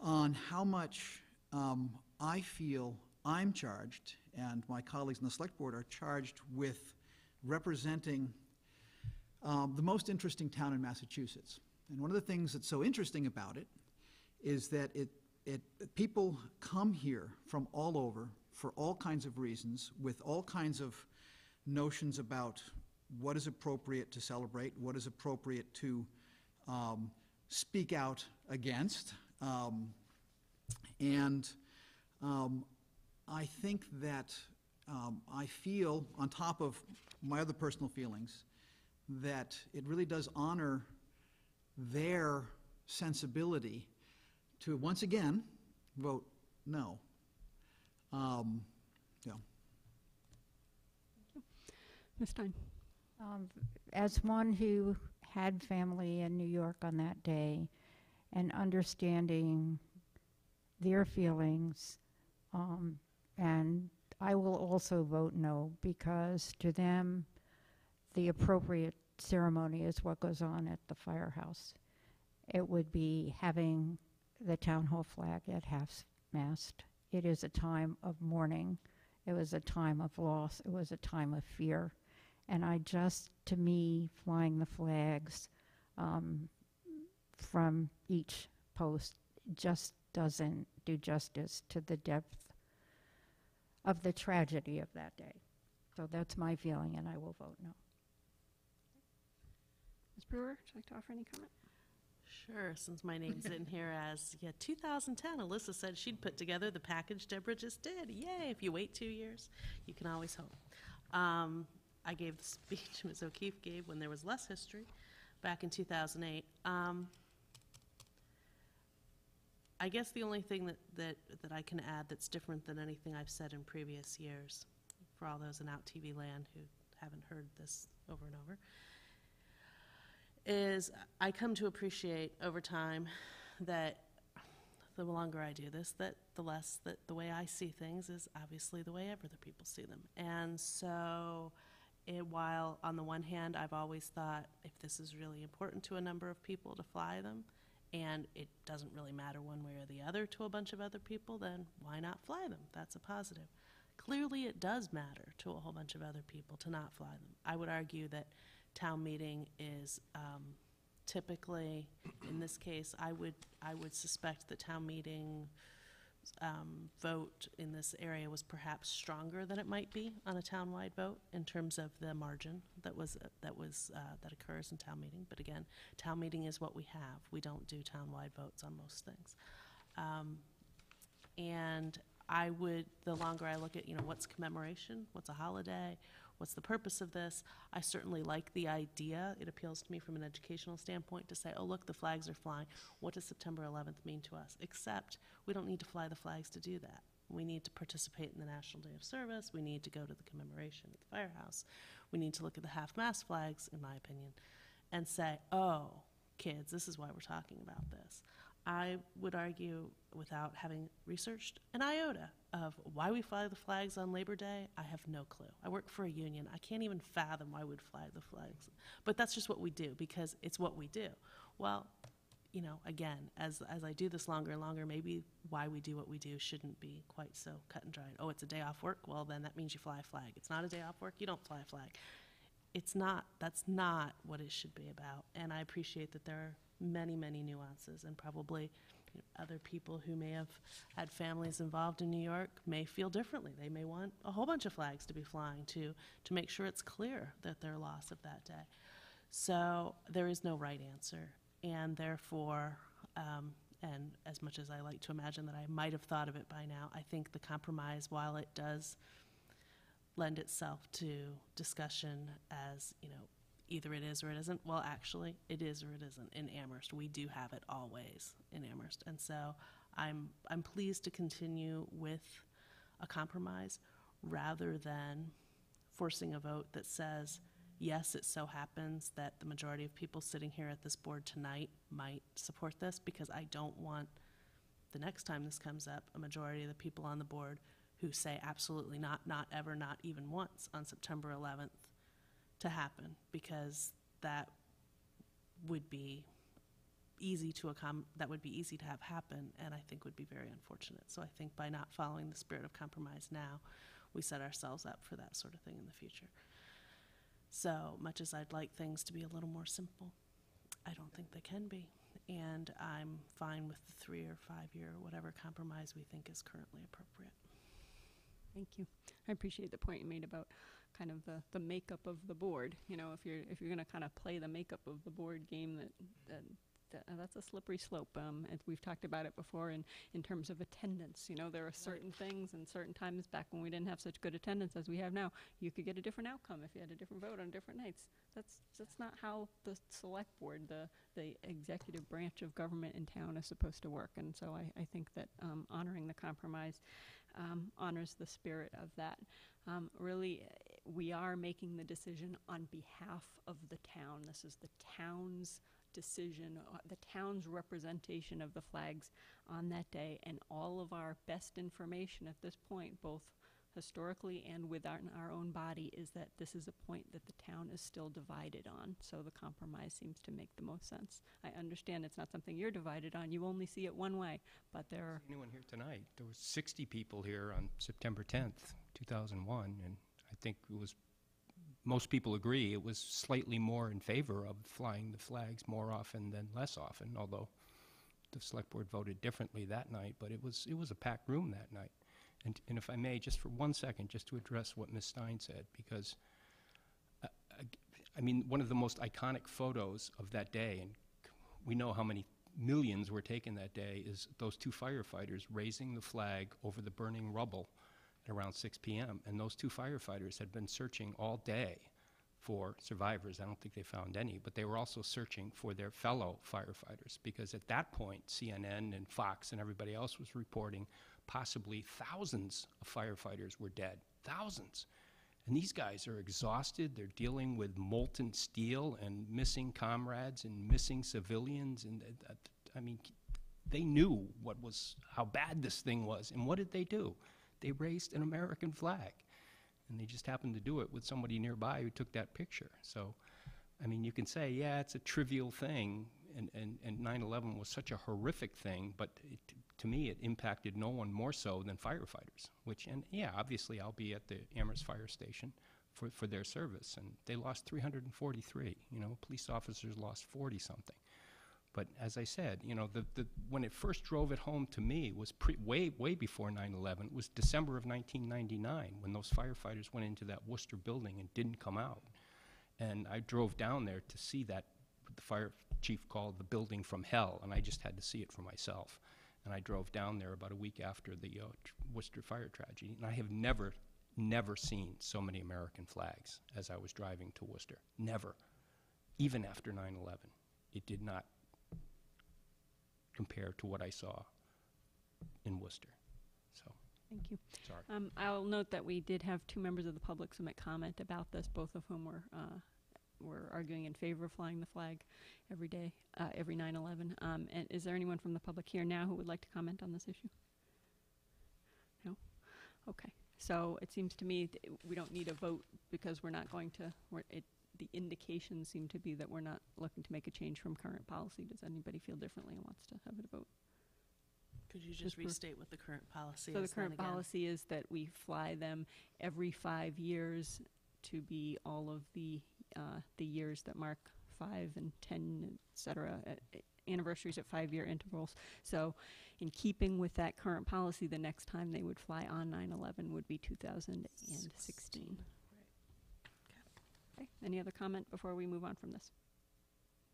on how much um, I feel I'm charged, and my colleagues in the select board are charged with representing um, the most interesting town in Massachusetts. And one of the things that's so interesting about it is that it It, people come here from all over for all kinds of reasons, with all kinds of notions about what is appropriate to celebrate, what is appropriate to um, speak out against. Um, and um, I think that um, I feel, on top of my other personal feelings, that it really does honor their sensibility to once again vote no. Um, yeah. Thank you. Miz Stein. Um, as one who had family in New York on that day and understanding their feelings, um, and I will also vote no, because to them the appropriate ceremony is what goes on at the firehouse. It would be having the town hall flag at half-mast. It is a time of mourning. It was a time of loss. It was a time of fear. And I just, to me, flying the flags um, from each post just doesn't do justice to the depth of the tragedy of that day. So that's my feeling, and I will vote no. Miz Brewer, would you like to offer any comment? Sure, since my name's in here as, yeah, two thousand ten, Alyssa said she'd put together the package Deborah just did. Yay, if you wait two years, you can always hope. Um, I gave the speech Miz O'Keefe gave when there was less history back in two thousand eight. Um, I guess the only thing that, that, that I can add that's different than anything I've said in previous years, for all those in Out T V land who haven't heard this over and over, is I come to appreciate over time that the longer I do this, that the less that the way I see things is obviously the way other people see them. And so it, while on the one hand I've always thought if this is really important to a number of people to fly them, and it doesn't really matter one way or the other to a bunch of other people, then why not fly them? That's a positive. Clearly it does matter to a whole bunch of other people to not fly them. I would argue that town meeting is um, typically, in this case, I would I would suspect the town meeting um, vote in this area was perhaps stronger than it might be on a townwide vote in terms of the margin that was uh, that was uh, that occurs in town meeting. But again, town meeting is what we have. We don't do townwide votes on most things, um, and I would. The longer I look at, you know, what's commemoration, what's a holiday. What's the purpose of this? I certainly like the idea. It appeals to me from an educational standpoint to say, oh, look, the flags are flying. What does September eleventh mean to us? Except we don't need to fly the flags to do that. We need to participate in the National Day of Service. We need to go to the commemoration at the firehouse. We need to look at the half-mast flags, in my opinion, and say, oh, kids, this is why we're talking about this. I would argue, without having researched an iota of why we fly the flags on Labor Day, I have no clue. I work for a union. I can't even fathom why we'd fly the flags. But that's just what we do, because it's what we do. Well, you know, again, as, as I do this longer and longer, maybe why we do what we do shouldn't be quite so cut and dry. Oh, it's a day off work? Well, then that means you fly a flag. It's not a day off work? You don't fly a flag. It's not, that's not what it should be about. And I appreciate that there are many, many nuances, and probably you know, other people who may have had families involved in New York may feel differently. They may want a whole bunch of flags to be flying to to make sure it's clear that their loss of that day. So there is no right answer, and therefore, um, and as much as I like to imagine that I might have thought of it by now, I think the compromise, while it does lend itself to discussion as, you know, either it is or it isn't. Well, actually, it is or it isn't in Amherst. We do have it always in Amherst. And so I'm, I'm pleased to continue with a compromise rather than forcing a vote that says, yes, it so happens that the majority of people sitting here at this board tonight might support this, because I don't want the next time this comes up, a majority of the people on the board who say absolutely not, not ever, not even once on September eleventh to happen, because that would be easy to accom that would be easy to have happen, and I think would be very unfortunate. So I think by not following the spirit of compromise now, we set ourselves up for that sort of thing in the future. So much as I'd like things to be a little more simple, I don't think they can be, and I'm fine with the three or five year or whatever compromise we think is currently appropriate. Thank you. I appreciate the point you made about kind of the, the makeup of the board. You know, if you're if you're going to kind of play the makeup of the board game that, that th that's a slippery slope, um, and we've talked about it before in, in terms of attendance. You know, there are certain right. things and certain times back when we didn't have such good attendance as we have now. You could get a different outcome if you had a different vote on different nights. That's that's not how the select board, the, the executive branch of government in town is supposed to work. And so I, I think that um, honoring the compromise um, honors the spirit of that. Um, really, we are making the decision on behalf of the town. This is the town's decision, uh, the town's representation of the flags on that day, and all of our best information at this point, both historically and within our own body, is that this is a point that the town is still divided on. So the compromise seems to make the most sense. I understand it's not something you're divided on. You only see it one way, but there are... Anyone here tonight? There were sixty people here on September tenth, two thousand one, and I think it was... most people agree it was slightly more in favor of flying the flags more often than less often, although the select board voted differently that night, but it was it was a packed room that night. And, and if I may, just for one second, just to address what Miz Stein said, because, uh, I, I mean, one of the most iconic photos of that day, and we know how many millions were taken that day, is those two firefighters raising the flag over the burning rubble at around six p m And those two firefighters had been searching all day for survivors. I don't think they found any, but they were also searching for their fellow firefighters, because at that point, C N N and Fox and everybody else was reporting possibly thousands of firefighters were dead, thousands. And these guys are exhausted. They're dealing with molten steel and missing comrades and missing civilians. And uh, I mean, they knew what was, how bad this thing was. And what did they do? They raised an American flag, and they just happened to do it with somebody nearby who took that picture. So, I mean, you can say, yeah, it's a trivial thing, and and and nine eleven was such a horrific thing, but it, to me, it impacted no one more so than firefighters. Which, and yeah, obviously, I'll be at the Amherst Fire Station for for their service, and they lost three hundred forty-three. You know, police officers lost forty something. But as I said, you know, the, the, when it first drove it home to me was pre, way, way before nine eleven. It was December of nineteen ninety-nine when those firefighters went into that Worcester building and didn't come out. And I drove down there to see that, the fire chief called the building from hell, and I just had to see it for myself. And I drove down there about a week after the uh, Worcester fire tragedy, and I have never, never seen so many American flags as I was driving to Worcester. Never. Even after nine eleven. It did not compared to what I saw in Worcester. So thank you. Sorry. Um, I'll note that we did have two members of the public submit comment about this, both of whom were uh, were arguing in favor of flying the flag every day, uh, every nine eleven. Um, and is there anyone from the public here now who would like to comment on this issue? No? Okay. So it seems to me that we don't need a vote because we're not going to, we're, it, the indications seem to be that we're not looking to make a change from current policy. Does anybody feel differently and wants to have it a vote? Could you just, just restate what the current policy so is? So the current policy is that we fly them every five years to be all of the uh, the years that mark five and ten, et cetera, uh, anniversaries at five-year intervals. So in keeping with that current policy, the next time they would fly on nine eleven would be two thousand sixteen. sixteen. Okay. Any other comment before we move on from this?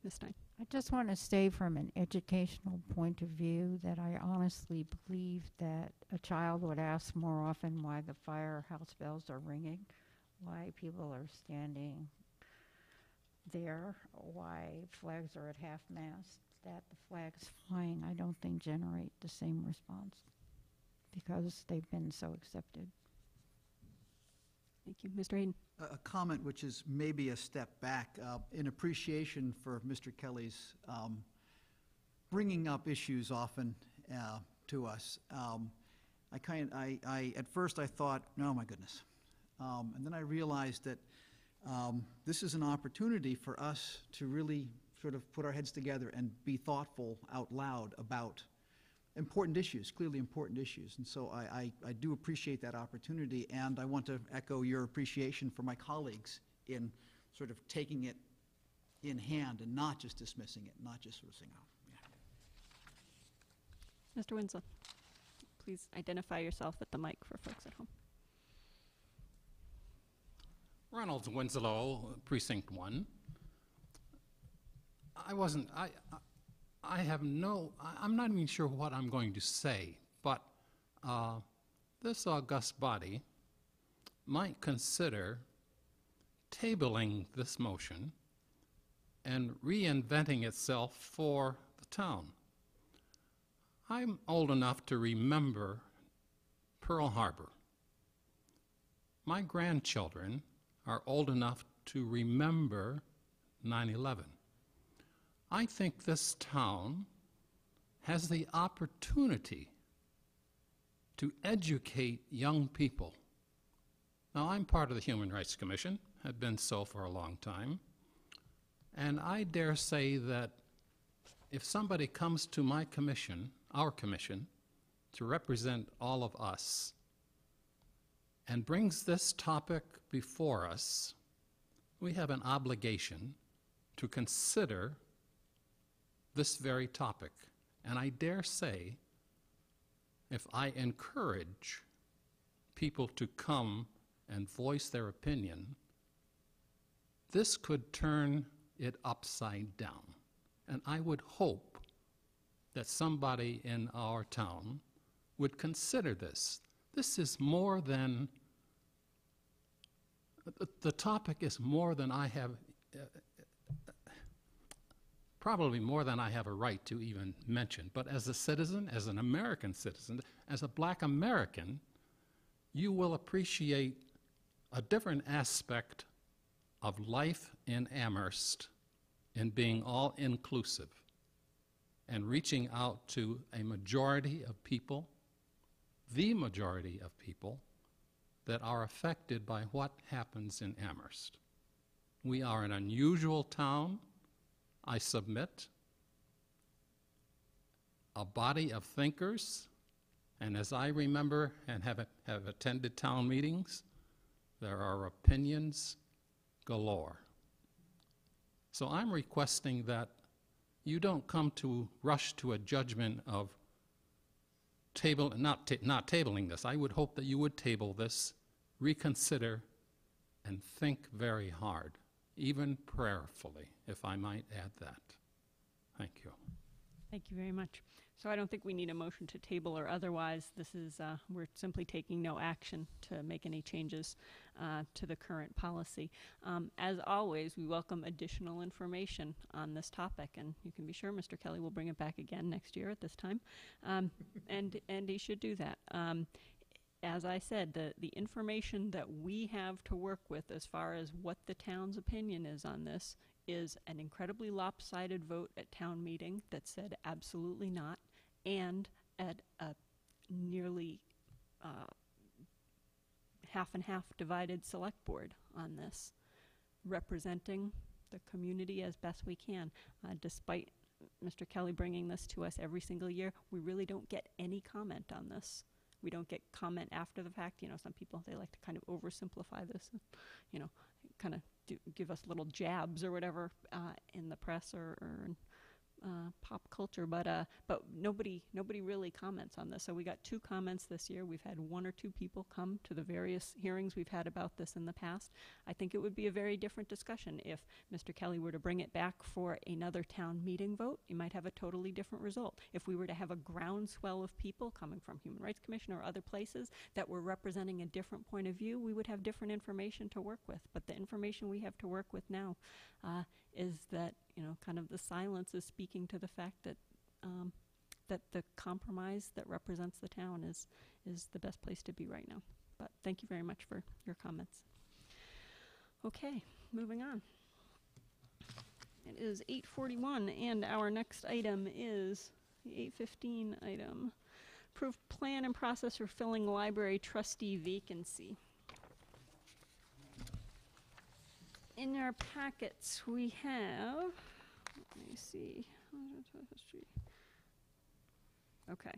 Miz Stein. I just want to say from an educational point of view that I honestly believe that a child would ask more often why the firehouse bells are ringing, why people are standing there, why flags are at half-mast, that the flags flying, I don't think generate the same response because they've been so accepted. Thank you. Mister Hayden. A comment which is maybe a step back uh, in appreciation for Mister Kelly's um, bringing up issues often uh, to us. Um, I kind, I, I, at first I thought, no, my goodness. Um, and then I realized that um, this is an opportunity for us to really sort of put our heads together and be thoughtful out loud about important issues, clearly important issues. And so I, I, I do appreciate that opportunity, and I want to echo your appreciation for my colleagues in sort of taking it in hand and not just dismissing it, not just sort of saying, oh, yeah. Mister Winslow, please identify yourself at the mic for folks at home. Ronald Winslow, Precinct one. I wasn't, I, I I have no, I, I'm not even sure what I'm going to say, but uh, this august body might consider tabling this motion and reinventing itself for the town. I'm old enough to remember Pearl Harbor. My grandchildren are old enough to remember nine eleven. I think this town has the opportunity to educate young people. Now, I'm part of the Human Rights Commission, have been so for a long time, and I dare say that if somebody comes to my commission, our commission, to represent all of us, and brings this topic before us, we have an obligation to consider this very topic. And I dare say, if I encourage people to come and voice their opinion, this could turn it upside down. And I would hope that somebody in our town would consider this. This is more than, the topic is more than I have, uh, probably more than I have a right to even mention. But as a citizen, as an American citizen, as a black American, you will appreciate a different aspect of life in Amherst in being all-inclusive and reaching out to a majority of people, the majority of people, that are affected by what happens in Amherst. We are an unusual town. I submit a body of thinkers, and as I remember and have, have attended town meetings, there are opinions galore. So I'm requesting that you don't come to rush to a judgment of table, not, ta not tabling this. I would hope that you would table this, reconsider, and think very hard, even prayerfully, if I might add that. Thank you. Thank you very much. So I don't think we need a motion to table or otherwise. This is, uh, we're simply taking no action to make any changes uh, to the current policy. Um, as always, we welcome additional information on this topic, and you can be sure Mister Kelly will bring it back again next year at this time, um, and, and he should do that. Um, As I said, the, the information that we have to work with as far as what the town's opinion is on this is an incredibly lopsided vote at town meeting that said absolutely not, and at a nearly uh, half and half divided select board on this, representing the community as best we can. Uh, despite Mister Kelly bringing this to us every single year, we really don't get any comment on this. We don't get comment after the fact. You know, some people, they like to kind of oversimplify this, and, you know, kind of do give us little jabs or whatever uh, in the press or, or in uh, pop culture. But uh, but nobody nobody really comments on this. So we got two comments this year. We've had one or two people come to the various hearings we've had about this in the past. I think it would be a very different discussion if Mister Kelly were to bring it back for another town meeting vote. You might have a totally different result. If we were to have a groundswell of people coming from Human Rights Commission or other places that were representing a different point of view, we would have different information to work with. But the information we have to work with now uh, is that, you know, kind of the silence is speaking to the fact that um, that the compromise that represents the town is is the best place to be right now. But thank you very much for your comments. Okay, moving on. It is eight forty-one, and our next item is the eight fifteen item. Approved plan and process for filling library trustee vacancy. In our packets, we have, let me see, okay,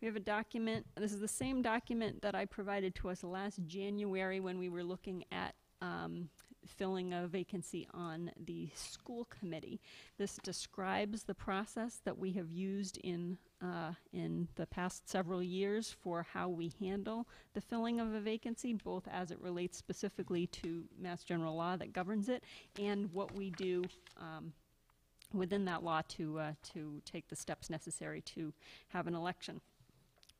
we have a document. This is the same document that I provided to us last January when we were looking at um, filling a vacancy on the school committee. This describes the process that we have used in uh, in the past several years for how we handle the filling of a vacancy, both as it relates specifically to Mass General Law that governs it and what we do um, within that law to, uh, to take the steps necessary to have an election.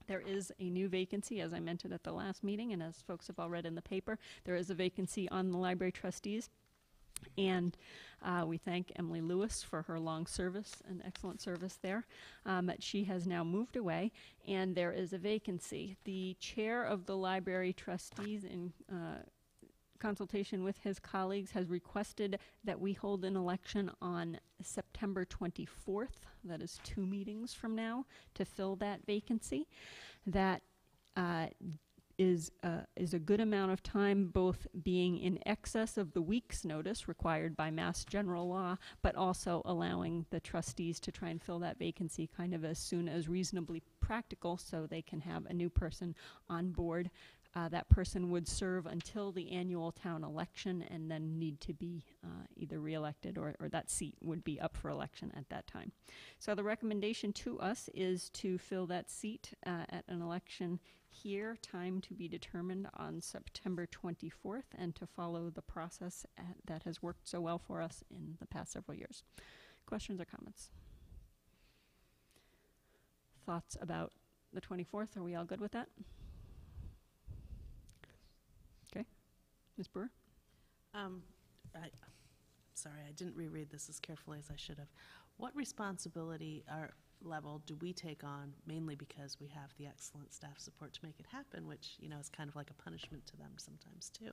There is a new vacancy, as I mentioned at the last meeting, and as folks have all read in the paper, there is a vacancy on the library trustees. And uh, we thank Emily Lewis for her long service and excellent service there. Um, she has now moved away, and there is a vacancy. The chair of the library trustees, in uh, consultation with his colleagues, has requested that we hold an election on September twenty-fourth, that is two meetings from now, to fill that vacancy. That uh, is uh, is a good amount of time, both being in excess of the week's notice required by Mass General Law, but also allowing the trustees to try and fill that vacancy kind of as soon as reasonably practical, so they can have a new person on board. Uh, that person would serve until the annual town election and then need to be uh, either re-elected, or, or that seat would be up for election at that time. So the recommendation to us is to fill that seat uh, at an election here, time to be determined, on September twenty-fourth, and to follow the process at, that has worked so well for us in the past several years. Questions or comments? Thoughts about the twenty-fourth? Are we all good with that? Okay. Miz Brewer? Um, I, sorry, I didn't reread this as carefully as I should have. What responsibility are level do we take on, mainly because we have the excellent staff support to make it happen, which, you know, is kind of like a punishment to them sometimes too,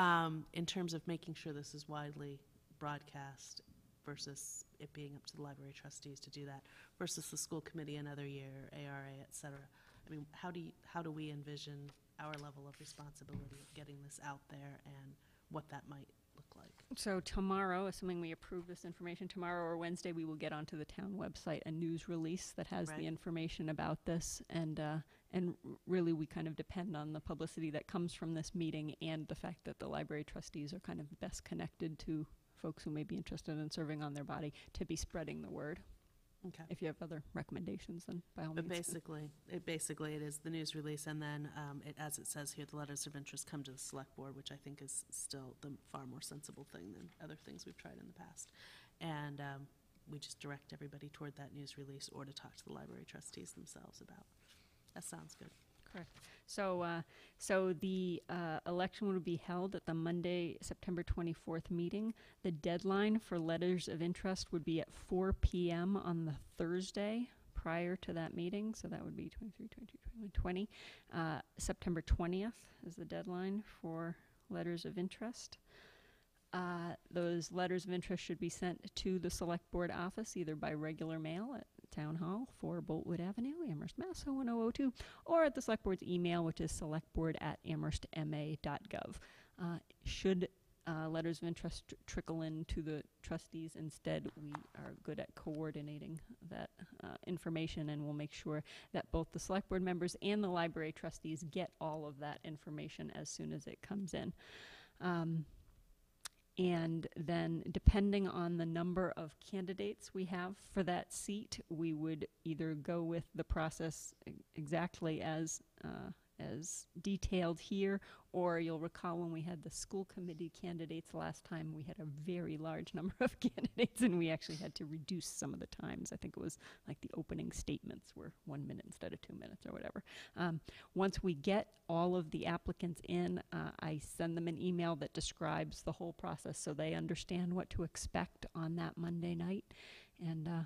um, in terms of making sure this is widely broadcast versus it being up to the library trustees to do that versus the school committee another year, A R A, et cetera? I mean, how do you, how do we envision our level of responsibility of getting this out there and what that might look like? So tomorrow, assuming we approve this information tomorrow or Wednesday, we will get onto the town website a news release that has right. the information about this, and uh, and really we kind of depend on the publicity that comes from this meeting and the fact that the library trustees are kind of best connected to folks who may be interested in serving on their body to be spreading the word. Okay. If you have other recommendations, then by all but means. Basically, it basically it is the news release, and then um, it, as it says here, the letters of interest come to the select board, which I think is still the far more sensible thing than other things we've tried in the past. And um, we just direct everybody toward that news release, or to talk to the library trustees themselves about. That sounds good. Correct. So, uh, so the uh, election will be held at the Monday, September twenty-fourth meeting. The deadline for letters of interest would be at four p m on the Thursday prior to that meeting. So that would be twenty-three, twenty-two, twenty-one, twenty. Uh, September twentieth is the deadline for letters of interest. Uh, those letters of interest should be sent to the Select Board office, either by regular mail at Town Hall, for Boltwood Avenue, Amherst, Mass. oh one oh oh two, or at the Select Board's email, which is selectboard at amherstma dot gov. Uh, should uh, letters of interest tr trickle in to the trustees instead, we are good at coordinating that uh, information, and we'll make sure that both the Select Board members and the library trustees get all of that information as soon as it comes in. Um, And then, depending on the number of candidates we have for that seat, we would either go with the process e exactly as uh, as detailed here, or you'll recall when we had the school committee candidates last time, we had a very large number of candidates, and we actually had to reduce some of the times. I think it was like the opening statements were one minute instead of two minutes or whatever. Um, once we get all of the applicants in, uh, I send them an email that describes the whole process so they understand what to expect on that Monday night. And uh,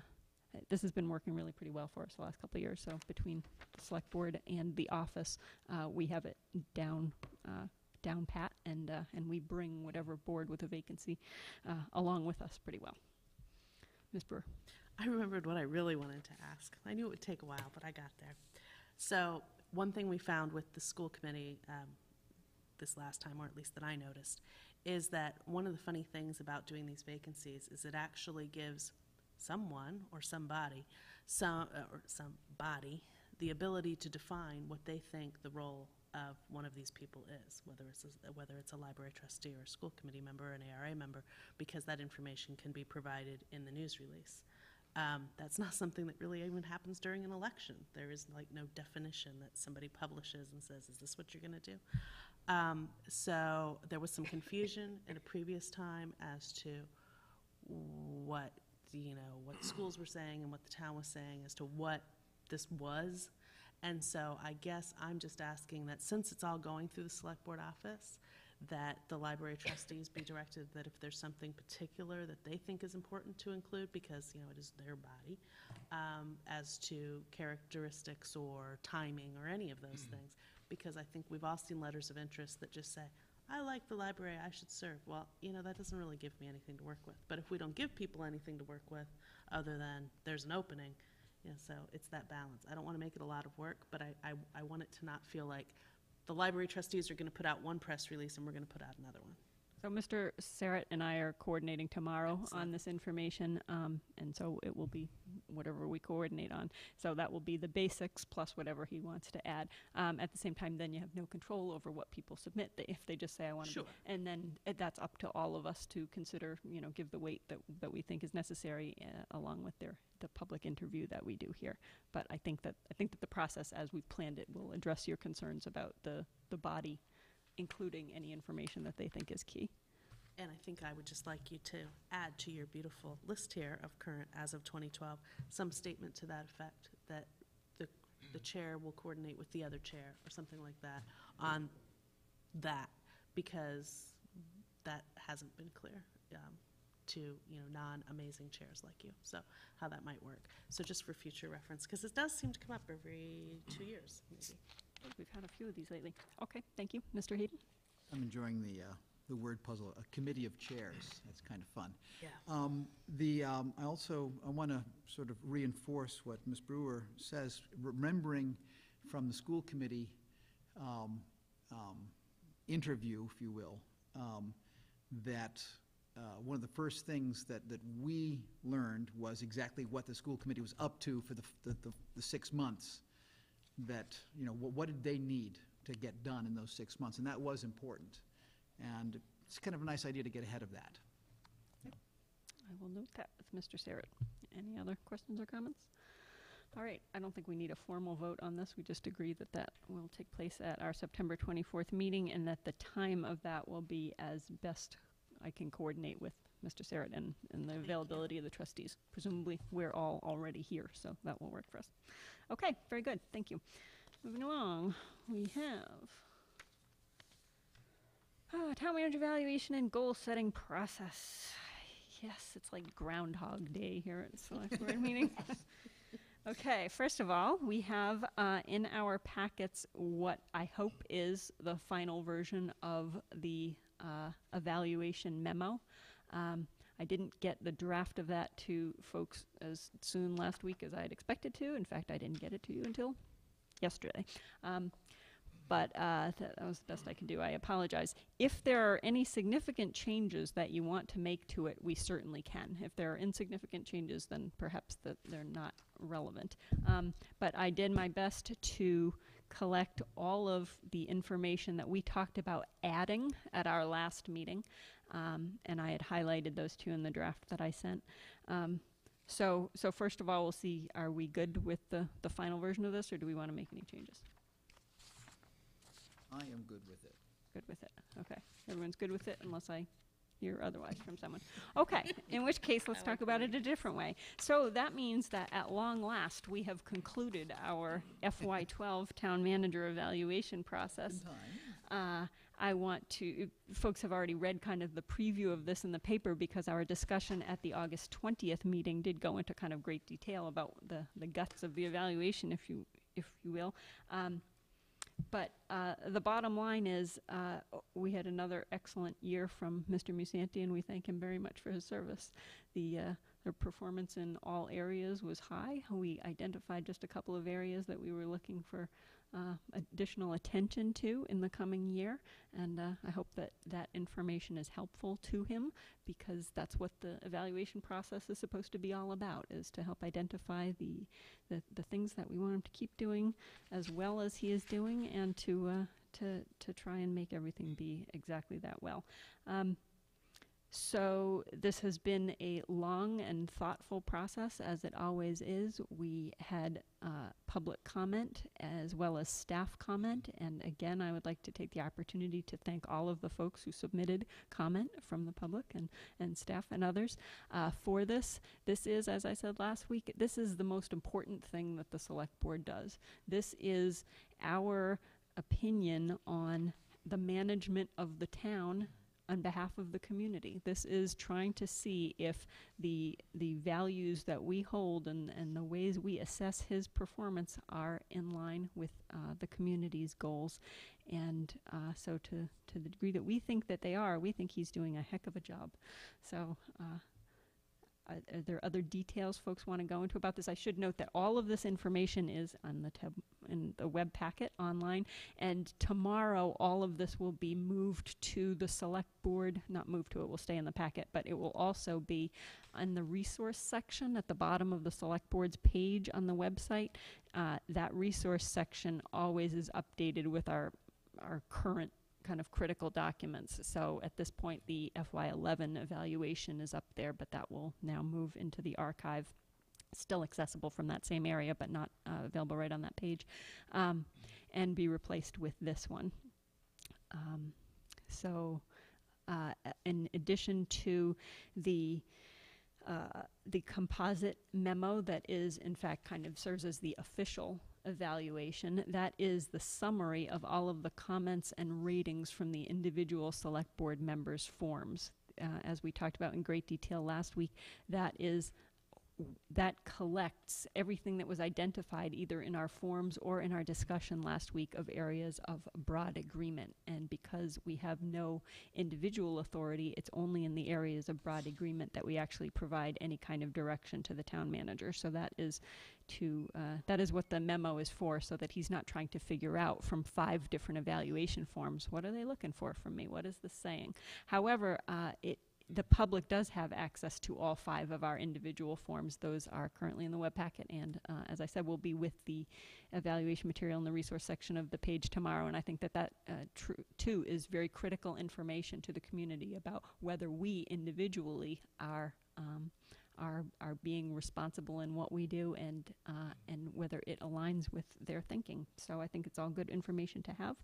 this has been working really pretty well for us the last couple of years. So between the Select Board and the office, uh, we have it down Uh, down pat, and uh, and we bring whatever board with a vacancy uh, along with us pretty well. Miz Brewer. I remembered what I really wanted to ask. I knew it would take a while, but I got there. So one thing we found with the school committee um, this last time, or at least that I noticed, is that one of the funny things about doing these vacancies is it actually gives someone or somebody some uh, or somebody the ability to define what they think the role of one of these people is, whether it's a, whether it's a library trustee or a school committee member or an A R A member, because that information can be provided in the news release. Um, that's not something that really even happens during an election. There is like no definition that somebody publishes and says, is this what you're gonna do? Um, so there was some confusion in a previous time as to what you know, what schools were saying and what the town was saying as to what this was. And so I guess I'm just asking that since it's all going through the select board office, that the library trustees be directed that if there's something particular that they think is important to include, because, you know, it is their body, um, as to characteristics or timing or any of those mm-hmm. things. Because I think we've all seen letters of interest that just say, I like the library, I should serve. Well, you know, that doesn't really give me anything to work with. But if we don't give people anything to work with other than there's an opening, you know, so it's that balance. I don't want to make it a lot of work, but I, I, I want it to not feel like the library trustees are going to put out one press release and we're going to put out another one. So Mister Serrett and I are coordinating tomorrow Excellent. on this information, um, and so it will be whatever we coordinate on. So that will be the basics plus whatever he wants to add. Um, at the same time, then you have no control over what people submit if they just say, I want to sure. be. And then uh, that's up to all of us to consider, you know, give the weight that, that we think is necessary uh, along with their the public interview that we do here. But I think that, I think that the process as we've planned it will address your concerns about the, the body, including any information that they think is key. And I think I would just like you to add to your beautiful list here of current as of twenty twelve some statement to that effect, that the, the chair will coordinate with the other chair or something like that on that, because that hasn't been clear um, to, you know, non-amazing chairs like you, so how that might work. So just for future reference, because it does seem to come up every two years maybe. We've had a few of these lately. Okay, thank you. Mister Hayden? I'm enjoying the uh, the word puzzle, a committee of chairs. That's kind of fun. Yeah. Um, the, um, I also I want to sort of reinforce what Miz Brewer says, remembering from the school committee um, um, interview, if you will, um, that uh, one of the first things that, that we learned was exactly what the school committee was up to for the, the, the, the six months. That, you know, wh what did they need to get done in those six months? And that was important. And it's kind of a nice idea to get ahead of that. Yep. I will note that with Mister Serrett. Any other questions or comments? All right, I don't think we need a formal vote on this. We just agree that that will take place at our September twenty-fourth meeting, and that the time of that will be as best I can coordinate with Mister Serrett and, and the availability of the trustees. Presumably we're all already here, so that will work for us. Okay, very good, thank you. Moving along, we have oh, town manager evaluation and goal setting process. Yes, it's like Groundhog Day here at select board meeting. Okay, first of all, we have uh, in our packets what I hope is the final version of the uh, evaluation memo. Um, I didn't get the draft of that to folks as soon last week as I had expected to. In fact, I didn't get it to you until yesterday. Um, but uh, th that was the best I can do. I apologize. If there are any significant changes that you want to make to it, we certainly can. If there are insignificant changes, then perhaps that they're not relevant. Um, but I did my best to collect all of the information that we talked about adding at our last meeting. Um, and I had highlighted those two in the draft that I sent. Um, so, so first of all, we'll see, are we good with the, the final version of this, or do we want to make any changes? I am good with it. Good with it, okay. Everyone's good with it unless I hear otherwise from someone. Okay, in which case, let's talk about it a different way. So that means that at long last, we have concluded our F Y twelve town manager evaluation process. Uh, I want to, folks have already read kind of the preview of this in the paper, because our discussion at the August twentieth meeting did go into kind of great detail about the, the guts of the evaluation, if you, if you will. Um, but uh, the bottom line is uh, we had another excellent year from Mister Musanti, and we thank him very much for his service. The, uh, the performance in all areas was high. We identified just a couple of areas that we were looking for Uh, additional attention to in the coming year, and uh, I hope that that information is helpful to him, because that's what the evaluation process is supposed to be all about, is to help identify the the, the things that we want him to keep doing as well as he is doing, and to uh, to to try and make everything be exactly that well. Um, So this has been a long and thoughtful process, as it always is. We had uh, public comment as well as staff comment. And again, I would like to take the opportunity to thank all of the folks who submitted comment from the public and, and staff and others uh, for this. This is, as I said last week, this is the most important thing that the Select Board does. This is our opinion on the management of the town on behalf of the community. This is trying to see if the the values that we hold and, and the ways we assess his performance are in line with uh, the community's goals. And uh, so to, to the degree that we think that they are, we think he's doing a heck of a job. So uh, are, are there other details folks want to go into about this? I should note that all of this information is on the tab in the web packet online, and tomorrow all of this will be moved to the Select Board, not moved to, it will stay in the packet, but it will also be on the resource section at the bottom of the Select Board's page on the website. Uh, that resource section always is updated with our, our current kind of critical documents. So at this point the F Y eleven evaluation is up there, but that will now move into the archive. Still accessible from that same area, but not uh, available right on that page, um, and be replaced with this one. Um, so uh, in addition to the uh, the composite memo that is in fact kind of serves as the official evaluation, that is the summary of all of the comments and ratings from the individual Select Board members' forms. Uh, as we talked about in great detail last week, that is that collects everything that was identified either in our forms or in our discussion last week of areas of broad agreement. And because we have no individual authority, it's only in the areas of broad agreement that we actually provide any kind of direction to the town manager. So that is to uh, that is what the memo is for, so that he's not trying to figure out from five different evaluation forms, what are they looking for from me? What is this saying? However, uh, it the public does have access to all five of our individual forms. Those are currently in the web packet, and uh, as I said, will be with the evaluation material in the resource section of the page tomorrow. And I think that that uh, tr too is very critical information to the community about whether we individually are um, are are being responsible in what we do, and uh, and whether it aligns with their thinking. So I think it's all good information to have,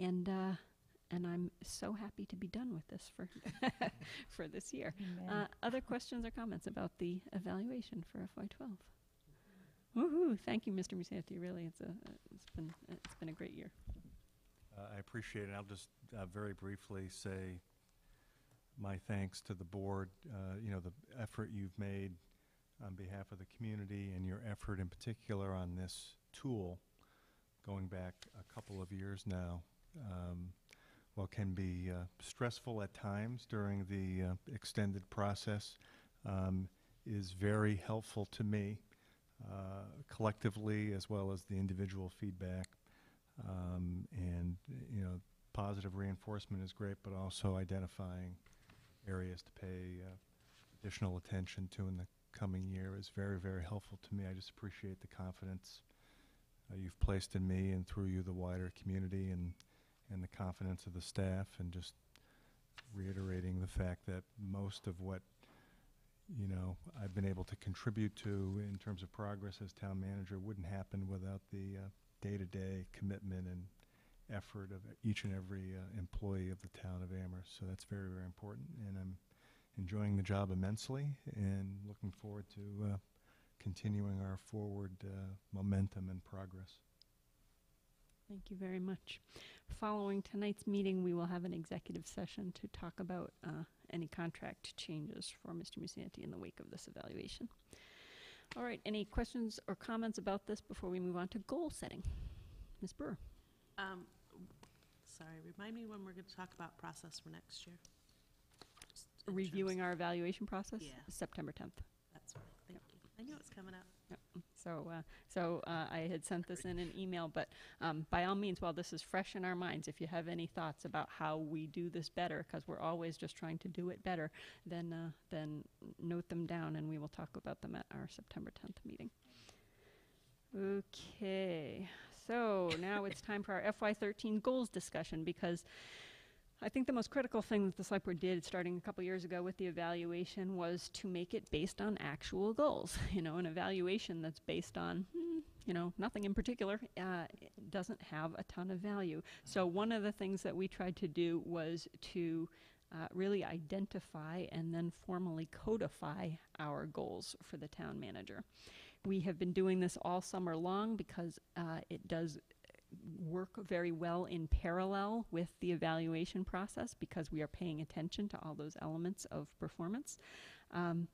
and. Uh, And I'm so happy to be done with this for for this year. Uh, other questions or comments about the evaluation for F Y twelve? Woohoo! Thank you, Mister Musante. Really, it's a it's been it's been a great year. Uh, I appreciate it. I'll just uh, very briefly say my thanks to the board. Uh, you know, the effort you've made on behalf of the community, and your effort in particular on this tool, going back a couple of years now. Um, Well, can be uh, stressful at times during the uh, extended process, um, is very helpful to me uh, collectively as well as the individual feedback, um, and you know, positive reinforcement is great, but also identifying areas to pay uh, additional attention to in the coming year is very, very helpful to me. I just appreciate the confidence uh, you've placed in me, and through you the wider community, and and the confidence of the staff, and just reiterating the fact that most of what, you know, I've been able to contribute to in terms of progress as town manager wouldn't happen without the day-to-day uh, commitment and effort of each and every uh, employee of the town of Amherst. So that's very, very important, and I'm enjoying the job immensely and looking forward to uh, continuing our forward uh, momentum and progress. Thank you very much. Following tonight's meeting, we will have an executive session to talk about uh, any contract changes for Mister Musante in the wake of this evaluation. All right, any questions or comments about this before we move on to goal setting? Miz Brewer. Um, sorry, remind me when we're going to talk about process for next year. Reviewing our evaluation process? Yeah. September tenth. That's right. Thank you. I knew it was coming up. Yep. So, uh, so uh, I had sent this in an email, but um, by all means, while this is fresh in our minds, if you have any thoughts about how we do this better, because we're always just trying to do it better, then uh, then note them down, and we will talk about them at our September tenth meeting. Okay, so now it's time for our F Y thirteen goals discussion, because I think the most critical thing that the select board did starting a couple years ago with the evaluation was to make it based on actual goals. You know, an evaluation that's based on, hmm, you know, nothing in particular uh, doesn't have a ton of value. So one of the things that we tried to do was to uh, really identify and then formally codify our goals for the town manager. We have been doing this all summer long because uh, it does work very well in parallel with the evaluation process because we are paying attention to all those elements of performance. Um,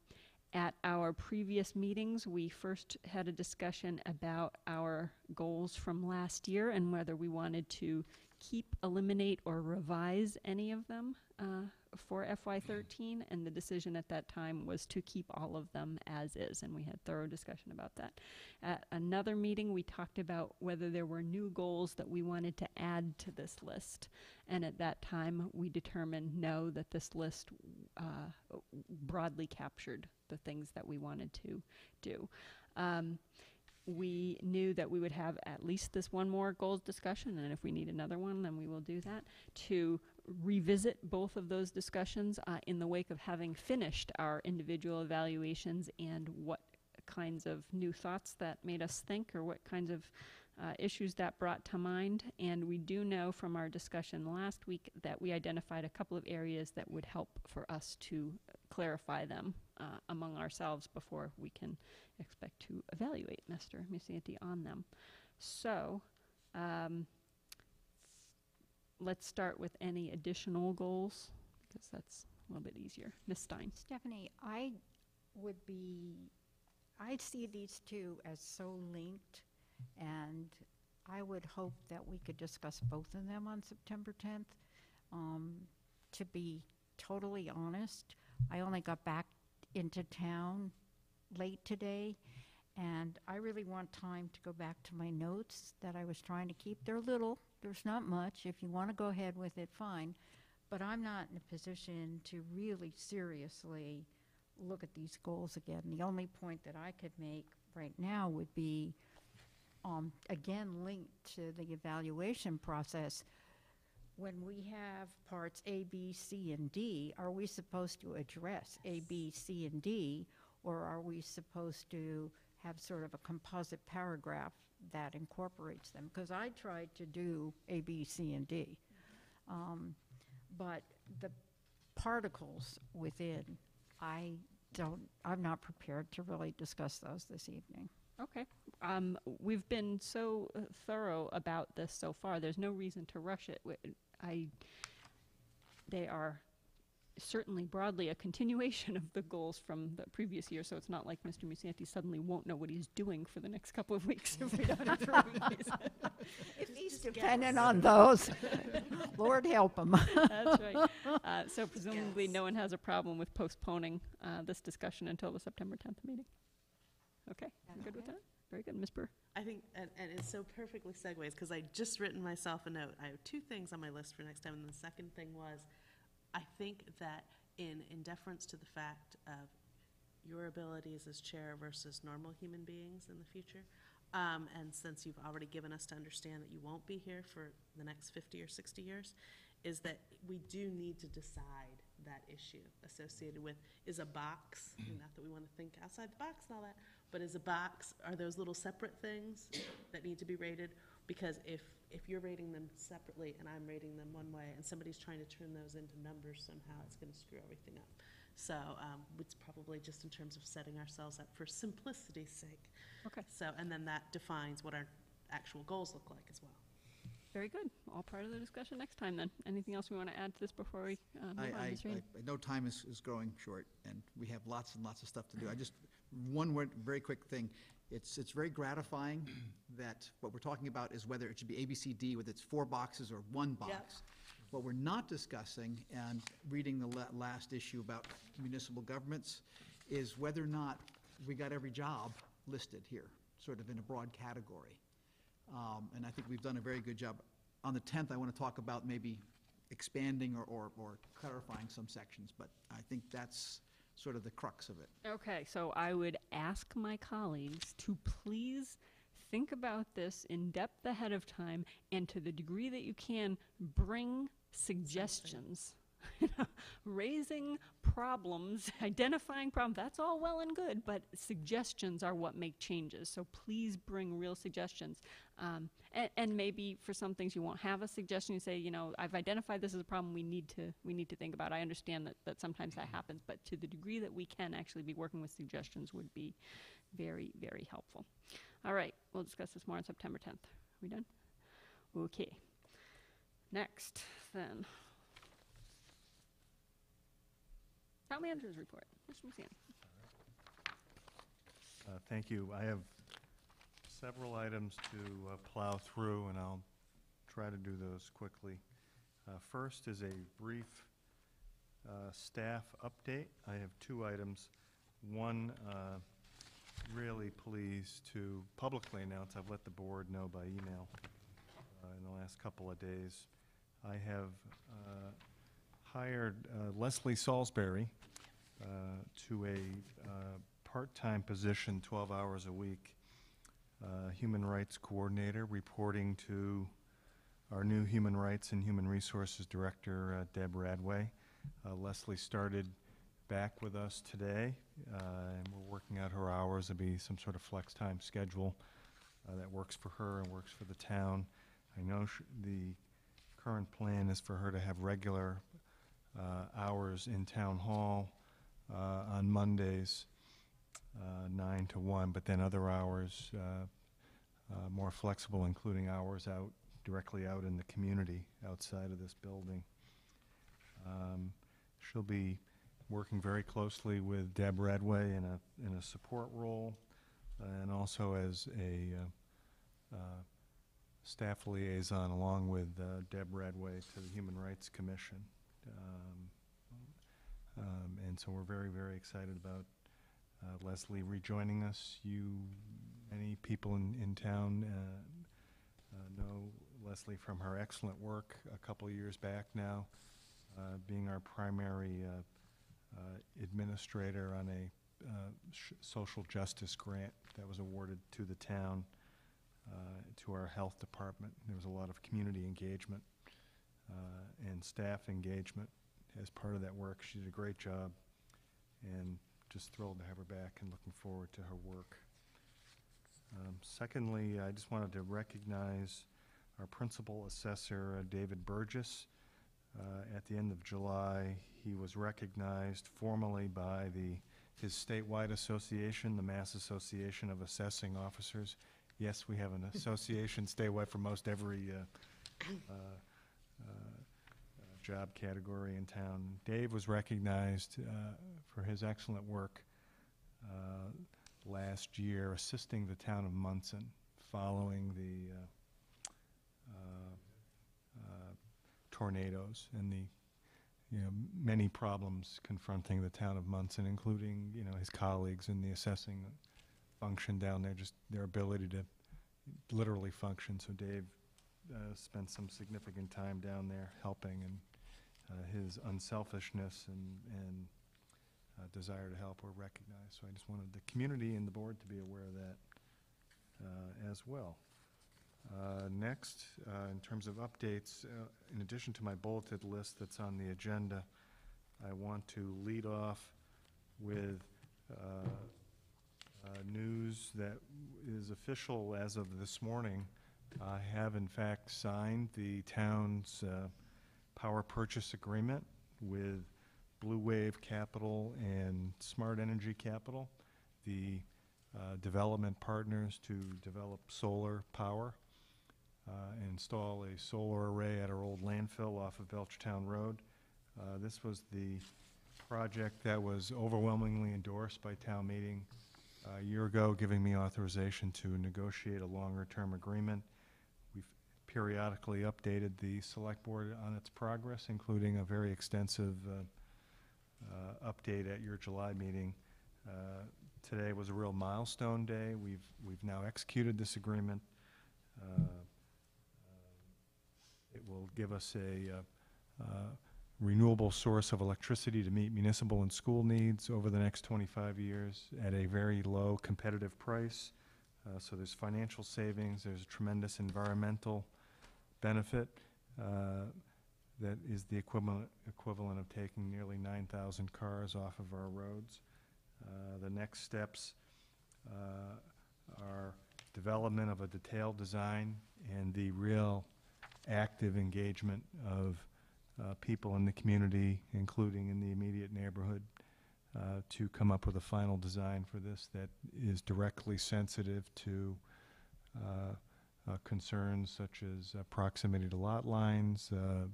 at our previous meetings, we first had a discussion about our goals from last year and whether we wanted to keep, eliminate, or revise any of them uh, for F Y thirteen, and the decision at that time was to keep all of them as is, and we had thorough discussion about that. At another meeting, we talked about whether there were new goals that we wanted to add to this list, and at that time, we determined no, that this list uh, broadly captured the things that we wanted to do. Um, We knew that we would have at least this one more goals discussion, and if we need another one, then we will do that, to revisit both of those discussions uh, in the wake of having finished our individual evaluations and what kinds of new thoughts that made us think or what kinds of uh, issues that brought to mind. And we do know from our discussion last week that we identified a couple of areas that would help for us to clarify them uh, among ourselves before we can expect to evaluate Mister Musanti on them. So um, let's start with any additional goals because that's a little bit easier. Miz Stein. Stephanie, I would be I see these two as so linked, and I would hope that we could discuss both of them on September tenth. Um, to be totally honest, I only got back into town late today, and I really want time to go back to my notes that I was trying to keep. They're little, there's not much. If you want to go ahead with it, fine, but I'm not in a position to really seriously look at these goals again. The only point that I could make right now would be, um, again, linked to the evaluation process. When we have parts A, B, C, and D, are we supposed to address A, B, C, and D, or are we supposed to have sort of a composite paragraph that incorporates them? Because I tried to do A, B, C, and D, um, but the particles within I don't, I'm not prepared to really discuss those this evening. Okay. Um, we've been so uh, thorough about this so far. There's no reason to rush it. I, they are certainly broadly a continuation of the goals from the previous year, so it's not like Mister Musanti suddenly won't know what he's doing for the next couple of weeks if we don't have to revise it. If he's dependent on those, Lord help him. That's right. Uh, so presumably yes. No one has a problem with postponing uh, this discussion until the September tenth meeting. Okay, I'm good okay. with that? Very good, Miz Burr. I think, and, and it so perfectly segues, because I just written myself a note. I have two things on my list for next time, and the second thing was, I think that in, in deference to the fact of your abilities as chair versus normal human beings in the future, um, and since you've already given us to understand that you won't be here for the next fifty or sixty years, is that we do need to decide that issue associated with, is a box, not that we want to think outside the box and all that, but is a box, are those little separate things that need to be rated? Because if if you're rating them separately and I'm rating them one way and somebody's trying to turn those into numbers somehow, it's going to screw everything up. So um, it's probably just in terms of setting ourselves up for simplicity's sake. Okay. So, and then that defines what our actual goals look like as well. Very good. All part of the discussion next time then. Anything else we want to add to this before we uh, move I, on? I, I, I know time is, is growing short and we have lots and lots of stuff to do. I just, one word, very quick thing. It's, it's very gratifying that what we're talking about is whether it should be A B C D with its four boxes or one box. Yep. What we're not discussing, and reading the la last issue about municipal governments, is whether or not we got every job listed here, sort of in a broad category. Um, and I think we've done a very good job. On the tenth, I want to talk about maybe expanding or, or, or clarifying some sections, but I think that's sort of the crux of it. Okay, so I would ask my colleagues to please think about this in depth ahead of time, and to the degree that you can, bring suggestions. You know, raising problems, identifying problems, that's all well and good, but suggestions are what make changes. So please bring real suggestions. Um, and, and maybe for some things you won't have a suggestion. You say, you know, I've identified this as a problem we need to, we need to think about. I understand that, that sometimes that happens, but to the degree that we can actually be working with suggestions would be very, very helpful. All right, we'll discuss this more on September tenth. Are we done? Okay. Next, then. Town Manager's Report, Mister McSann. Uh, thank you. I have several items to uh, plow through, and I'll try to do those quickly. Uh, first is a brief uh, staff update. I have two items. One, uh, really pleased to publicly announce, I've let the board know by email uh, in the last couple of days, I have uh, hired uh, Leslie Salisbury uh, to a uh, part-time position, twelve hours a week, uh, human rights coordinator, reporting to our new human rights and human resources director, uh, Deb Radway. Uh, Leslie started back with us today, uh, and we're working out her hours. It'll be some sort of flex time schedule uh, that works for her and works for the town. I know sh the current plan is for her to have regular Uh, hours in town hall uh, on Mondays, uh, nine to one, but then other hours uh, uh, more flexible, including hours out directly out in the community outside of this building. Um, she'll be working very closely with Deb Radway in a, in a support role, uh, and also as a uh, uh, staff liaison along with uh, Deb Radway to the Human Rights Commission. Um, um, and so we're very, very excited about uh, Leslie rejoining us. You, many people in, in town uh, uh, know Leslie from her excellent work a couple of years back now, uh, being our primary uh, uh, administrator on a uh, sh social justice grant that was awarded to the town, uh, to our health department. There was a lot of community engagement Uh, and staff engagement as part of that work. She did a great job, and just thrilled to have her back and looking forward to her work. Um, secondly, I just wanted to recognize our principal assessor, uh, David Burgess. Uh, at the end of July, he was recognized formally by the his statewide association, the Mass Association of Assessing Officers. Yes, we have an association statewide for most every uh, uh, Uh, uh, job category in town. Dave was recognized uh, for his excellent work uh, last year assisting the town of Munson following the uh, uh, uh, tornadoes and the you know, many problems confronting the town of Munson, including you know his colleagues in the assessing function down there, just their ability to literally function. So Dave Uh, spent some significant time down there helping, and uh, his unselfishness and, and uh, desire to help were recognized. So I just wanted the community and the board to be aware of that uh, as well. Uh, next, uh, in terms of updates, uh, in addition to my bulleted list that's on the agenda, I want to lead off with uh, uh, news that is official as of this morning. I have, in fact, signed the town's uh, power purchase agreement with Blue Wave Capital and Smart Energy Capital, the uh, development partners to develop solar power, uh, and install a solar array at our old landfill off of Belchertown Road. Uh, this was the project that was overwhelmingly endorsed by town meeting a year ago, giving me authorization to negotiate a longer-term agreement. Periodically updated the select board on its progress, including a very extensive uh, uh, update at your July meeting. Uh, today was a real milestone day. We've we've now executed this agreement. Uh, uh, it will give us a uh, uh, renewable source of electricity to meet municipal and school needs over the next twenty-five years at a very low competitive price. Uh, so there's financial savings, there's a tremendous environmental benefit uh, that is the equivalent, equivalent of taking nearly nine thousand cars off of our roads. Uh, the next steps uh, are development of a detailed design and the real active engagement of uh, people in the community, including in the immediate neighborhood, uh, to come up with a final design for this that is directly sensitive to uh, uh, concerns such as uh, proximity to lot lines, uh,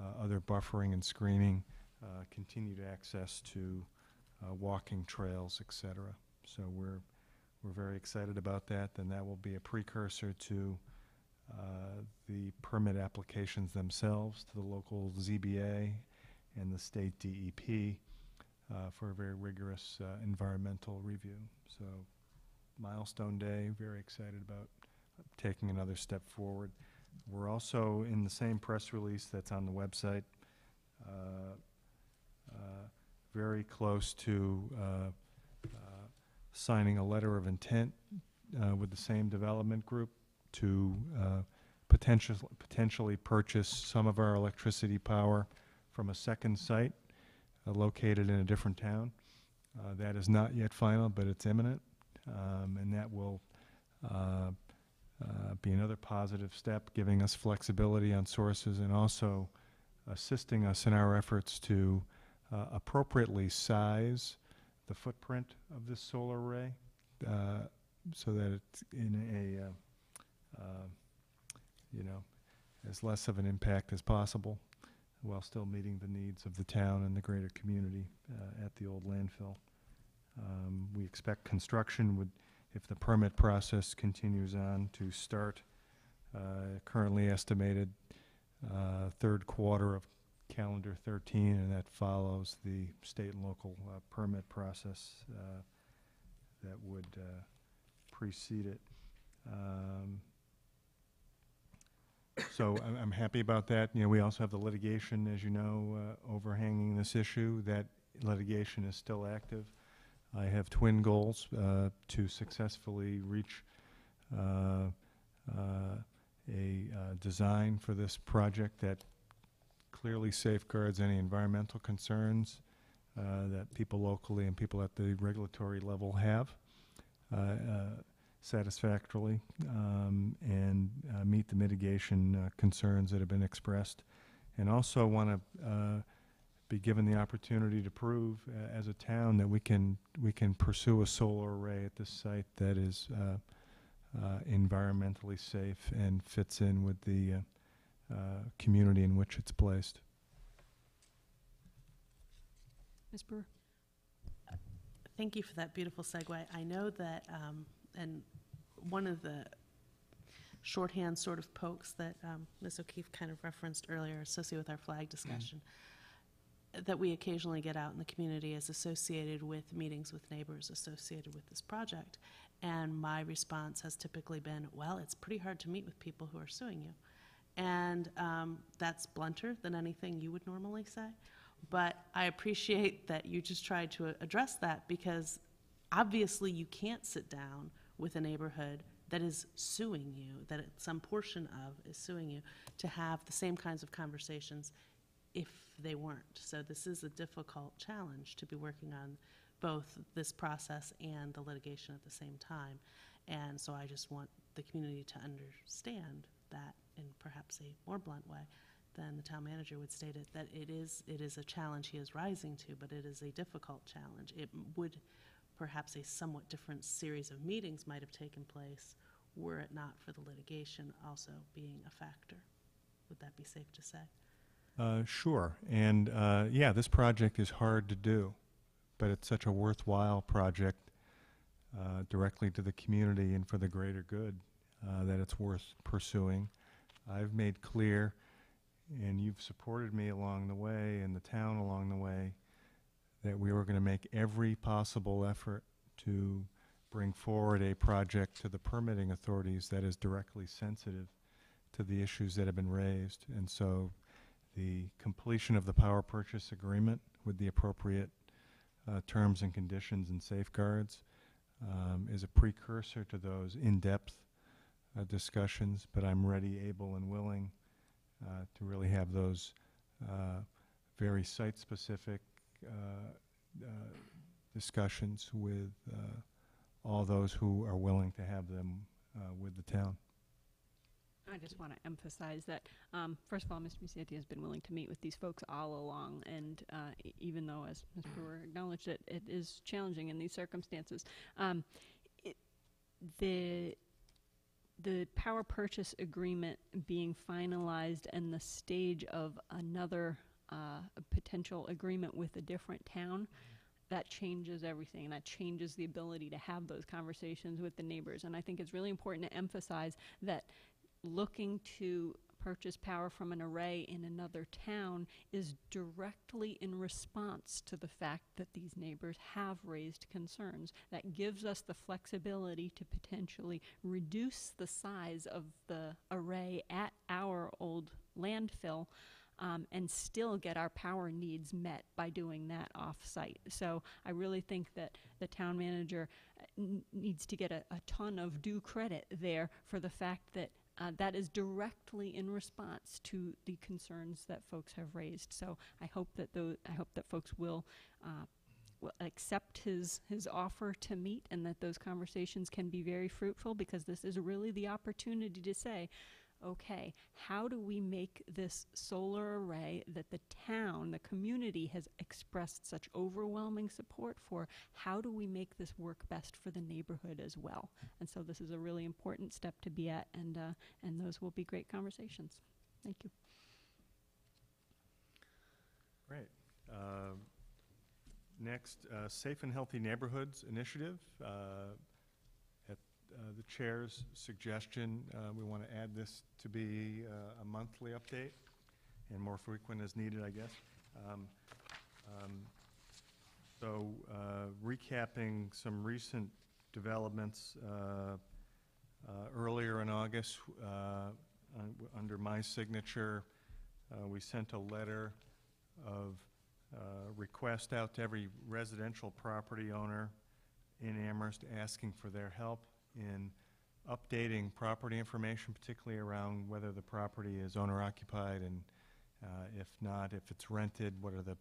uh, other buffering and screening, uh, continued access to uh, walking trails, et cetera. So we're We're very excited about that, and that will be a precursor to uh, the permit applications themselves to the local Z B A and the state D E P uh, for a very rigorous uh, environmental review. So milestone day, very excited about taking another step forward. We're also in the same press release that's on the website, uh, uh, very close to uh, signing a letter of intent uh, with the same development group to uh, potential, potentially purchase some of our electricity power from a second site uh, located in a different town. Uh, that is not yet final, but it's imminent, um, and that will uh, uh, be another positive step, giving us flexibility on sources and also assisting us in our efforts to uh, appropriately size the footprint of this solar array uh, so that it's in a, uh, uh, you know, as less of an impact as possible while still meeting the needs of the town and the greater community uh, at the old landfill. Um, we expect construction would, if the permit process continues on, to start uh, currently estimated uh, third quarter of calendar thirteen, and that follows the state and local uh, permit process uh, that would uh, precede it. Um, so I'm, I'm happy about that. You know, we also have the litigation, as you know, uh, overhanging this issue. That litigation is still active. I have twin goals uh, to successfully reach uh, uh, a uh, design for this project that clearly safeguards any environmental concerns uh, that people locally and people at the regulatory level have uh, uh, satisfactorily, um, and uh, meet the mitigation uh, concerns that have been expressed. And also want to uh, be given the opportunity to prove uh, as a town that we can, we can pursue a solar array at this site that is uh, uh, environmentally safe and fits in with the uh, Uh, community in which it's placed. Miz Brewer? Uh, thank you for that beautiful segue. I know that, um, and one of the shorthand sort of pokes that um, Miz O'Keefe kind of referenced earlier, associated with our flag discussion, mm-hmm. that we occasionally get out in the community is associated with meetings with neighbors associated with this project. And my response has typically been, well, it's pretty hard to meet with people who are suing you. And um, that's blunter than anything you would normally say. But I appreciate that you just tried to address that, because obviously you can't sit down with a neighborhood that is suing you, that some portion of is suing you, to have the same kinds of conversations if they weren't. So this is a difficult challenge to be working on both this process and the litigation at the same time. And so I just want the community to understand that in perhaps a more blunt way than the town manager would state it, that it is it is a challenge he is rising to, but it is a difficult challenge. It would perhaps a somewhat different series of meetings might have taken place were it not for the litigation also being a factor. Would that be safe to say? Uh, sure, and uh, yeah, this project is hard to do, but it's such a worthwhile project uh, directly to the community and for the greater good uh, that it's worth pursuing. I've made clear, and you've supported me along the way and the town along the way, that we were going to make every possible effort to bring forward a project to the permitting authorities that is directly sensitive to the issues that have been raised. And so the completion of the power purchase agreement with the appropriate uh, terms and conditions and safeguards um, is a precursor to those in-depth uh, discussions, but I'm ready, able, and willing uh, to really have those uh, very site-specific uh, uh, discussions with uh, all those who are willing to have them uh, with the town. I just want to emphasize that, um, first of all, Mister Musetti has been willing to meet with these folks all along, and uh, e even though, as Miz Brewer acknowledged, it, it is challenging in these circumstances. Um, it, the, the power purchase agreement being finalized and the stage of another uh, potential agreement with a different town, that changes everything, and that changes the ability to have those conversations with the neighbors. And I think it's really important to emphasize that looking to purchase power from an array in another town is directly in response to the fact that these neighbors have raised concerns. That gives us the flexibility to potentially reduce the size of the array at our old landfill um, and still get our power needs met by doing that off-site. So I really think that the town manager n needs to get a, a ton of due credit there for the fact that Uh, that is directly in response to the concerns that folks have raised. So I hope that those, I hope that folks will, uh, will accept his his offer to meet, and that those conversations can be very fruitful, because this is really the opportunity to say, okay, how do we make this solar array that the town, the community has expressed such overwhelming support for, how do we make this work best for the neighborhood as well? And so this is a really important step to be at, and, uh, and those will be great conversations. Thank you. Great. Uh, next, uh, Safe and Healthy Neighborhoods Initiative. Uh, Uh, the chair's suggestion, uh, we want to add this to be uh, a monthly update, and more frequent as needed, I guess. Um, um, so uh, recapping some recent developments, uh, uh, earlier in August, uh, un under my signature, uh, we sent a letter of uh, request out to every residential property owner in Amherst, asking for their help in updating property information, particularly around whether the property is owner-occupied, and uh, if not, if it's rented, what are the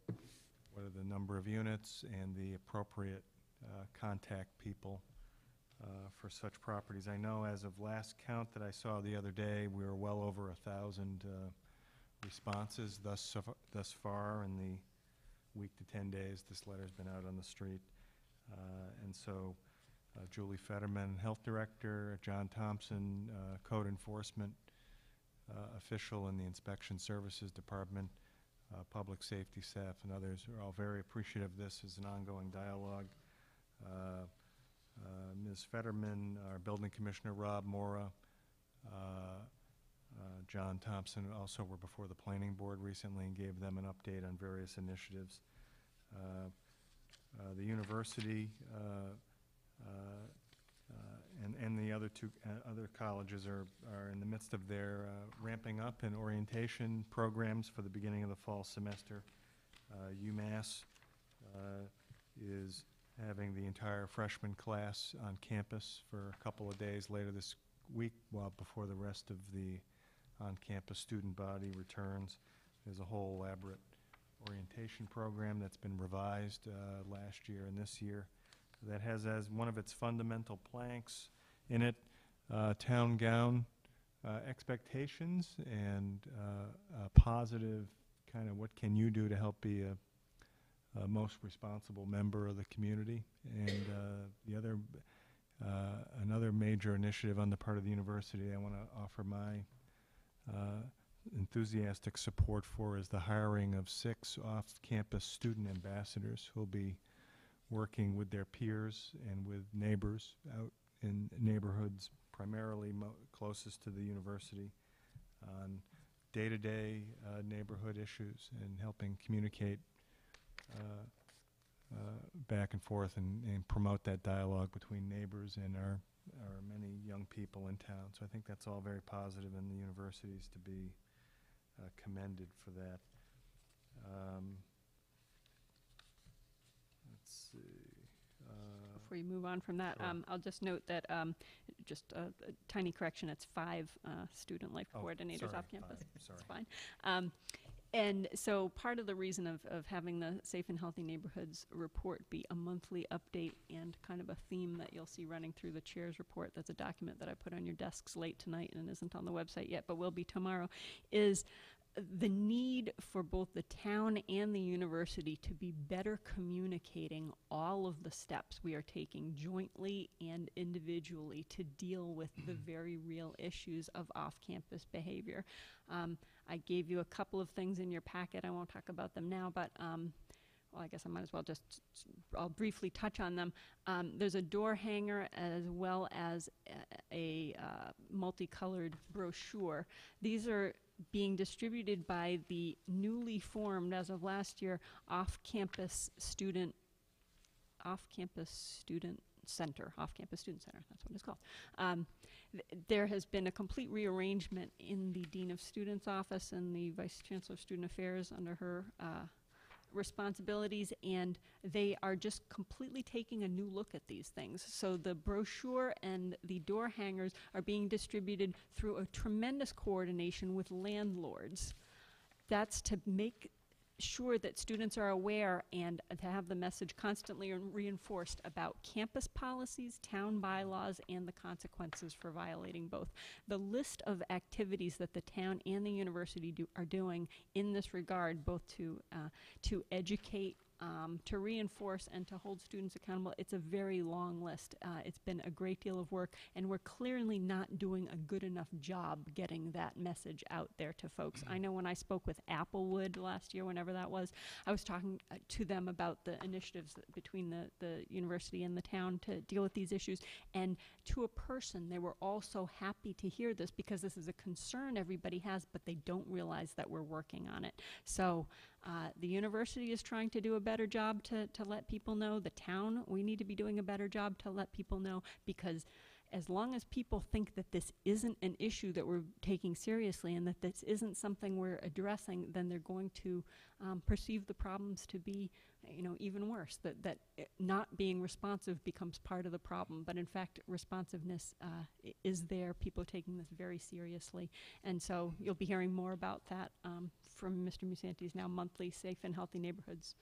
what are the number of units and the appropriate uh, contact people uh, for such properties. I know as of last count that I saw the other day, we were well over a thousand uh, responses thus thus far in the week to ten days this letter's been out on the street, uh, and so. Uh, Julie Fetterman, Health Director, John Thompson, uh, Code Enforcement uh, Official in the Inspection Services Department, uh, Public Safety staff, and others are all very appreciative. This is an ongoing dialogue. Uh, uh, Miz Fetterman, our Building Commissioner, Rob Mora, uh, uh, John Thompson also were before the Planning Board recently and gave them an update on various initiatives. Uh, uh, the university, uh, Uh, uh, and, and the other two uh, other colleges are, are in the midst of their uh, ramping up in orientation programs for the beginning of the fall semester. Uh, UMass uh, is having the entire freshman class on campus for a couple of days later this week, while before the rest of the on-campus student body returns. There's a whole elaborate orientation program that's been revised uh, last year and this year, that has as one of its fundamental planks in it uh, town gown uh, expectations and uh, a positive kind of what can you do to help be a, a most responsible member of the community. And uh, the other, uh, another major initiative on the part of the university I want to offer my uh, enthusiastic support for is the hiring of six off-campus student ambassadors who will be working with their peers and with neighbors out in neighborhoods primarily mo closest to the university on day-to-day uh, neighborhood issues, and helping communicate uh, uh, back and forth and, and promote that dialogue between neighbors and our, our many young people in town. So I think that's all very positive, and the university's to be uh, commended for that. Um, Uh, before you move on from that, sure. um, I'll just note that um, just a, a tiny correction, it's five uh, student life oh, coordinators sorry, off campus. Five, sorry. It's fine. Um, And so part of the reason of, of having the Safe and Healthy Neighborhoods report be a monthly update and kind of a theme that you'll see running through the chair's report, that's a document that I put on your desks late tonight and isn't on the website yet, but will be tomorrow, is the need for both the town and the university to be better communicating all of the steps we are taking jointly and individually to deal with the very real issues of off-campus behavior. Um, I gave you a couple of things in your packet. I won't talk about them now, but um, well, I guess I might as well just, I'll briefly touch on them. Um, there's a door hanger as well as a, a uh, multicolored brochure. These are being distributed by the newly formed, as of last year, off-campus student, off-campus student center, off-campus student center, that's what it's called. Um, th there has been a complete rearrangement in the Dean of Students office and the Vice Chancellor of Student Affairs under her uh, responsibilities, and they are just completely taking a new look at these things. So the brochure and the door hangers are being distributed through a tremendous coordination with landlords. That's to make sure that students are aware and uh, to have the message constantly reinforced about campus policies, town bylaws, and the consequences for violating both. The list of activities that the town and the university do are doing in this regard, both to uh, to educate, um, to reinforce, and to hold students accountable, it's a very long list. Uh, it's been a great deal of work, and we're clearly not doing a good enough job getting that message out there to folks. I know when I spoke with Applewood last year, whenever that was, I was talking uh, to them about the initiatives that between the, the university and the town to deal with these issues, and to a person, they were all so happy to hear this because this is a concern everybody has, but they don't realize that we're working on it. So Uh, the university is trying to do a better job to, to let people know. The town, we need to be doing a better job to let people know, because as long as people think that this isn't an issue that we're taking seriously and that this isn't something we're addressing, then they're going to um, perceive the problems to be, you know, even worse, that, that not being responsive becomes part of the problem. But in fact, responsiveness uh, is there. People are taking this very seriously. And so you'll be hearing more about that um, from Mister Musanti's now monthly Safe and Healthy Neighborhoods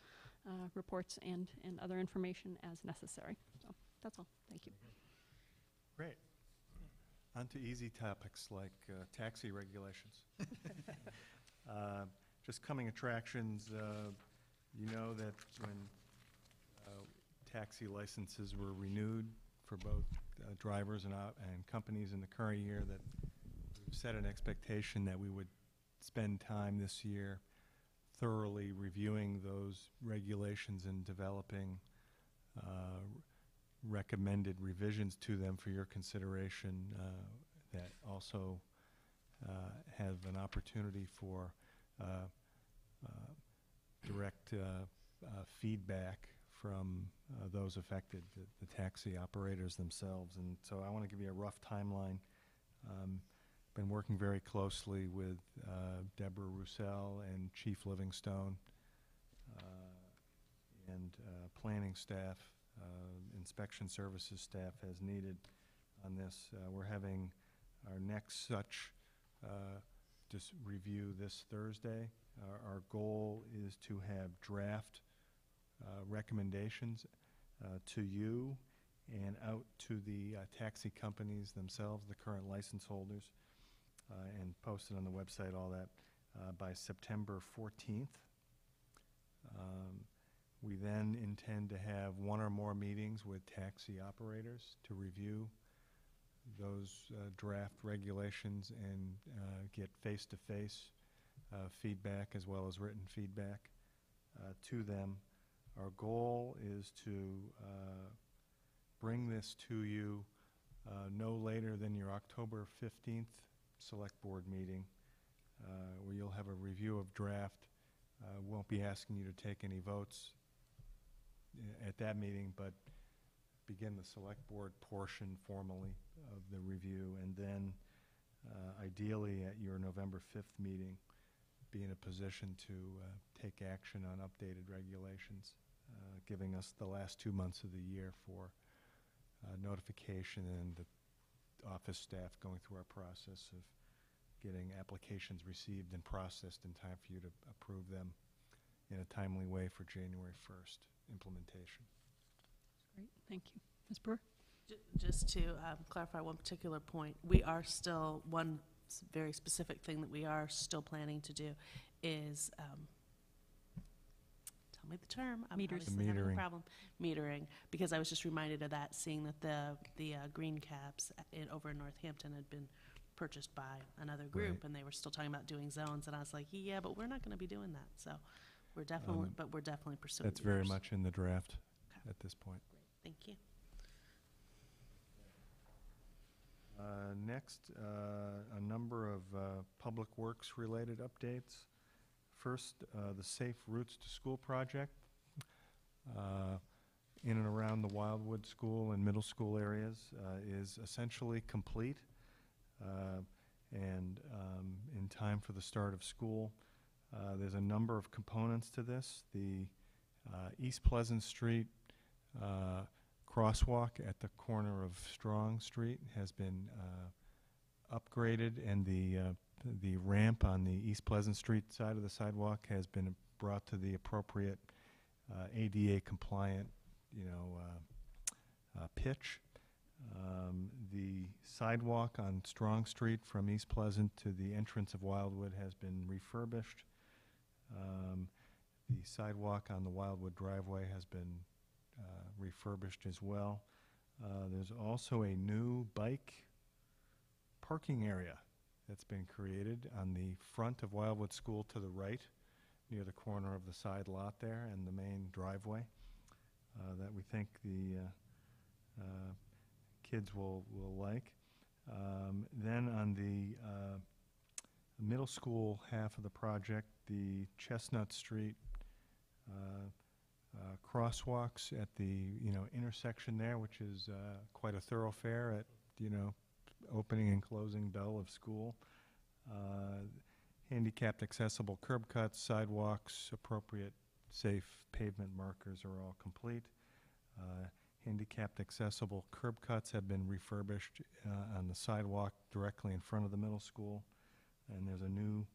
uh, reports and, and other information as necessary. So that's all. Thank you. Great. On to easy topics like uh, taxi regulations. uh, just coming attractions. Uh, You know that when uh, taxi licenses were renewed for both uh, drivers and, uh, and companies in the current year, that we've set an expectation that we would spend time this year thoroughly reviewing those regulations and developing uh, recommended revisions to them for your consideration uh, that also uh, have an opportunity for uh, uh, direct uh, uh, feedback from uh, those affected, the, the taxi operators themselves. And so I want to give you a rough timeline. Um, been working very closely with uh, Deborah Roussel and Chief Livingstone uh, and uh, planning staff, uh, inspection services staff as needed on this. Uh, we're having our next such uh, dis review this Thursday. Uh, our goal is to have draft uh, recommendations uh, to you and out to the uh, taxi companies themselves, the current license holders, uh, and posted on the website, all that, uh, by September fourteenth. Um, we then intend to have one or more meetings with taxi operators to review those uh, draft regulations and uh, get face-to-face feedback as well as written feedback uh, to them. Our goal is to uh, bring this to you uh, no later than your October fifteenth select board meeting, uh, where you'll have a review of draft. Uh, won't be asking you to take any votes at that meeting, but begin the select board portion formally of the review, and then uh, ideally at your November fifth meeting, be in a position to uh, take action on updated regulations, uh, giving us the last two months of the year for uh, notification and the office staff going through our process of getting applications received and processed in time for you to approve them in a timely way for January first implementation. That's great, thank you. Miz Brewer? J just to um, clarify one particular point, we are still, one very specific thing that we are still planning to do is, um, tell me the term, I'm obviously having a problem, metering, because I was just reminded of that, seeing that the, the uh, green caps in, over in Northampton had been purchased by another group, right. And they were still talking about doing zones, and I was like, yeah, but we're not going to be doing that, so we're definitely, um, but we're definitely pursuing that's meters. Very much in the draft okay. At this point. Great. Thank you. Uh, next, uh, a number of uh, public works related updates. First, uh, the Safe Routes to School project uh, in and around the Wildwood School and middle school areas uh, is essentially complete uh, and um, in time for the start of school. Uh, there's a number of components to this. The uh, East Pleasant Street uh, crosswalk at the corner of Strong Street has been uh, upgraded, and the uh, the ramp on the East Pleasant Street side of the sidewalk has been brought to the appropriate uh, A D A compliant, you know, uh, uh, pitch. Um, the sidewalk on Strong Street from East Pleasant to the entrance of Wildwood has been refurbished. Um, the sidewalk on the Wildwood driveway has been uh, refurbished as well. Uh, there's also a new bike parking area that's been created on the front of Wildwood School to the right, near the corner of the side lot there and the main driveway, uh, that we think the uh, uh, kids will, will like. Um, then on the uh, middle school half of the project, the Chestnut Street uh, uh, crosswalks at the, you know, intersection there, which is uh, quite a thoroughfare at, you know, opening and closing bell of school. Uh, handicapped accessible curb cuts, sidewalks, appropriate safe pavement markers are all complete. Uh, handicapped accessible curb cuts have been refurbished uh, on the sidewalk directly in front of the middle school. And there's a new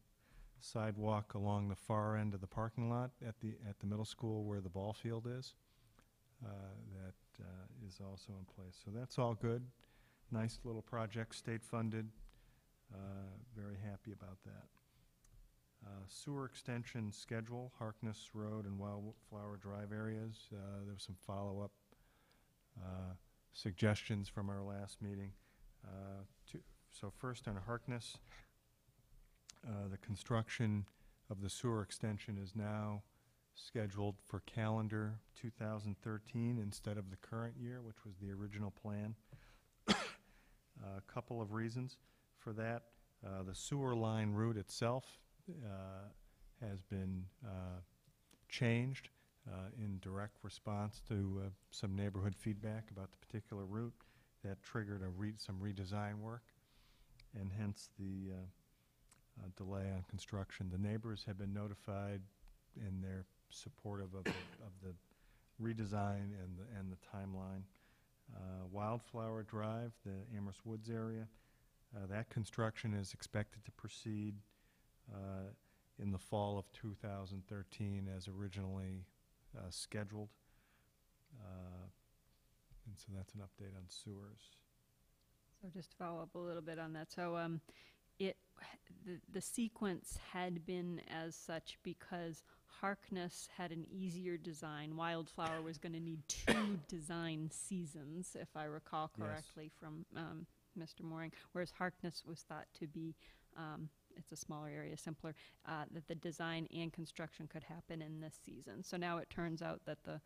sidewalk along the far end of the parking lot at the at the middle school where the ball field is. Uh, that uh, is also in place. So that's all good. Nice little project, state funded. Uh, very happy about that. Uh, sewer extension schedule, Harkness Road and Wildflower Drive areas. Uh, there was some follow-up uh, suggestions from our last meeting. Uh, to, so first on Harkness, uh, the construction of the sewer extension is now scheduled for calendar two thousand thirteen instead of the current year, which was the original plan. A couple of reasons for that. Uh, the sewer line route itself uh, has been uh, changed uh, in direct response to uh, some neighborhood feedback about the particular route that triggered a re some redesign work, and hence the uh, uh, delay on construction. The neighbors have been notified and they're supportive of, the, of the redesign and the, and the timeline. Uh, Wildflower Drive, the Amherst Woods area, uh, that construction is expected to proceed uh, in the fall of two thousand thirteen as originally uh, scheduled. Uh, and so that's an update on sewers. So just to follow up a little bit on that, so um, it the, the sequence had been as such because Harkness had an easier design. Wildflower was going to need two design seasons, if I recall correctly, yes. From um, Mister Mooring, whereas Harkness was thought to be, um, it's a smaller area, simpler, uh, that the design and construction could happen in this season. So now it turns out that the,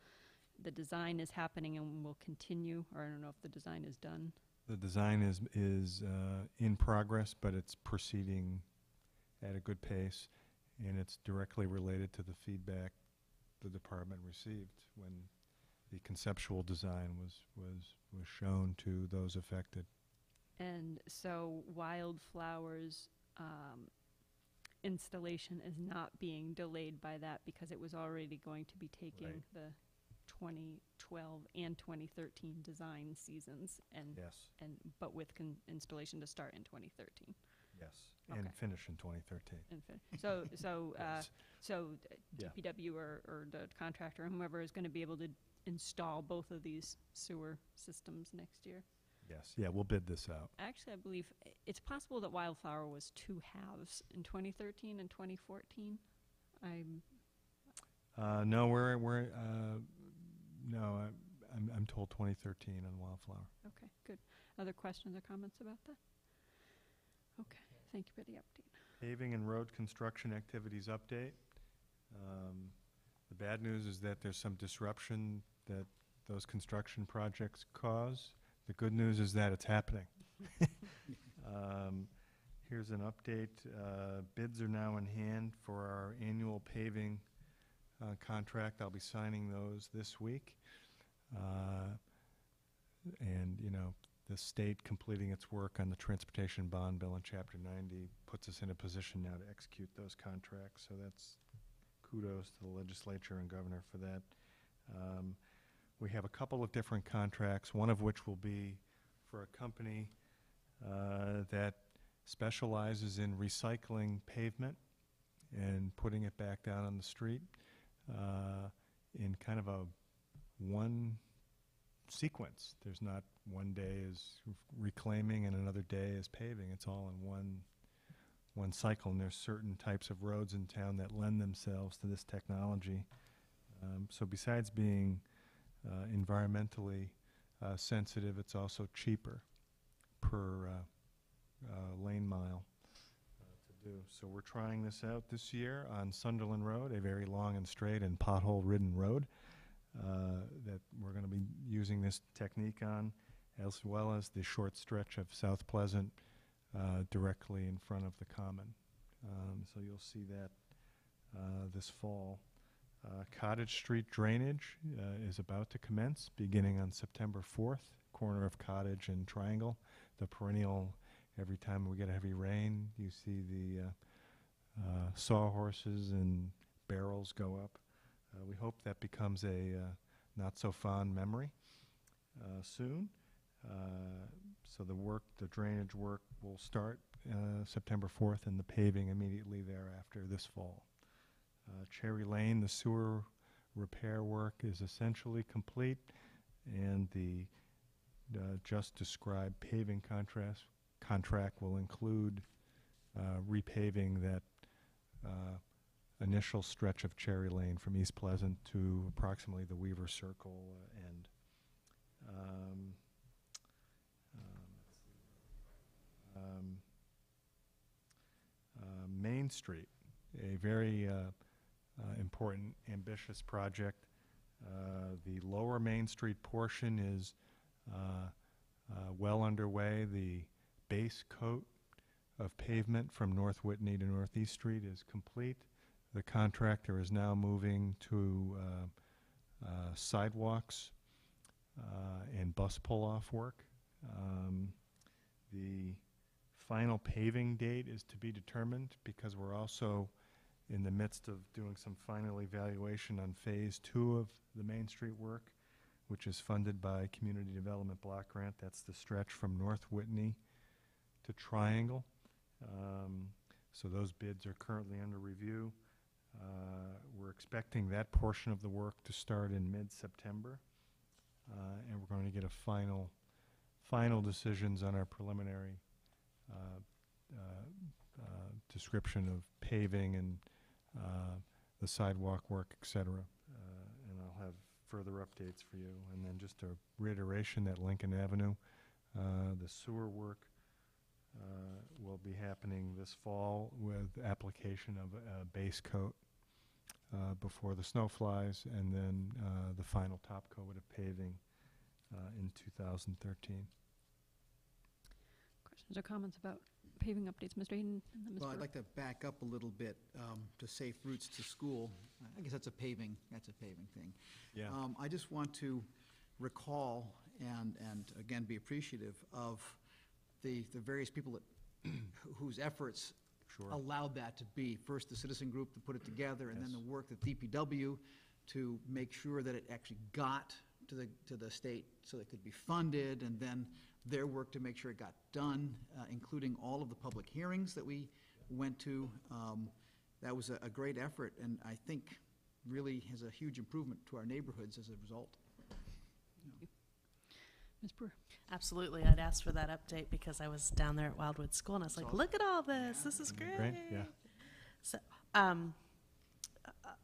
the design is happening and will continue, or I don't know if the design is done. The design is, is uh, in progress, but it's proceeding at a good pace. And it's directly related to the feedback the department received when the conceptual design was, was, was shown to those affected. And so Wildflower's um, installation is not being delayed by that because it was already going to be taking right. the twenty twelve and twenty thirteen design seasons, and yes, and but with con installation to start in twenty thirteen. Yes, okay. And finish in twenty thirteen. And fin so, so, yes. uh, so yeah. D P W or, or the contractor, or whomever, is going to be able to install both of these sewer systems next year. Yes, yeah, we'll bid this out. Actually, I believe it's possible that Wildflower was two halves in twenty thirteen and twenty fourteen. I'm. Uh, no, we're we're uh, no, I, I'm I'm told twenty thirteen on Wildflower. Okay, good. Other questions or comments about that? Okay, thank you for the update. Paving and road construction activities update. Um, the bad news is that there's some disruption that those construction projects cause. The good news is that it's happening. um, here's an update. Uh, bids are now in hand for our annual paving uh, contract. I'll be signing those this week. Uh, and, you know, the state completing its work on the transportation bond bill in Chapter ninety puts us in a position now to execute those contracts. So that's kudos to the legislature and governor for that. Um, We have a couple of different contracts, one of which will be for a company uh, that specializes in recycling pavement and putting it back down on the street uh, in kind of a one sequence. There's not one day is reclaiming and another day is paving. It's all in one, one cycle, and there's certain types of roads in town that lend themselves to this technology. Um, so besides being Uh, environmentally uh, sensitive, it's also cheaper per uh, uh, lane mile uh, to do. So we're trying this out this year on Sunderland Road, a very long and straight and pothole-ridden road uh, that we're going to be using this technique on, as well as the short stretch of South Pleasant uh, directly in front of the common. Um, so you'll see that uh, this fall. Uh, Cottage Street drainage uh, is about to commence, beginning on September fourth, corner of Cottage and Triangle. The perennial, every time we get a heavy rain, you see the uh, uh, sawhorses and barrels go up. Uh, we hope that becomes a uh, not-so-fond memory uh, soon. Uh, so the work, the drainage work, will start uh, September fourth, and the paving immediately thereafter this fall. Uh, Cherry Lane, the sewer repair work is essentially complete, and the uh, just described paving contrast, contract will include uh, repaving that uh, initial stretch of Cherry Lane from East Pleasant to approximately the Weaver Circle uh, end. Um, um, um, uh, Main Street, a very uh, Uh, important, ambitious project. Uh, the lower Main Street portion is uh, uh, well underway. The base coat of pavement from North Whitney to Northeast Street is complete. The contractor is now moving to uh, uh, sidewalks uh, and bus pull-off work. Um, the final paving date is to be determined, because we're also in the midst of doing some final evaluation on phase two of the Main Street work, which is funded by Community Development Block Grant. That's the stretch from North Whitney to Triangle. Um, so those bids are currently under review. Uh, we're expecting that portion of the work to start in mid-September, uh, and we're going to get a final, final decisions on our preliminary uh, uh, Uh, description of paving and uh, the sidewalk work, et cetera. Uh, and I'll have further updates for you. And then just a reiteration that Lincoln Avenue, uh, the sewer work uh, will be happening this fall with application of a, a base coat uh, before the snow flies, and then uh, the final top coat of paving uh, in two thousand thirteen. Questions or comments about paving updates, Mister Hayden? And then Miz Well, Burke. I'd like to back up a little bit um, to safe routes to school. I guess that's a paving. That's a paving thing. Yeah. Um, I just want to recall and and again be appreciative of the the various people that whose efforts sure. allowed that to be. First, the citizen group to put it together, and yes. then the work that D P W to make sure that it actually got to the to the state so that it could be funded, and then their work to make sure it got done, uh, including all of the public hearings that we went to. Um, that was a, a great effort, and I think really has a huge improvement to our neighborhoods as a result. Yeah. Miz Brewer. Absolutely. I'd asked for that update because I was down there at Wildwood School, and I was like, look at all this. Yeah. This is great. Great. Yeah. So um,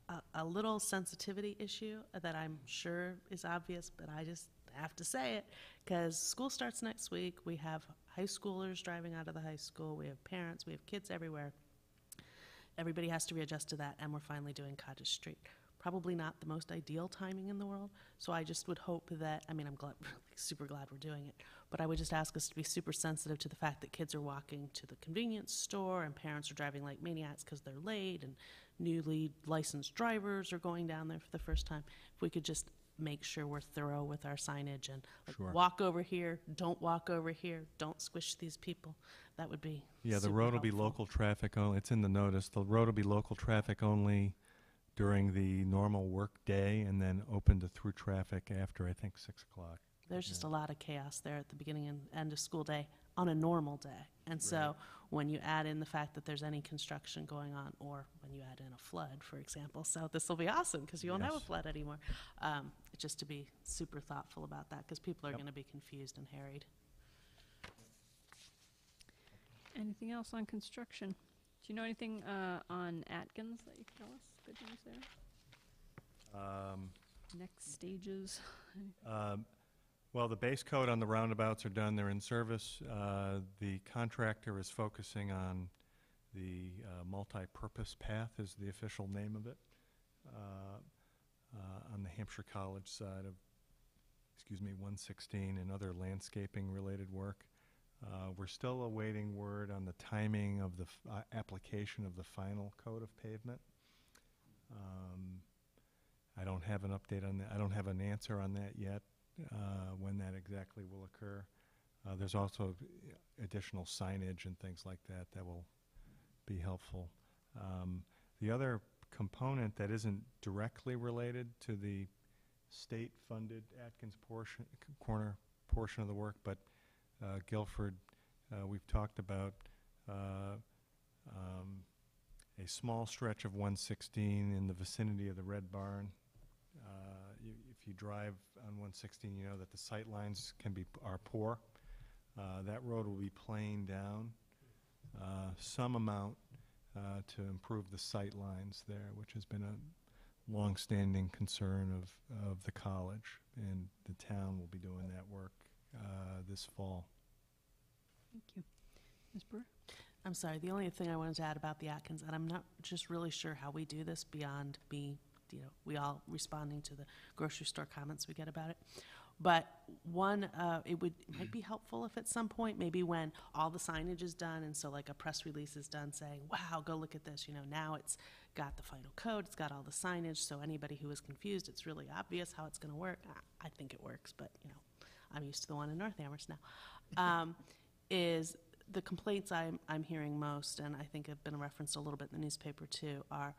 a, a little sensitivity issue that I'm sure is obvious, but I just have to say it because school starts next week. We have high schoolers driving out of the high school. We have parents. We have kids everywhere. Everybody has to readjust to that, and we're finally doing Cottage Street. Probably not the most ideal timing in the world, so I just would hope that, I mean, I'm glad, super glad we're doing it, but I would just ask us to be super sensitive to the fact that kids are walking to the convenience store and parents are driving like maniacs because they're late, and newly licensed drivers are going down there for the first time. If we could just make sure we're thorough with our signage and like, sure. Walk over here, don't walk over here, don't squish these people. That would be yeah, the road helpful. Will be local traffic only. It's in the notice. The road will be local traffic only during the normal work day and then open to through traffic after, I think, six o'clock. There's yeah. just a lot of chaos there at the beginning and end of school day on a normal day. And so right. when you add in the fact that there's any construction going on, or when you add in a flood, for example, so this will be awesome because you won't yes. have a flood anymore. Um, just to be super thoughtful about that because people are yep. going to be confused and harried. Anything else on construction? Do you know anything uh, on Atkins that you can tell us? Good news there. Um, Next stages. um, Well, the base coat on the roundabouts are done. They're in service. Uh, the contractor is focusing on the uh, multi-purpose path, is the official name of it, uh, uh, on the Hampshire College side of, excuse me, one sixteen, and other landscaping-related work. Uh, we're still awaiting word on the timing of the f uh, application of the final coat of pavement. Um, I don't have an update on that. I don't have an answer on that yet. Uh, when that exactly will occur. Uh, there's also additional signage and things like that that will be helpful. Um, the other component that isn't directly related to the state-funded Atkins portion, corner portion of the work, but uh, Guilford, uh, we've talked about uh, um, a small stretch of one sixteen in the vicinity of the Red Barn. Uh, If you drive on one sixteen, you know that the sight lines can be are poor. Uh, that road will be planed down uh, some amount uh, to improve the sight lines there, which has been a long-standing concern of of the college, and the town will be doing that work uh, this fall. Thank you, Miz Brewer. I'm sorry. The only thing I wanted to add about the Atkins, and I'm not just really sure how we do this beyond being. You know, we all responding to the grocery store comments we get about it. But one, uh, it would it might be helpful if at some point, maybe when all the signage is done, and so like a press release is done saying, wow, go look at this. You know, now it's got the final code, it's got all the signage, so anybody who was confused, it's really obvious how it's gonna work. I, I think it works, but you know, I'm used to the one in North Amherst now. Um, is the complaints I'm, I'm hearing most, and I think have been referenced a little bit in the newspaper too, are,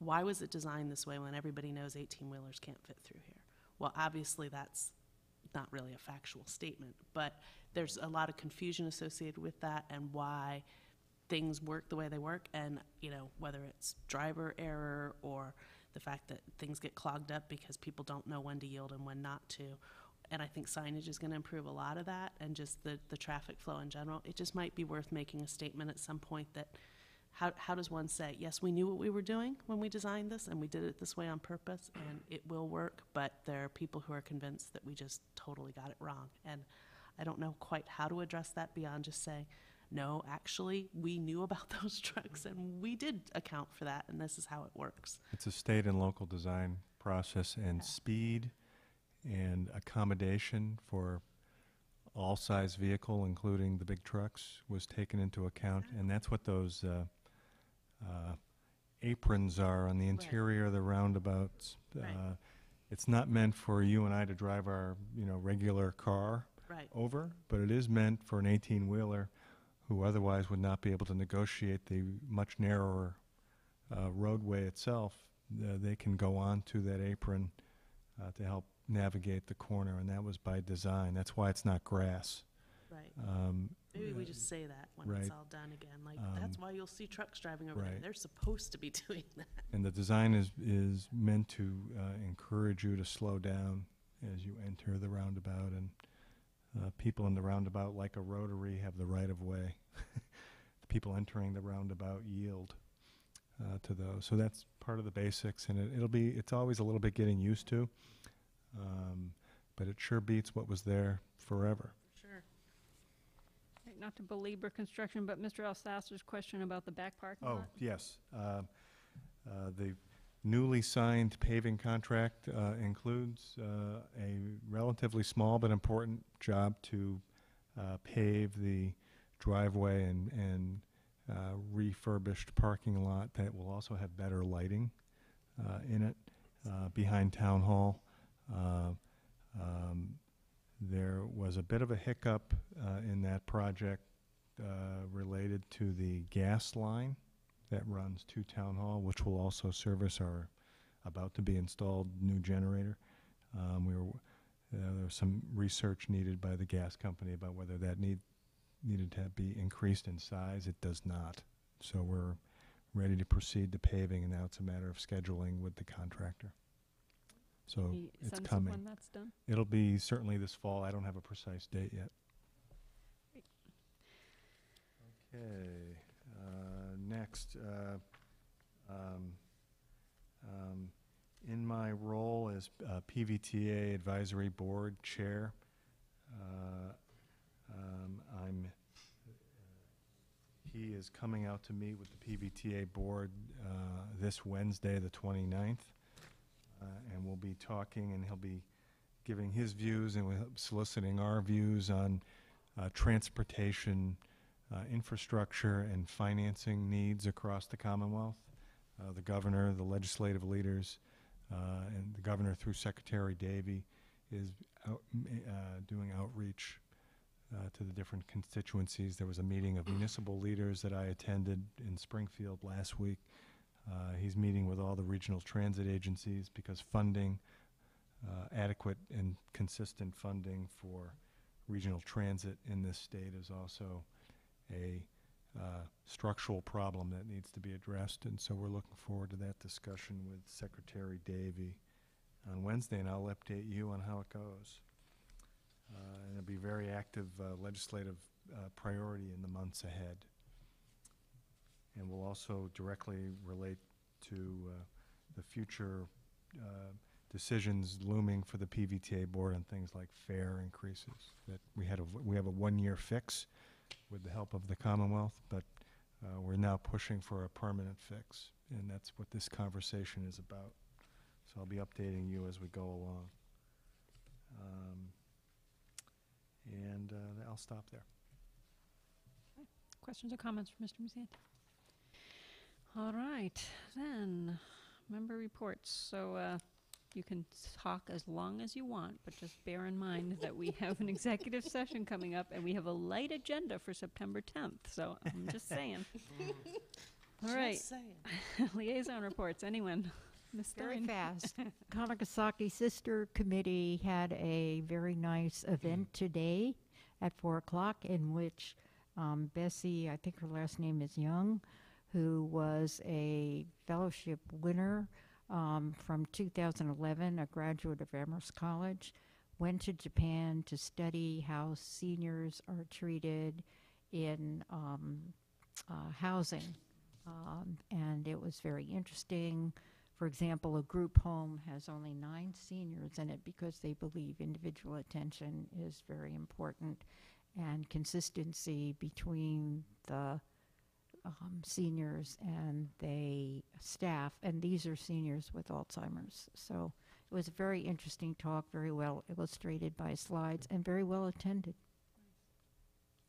why was it designed this way when everybody knows eighteen-wheelers can't fit through here? Well, obviously that's not really a factual statement, but there's a lot of confusion associated with that and why things work the way they work, and you know, whether it's driver error or the fact that things get clogged up because people don't know when to yield and when not to. And I think signage is going to improve a lot of that, and just the, the traffic flow in general. It just might be worth making a statement at some point that How, how does one say, yes, we knew what we were doing when we designed this, and we did it this way on purpose, and it will work, but there are people who are convinced that we just totally got it wrong. And I don't know quite how to address that beyond just saying, no, actually, we knew about those trucks, and we did account for that, and this is how it works. It's a state and local design process, and yeah. speed and accommodation for all size vehicle, including the big trucks, was taken into account, yeah. and that's what those... Uh, Uh, aprons are on the interior right. of the roundabouts. Uh, right. It's not meant for you and I to drive our, you know, regular car right. over, but it is meant for an eighteen-wheeler who otherwise would not be able to negotiate the much narrower uh, roadway itself uh, they can go onto that apron uh, to help navigate the corner, and that was by design. That's why it's not grass. Right. Um, Maybe we just say that when right. it's all done again. Like, um, that's why you'll see trucks driving over right. there. They're supposed to be doing that. And the design is, is meant to uh, encourage you to slow down as you enter the roundabout, and uh, people in the roundabout, like a rotary, have the right of way. The people entering the roundabout yield uh, to those. So that's part of the basics, and it, it'll be, it's always a little bit getting used to, um, but it sure beats what was there forever. Not to belabor construction, but Mister Elsasser's question about the back parking lot. Oh, yes. Uh, uh, the newly signed paving contract uh, includes uh, a relatively small but important job to uh, pave the driveway and, and uh, refurbished parking lot that will also have better lighting uh, in it uh, behind Town Hall. Uh, um, There was a bit of a hiccup uh, in that project uh, related to the gas line that runs to Town Hall, which will also service our about to be installed new generator. Um, we were, uh, there was some research needed by the gas company about whether that need needed to be increased in size. It does not. So we're ready to proceed to paving, and now it's a matter of scheduling with the contractor. So he it's coming. When that's done? It'll be certainly this fall. I don't have a precise date yet. Great. Okay. Uh, next, uh, um, um, in my role as uh, P V T A Advisory Board Chair, uh, um, I'm. Uh, he is coming out to meet with the P V T A Board uh, this Wednesday, the twenty-ninth. And we'll be talking, and he'll be giving his views, and we'll soliciting our views on uh, transportation, uh, infrastructure, and financing needs across the Commonwealth. Uh, the governor, the legislative leaders, uh, and the governor through Secretary Davey is out, uh, doing outreach uh, to the different constituencies. There was a meeting of municipal leaders that I attended in Springfield last week. Uh, he's meeting with all the regional transit agencies because funding, uh, adequate and consistent funding for regional transit in this state is also a uh, structural problem that needs to be addressed. And so we're looking forward to that discussion with Secretary Davey on Wednesday, and I'll update you on how it goes. Uh, and it'll be very active uh, legislative uh, priority in the months ahead. And will also directly relate to uh, the future uh, decisions looming for the P V T A board on things like fare increases. That we had a we have a one-year fix with the help of the Commonwealth, but uh, we're now pushing for a permanent fix, and that's what this conversation is about. So I'll be updating you as we go along. Um, and uh, I'll stop there. Questions or comments for Mister Musean? All right, then, member reports. So uh, you can talk as long as you want, but just bear in mind that we have an executive session coming up, and we have a light agenda for September tenth. So I'm just saying. All just right. Saying. Liaison reports. Anyone? Miz Very Stein? Fast. Kanagasaki Sister Committee had a very nice event today at four o'clock, in which um, Bessie, I think her last name is Young, who was a fellowship winner um, from two thousand eleven, a graduate of Amherst College, went to Japan to study how seniors are treated in um, uh, housing. Um, and it was very interesting. For example, a group home has only nine seniors in it because they believe individual attention is very important, and consistency between the Um, seniors and they staff, and these are seniors with Alzheimer's. So it was a very interesting talk, very well illustrated by slides, and very well attended.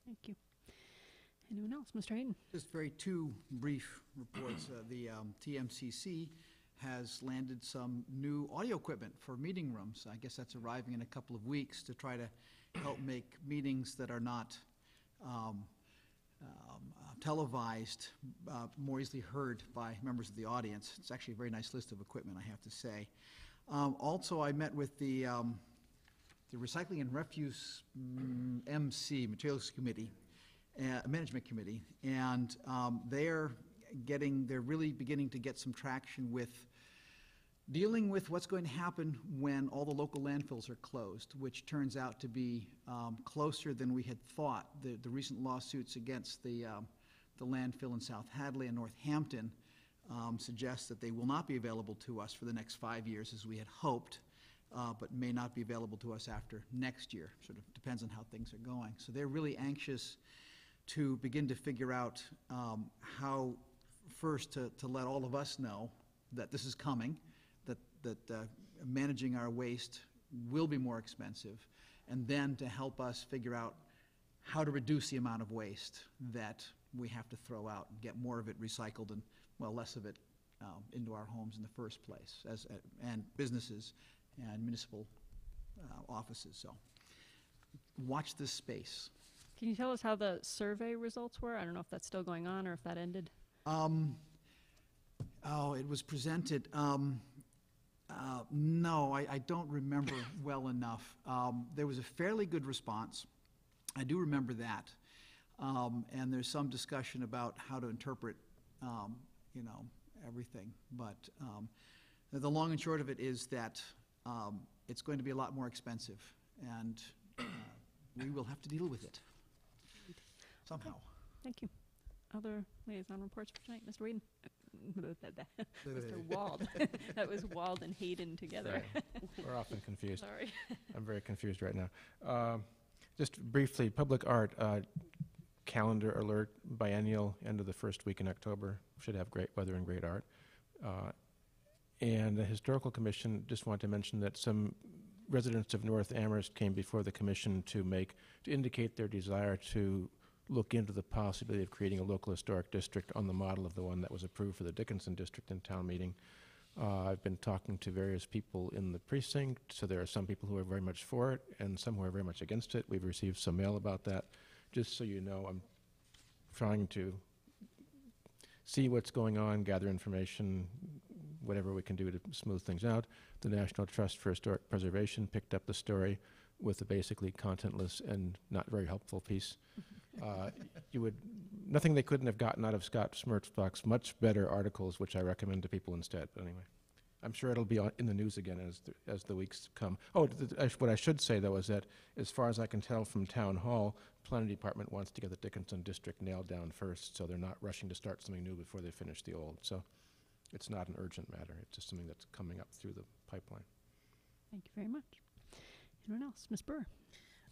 Thank you. Anyone else? Mister Hayden? Just very two brief reports. Uh, the um, T M C C has landed some new audio equipment for meeting rooms. I guess that's arriving in a couple of weeks to try to help make meetings that are not um, um, uh, televised, uh, more easily heard by members of the audience. It's actually a very nice list of equipment, I have to say. Um, also, I met with the, um, the Recycling and Refuse um, M C, Materials Committee, uh, Management Committee, and um, they're getting, they're really beginning to get some traction with dealing with what's going to happen when all the local landfills are closed, which turns out to be um, closer than we had thought. The, the recent lawsuits against the, um, the landfill in South Hadley and Northampton um, suggest that they will not be available to us for the next five years as we had hoped, uh, but may not be available to us after next year. Sort of depends on how things are going. So they're really anxious to begin to figure out um, how first to, to let all of us know that this is coming, that uh, managing our waste will be more expensive, and then to help us figure out how to reduce the amount of waste that we have to throw out and get more of it recycled and, well, less of it um, into our homes in the first place, as, uh, and businesses and municipal uh, offices. So watch this space. Can you tell us how the survey results were? I don't know if that's still going on or if that ended. Um, oh, it was presented. Um, Uh, no, I, I don't remember well enough. Um, there was a fairly good response. I do remember that. Um, and there's some discussion about how to interpret, um, you know, everything. But um, the long and short of it is that um, it's going to be a lot more expensive, and uh, we will have to deal with it somehow. Okay. Thank you. Other liaison reports for tonight, Mister Whedon. Mister Wald. That was Wald and Hayden together. We're often confused. Sorry. I'm very confused right now. Um, just briefly, public art uh, calendar alert, biennial, end of the first week in October. Should have great weather and great art. Uh, and the Historical Commission, just want to mention that some residents of North Amherst came before the commission to make, to indicate their desire to look into the possibility of creating a local historic district on the model of the one that was approved for the Dickinson district in town meeting. Uh, I've been talking to various people in the precinct, so there are some people who are very much for it and some who are very much against it. We've received some mail about that. Just so you know, I'm trying to see what's going on, gather information, whatever we can do to smooth things out. The National Trust for Historic Preservation picked up the story with a basically contentless and not very helpful piece. Uh, you would, nothing they couldn't have gotten out of Scott Smirtzbach's much better articles, which I recommend to people instead. But anyway, I'm sure it'll be on, in the news again as the, as the weeks come. Oh, th th what I should say though is that, as far as I can tell from town hall, planning department wants to get the Dickinson district nailed down first, so they're not rushing to start something new before they finish the old. So, it's not an urgent matter. It's just something that's coming up through the pipeline. Thank you very much. Anyone else, Miz Burr?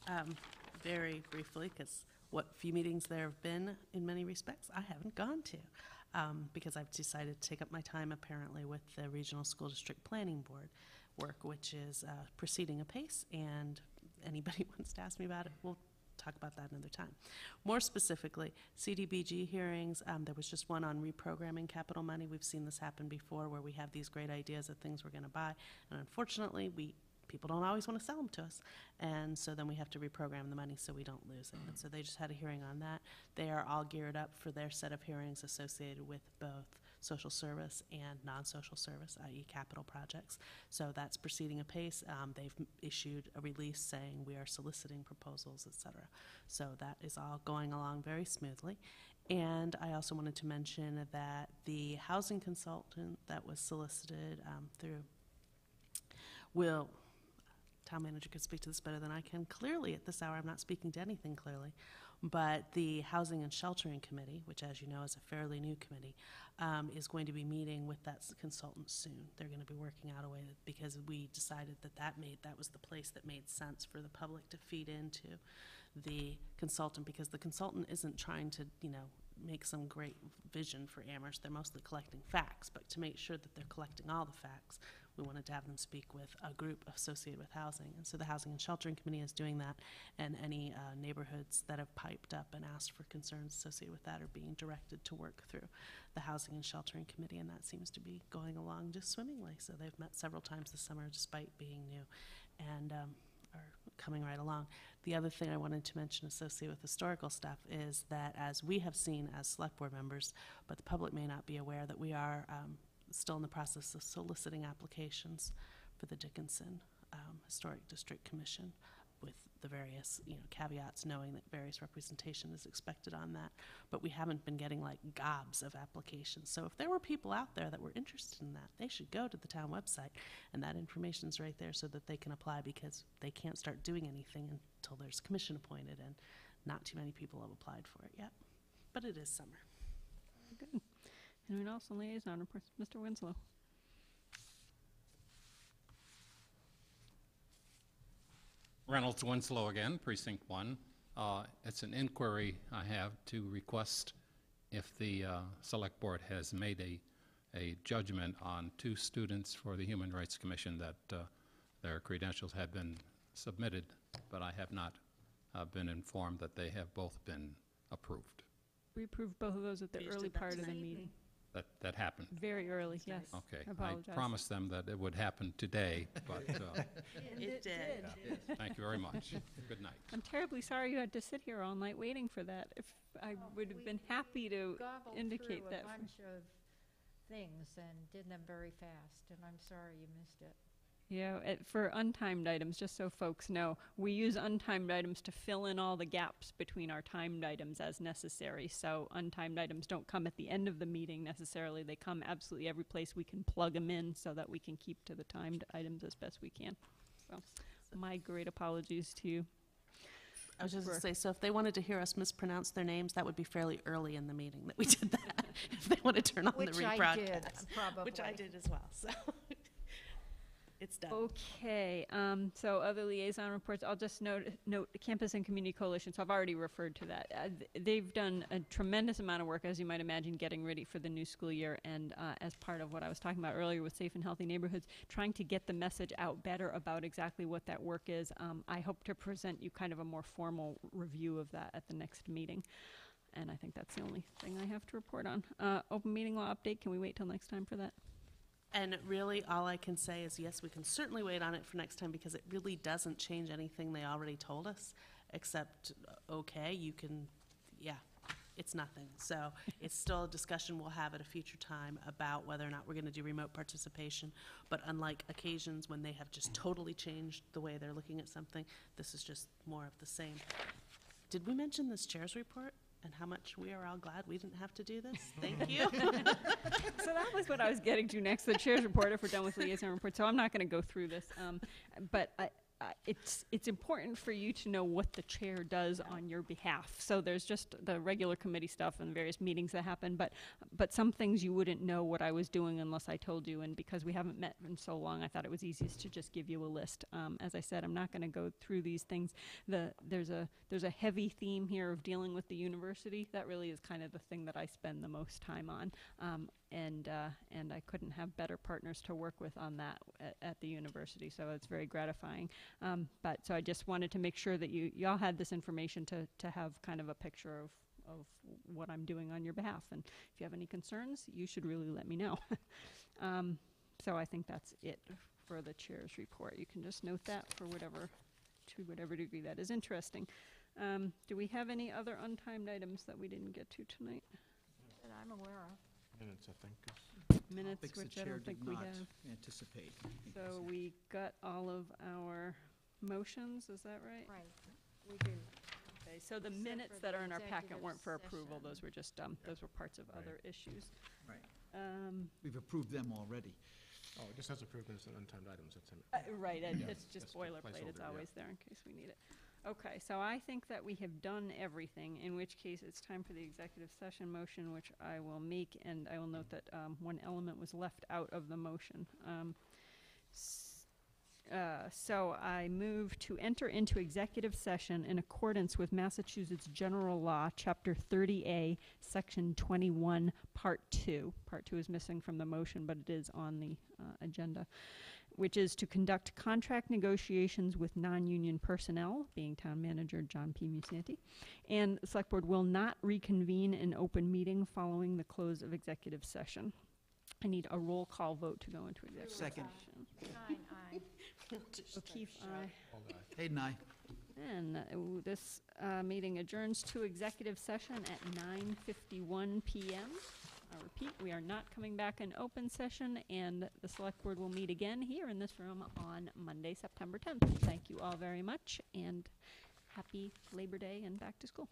Um, very briefly, because what few meetings there have been, in many respects, I haven't gone to, um, because I've decided to take up my time apparently with the Regional School District Planning Board work, which is uh, proceeding apace, and anybody wants to ask me about it, we'll talk about that another time. More specifically, C D B G hearings, um, there was just one on reprogramming capital money. We've seen this happen before where we have these great ideas of things we're gonna buy, and unfortunately, we people don't always want to sell them to us, and so then we have to reprogram the money so we don't lose it. And so they just had a hearing on that. They are all geared up for their set of hearings associated with both social service and non-social service, that is capital projects. So that's proceeding apace. Um, they've issued a release saying we are soliciting proposals, et cetera. So that is all going along very smoothly. And I also wanted to mention that the housing consultant that was solicited um, through will, town manager could speak to this better than I can. Clearly, at this hour, I'm not speaking to anything clearly, but the Housing and Sheltering Committee, which as you know is a fairly new committee, um, is going to be meeting with that consultant soon. They're gonna be working out a way that, because we decided that that made, that was the place that made sense for the public to feed into the consultant, because the consultant isn't trying to, you know, make some great vision for Amherst. They're mostly collecting facts, but to make sure that they're collecting all the facts, we wanted to have them speak with a group associated with housing. And so the Housing and Sheltering Committee is doing that, and any uh, neighborhoods that have piped up and asked for concerns associated with that are being directed to work through the Housing and Sheltering Committee, and that seems to be going along just swimmingly. So they've met several times this summer despite being new, and um, are coming right along. the other thing I wanted to mention associated with historical stuff is that, as we have seen as select board members, but the public may not be aware, that we are um, still in the process of soliciting applications for the Dickinson um, Historic District Commission, with the various, you know, caveats, knowing that various representation is expected on that. But we haven't been getting like gobs of applications. So if there were people out there that were interested in that, they should go to the town website, and that information is right there so that they can apply, because they can't start doing anything until there's commission appointed, and not too many people have applied for it yet. But it is summer. Good. And we'd also liaison reports. Mister Winslow. Reynolds Winslow again, Precinct one. Uh, it's an inquiry I have to request if the uh, Select Board has made a a judgment on two students for the Human Rights Commission that uh, their credentials have been submitted, but I have not uh, been informed that they have both been approved. We approved both of those at the we early part of the meeting. That that happened. Very early, yes. Okay. Apologize. I promised them that it would happen today, but uh, it, it did. did. Yeah. Yes. Thank you very much. Good night. I'm terribly sorry you had to sit here all night waiting for that. If I well, would have been happy to indicate that. We gobbled through a bunch of things and did them very fast, and I'm sorry you missed it. Yeah, it, for untimed items, just so folks know, we use untimed items to fill in all the gaps between our timed items as necessary. So untimed items don't come at the end of the meeting necessarily. They come absolutely every place we can plug them in so that we can keep to the timed items as best we can. So my great apologies to you. I was just going to say, so if they wanted to hear us mispronounce their names, that would be fairly early in the meeting that we did that. If they want to turn on which the rebroadcast. I did, probably. Which I did as well. So. It's done. Okay, um, so other liaison reports, I'll just note, note Campus and Community Coalition, so I've already referred to that. Uh, th they've done a tremendous amount of work, as you might imagine, getting ready for the new school year, and uh, as part of what I was talking about earlier with Safe and Healthy Neighborhoods, trying to get the message out better about exactly what that work is. Um, I hope to present you kind of a more formal review of that at the next meeting, and I think that's the only thing I have to report on. Uh, open meeting law update, can we wait till next time for that? And really, all I can say is, yes, we can certainly wait on it for next time, because it really doesn't change anything they already told us, except, okay, you can, yeah, it's nothing. So it's still a discussion we'll have at a future time about whether or not we're going to do remote participation. But unlike occasions when they have just totally changed the way they're looking at something, this is just more of the same. Did we mention this chair's report? And how much we are all glad we didn't have to do this. Thank you. So that was what I was getting to next, the chair's report, if we're done with liaison report. So I'm not going to go through this, um, but I, I, it's it's important for you to know what the chair does on your behalf. So there's just the regular committee stuff and various meetings that happen, but but some things you wouldn't know what I was doing unless I told you. And because we haven't met in so long, I thought it was easiest to just give you a list. Um, as I said, I'm not going to go through these things. The there's a there's a heavy theme here of dealing with the university. That really is kind of the thing that I spend the most time on. Um, and uh, and I couldn't have better partners to work with on that at, at the university, so it's very gratifying. Um, but so I just wanted to make sure that you y'all had this information to, to have kind of a picture of, of what I'm doing on your behalf, and if you have any concerns, you should really let me know. um, so I think that's it for the chair's report. You can just note that for whatever, to whatever degree that is interesting. Um, do we have any other untimed items that we didn't get to tonight? That I'm aware of. Minutes, I think. Minutes, which I don't think we have. Anticipate. So we got all of our motions, is that right? Right, we do. Okay, so the minutes that are in our packet weren't for approval, those were just, um, those were parts of other issues. Right. Um, We've approved them already. Oh, it just has improvements and untimed items, that's it. Uh, right, it, it's just boilerplate, it's always there in case we need it. Okay, so I think that we have done everything, in which case it's time for the executive session motion, which I will make, and I will note that um, one element was left out of the motion. Um, uh, so I move to enter into executive session in accordance with Massachusetts General Law, Chapter thirty A, Section twenty-one, Part two. Part two is missing from the motion, but it is on the uh, agenda, which is to conduct contract negotiations with non-union personnel, being Town Manager John P. Musanti, and the Select Board will not reconvene an open meeting following the close of executive session. I need a roll call vote to go into executive session. Second. O'Keefe, aye. Hayden, aye. And uh, this uh, meeting adjourns to executive session at nine fifty-one p m I repeat, we are not coming back in open session, and the select board will meet again here in this room on Monday, September tenth. Thank you all very much, and happy Labor Day and back to school.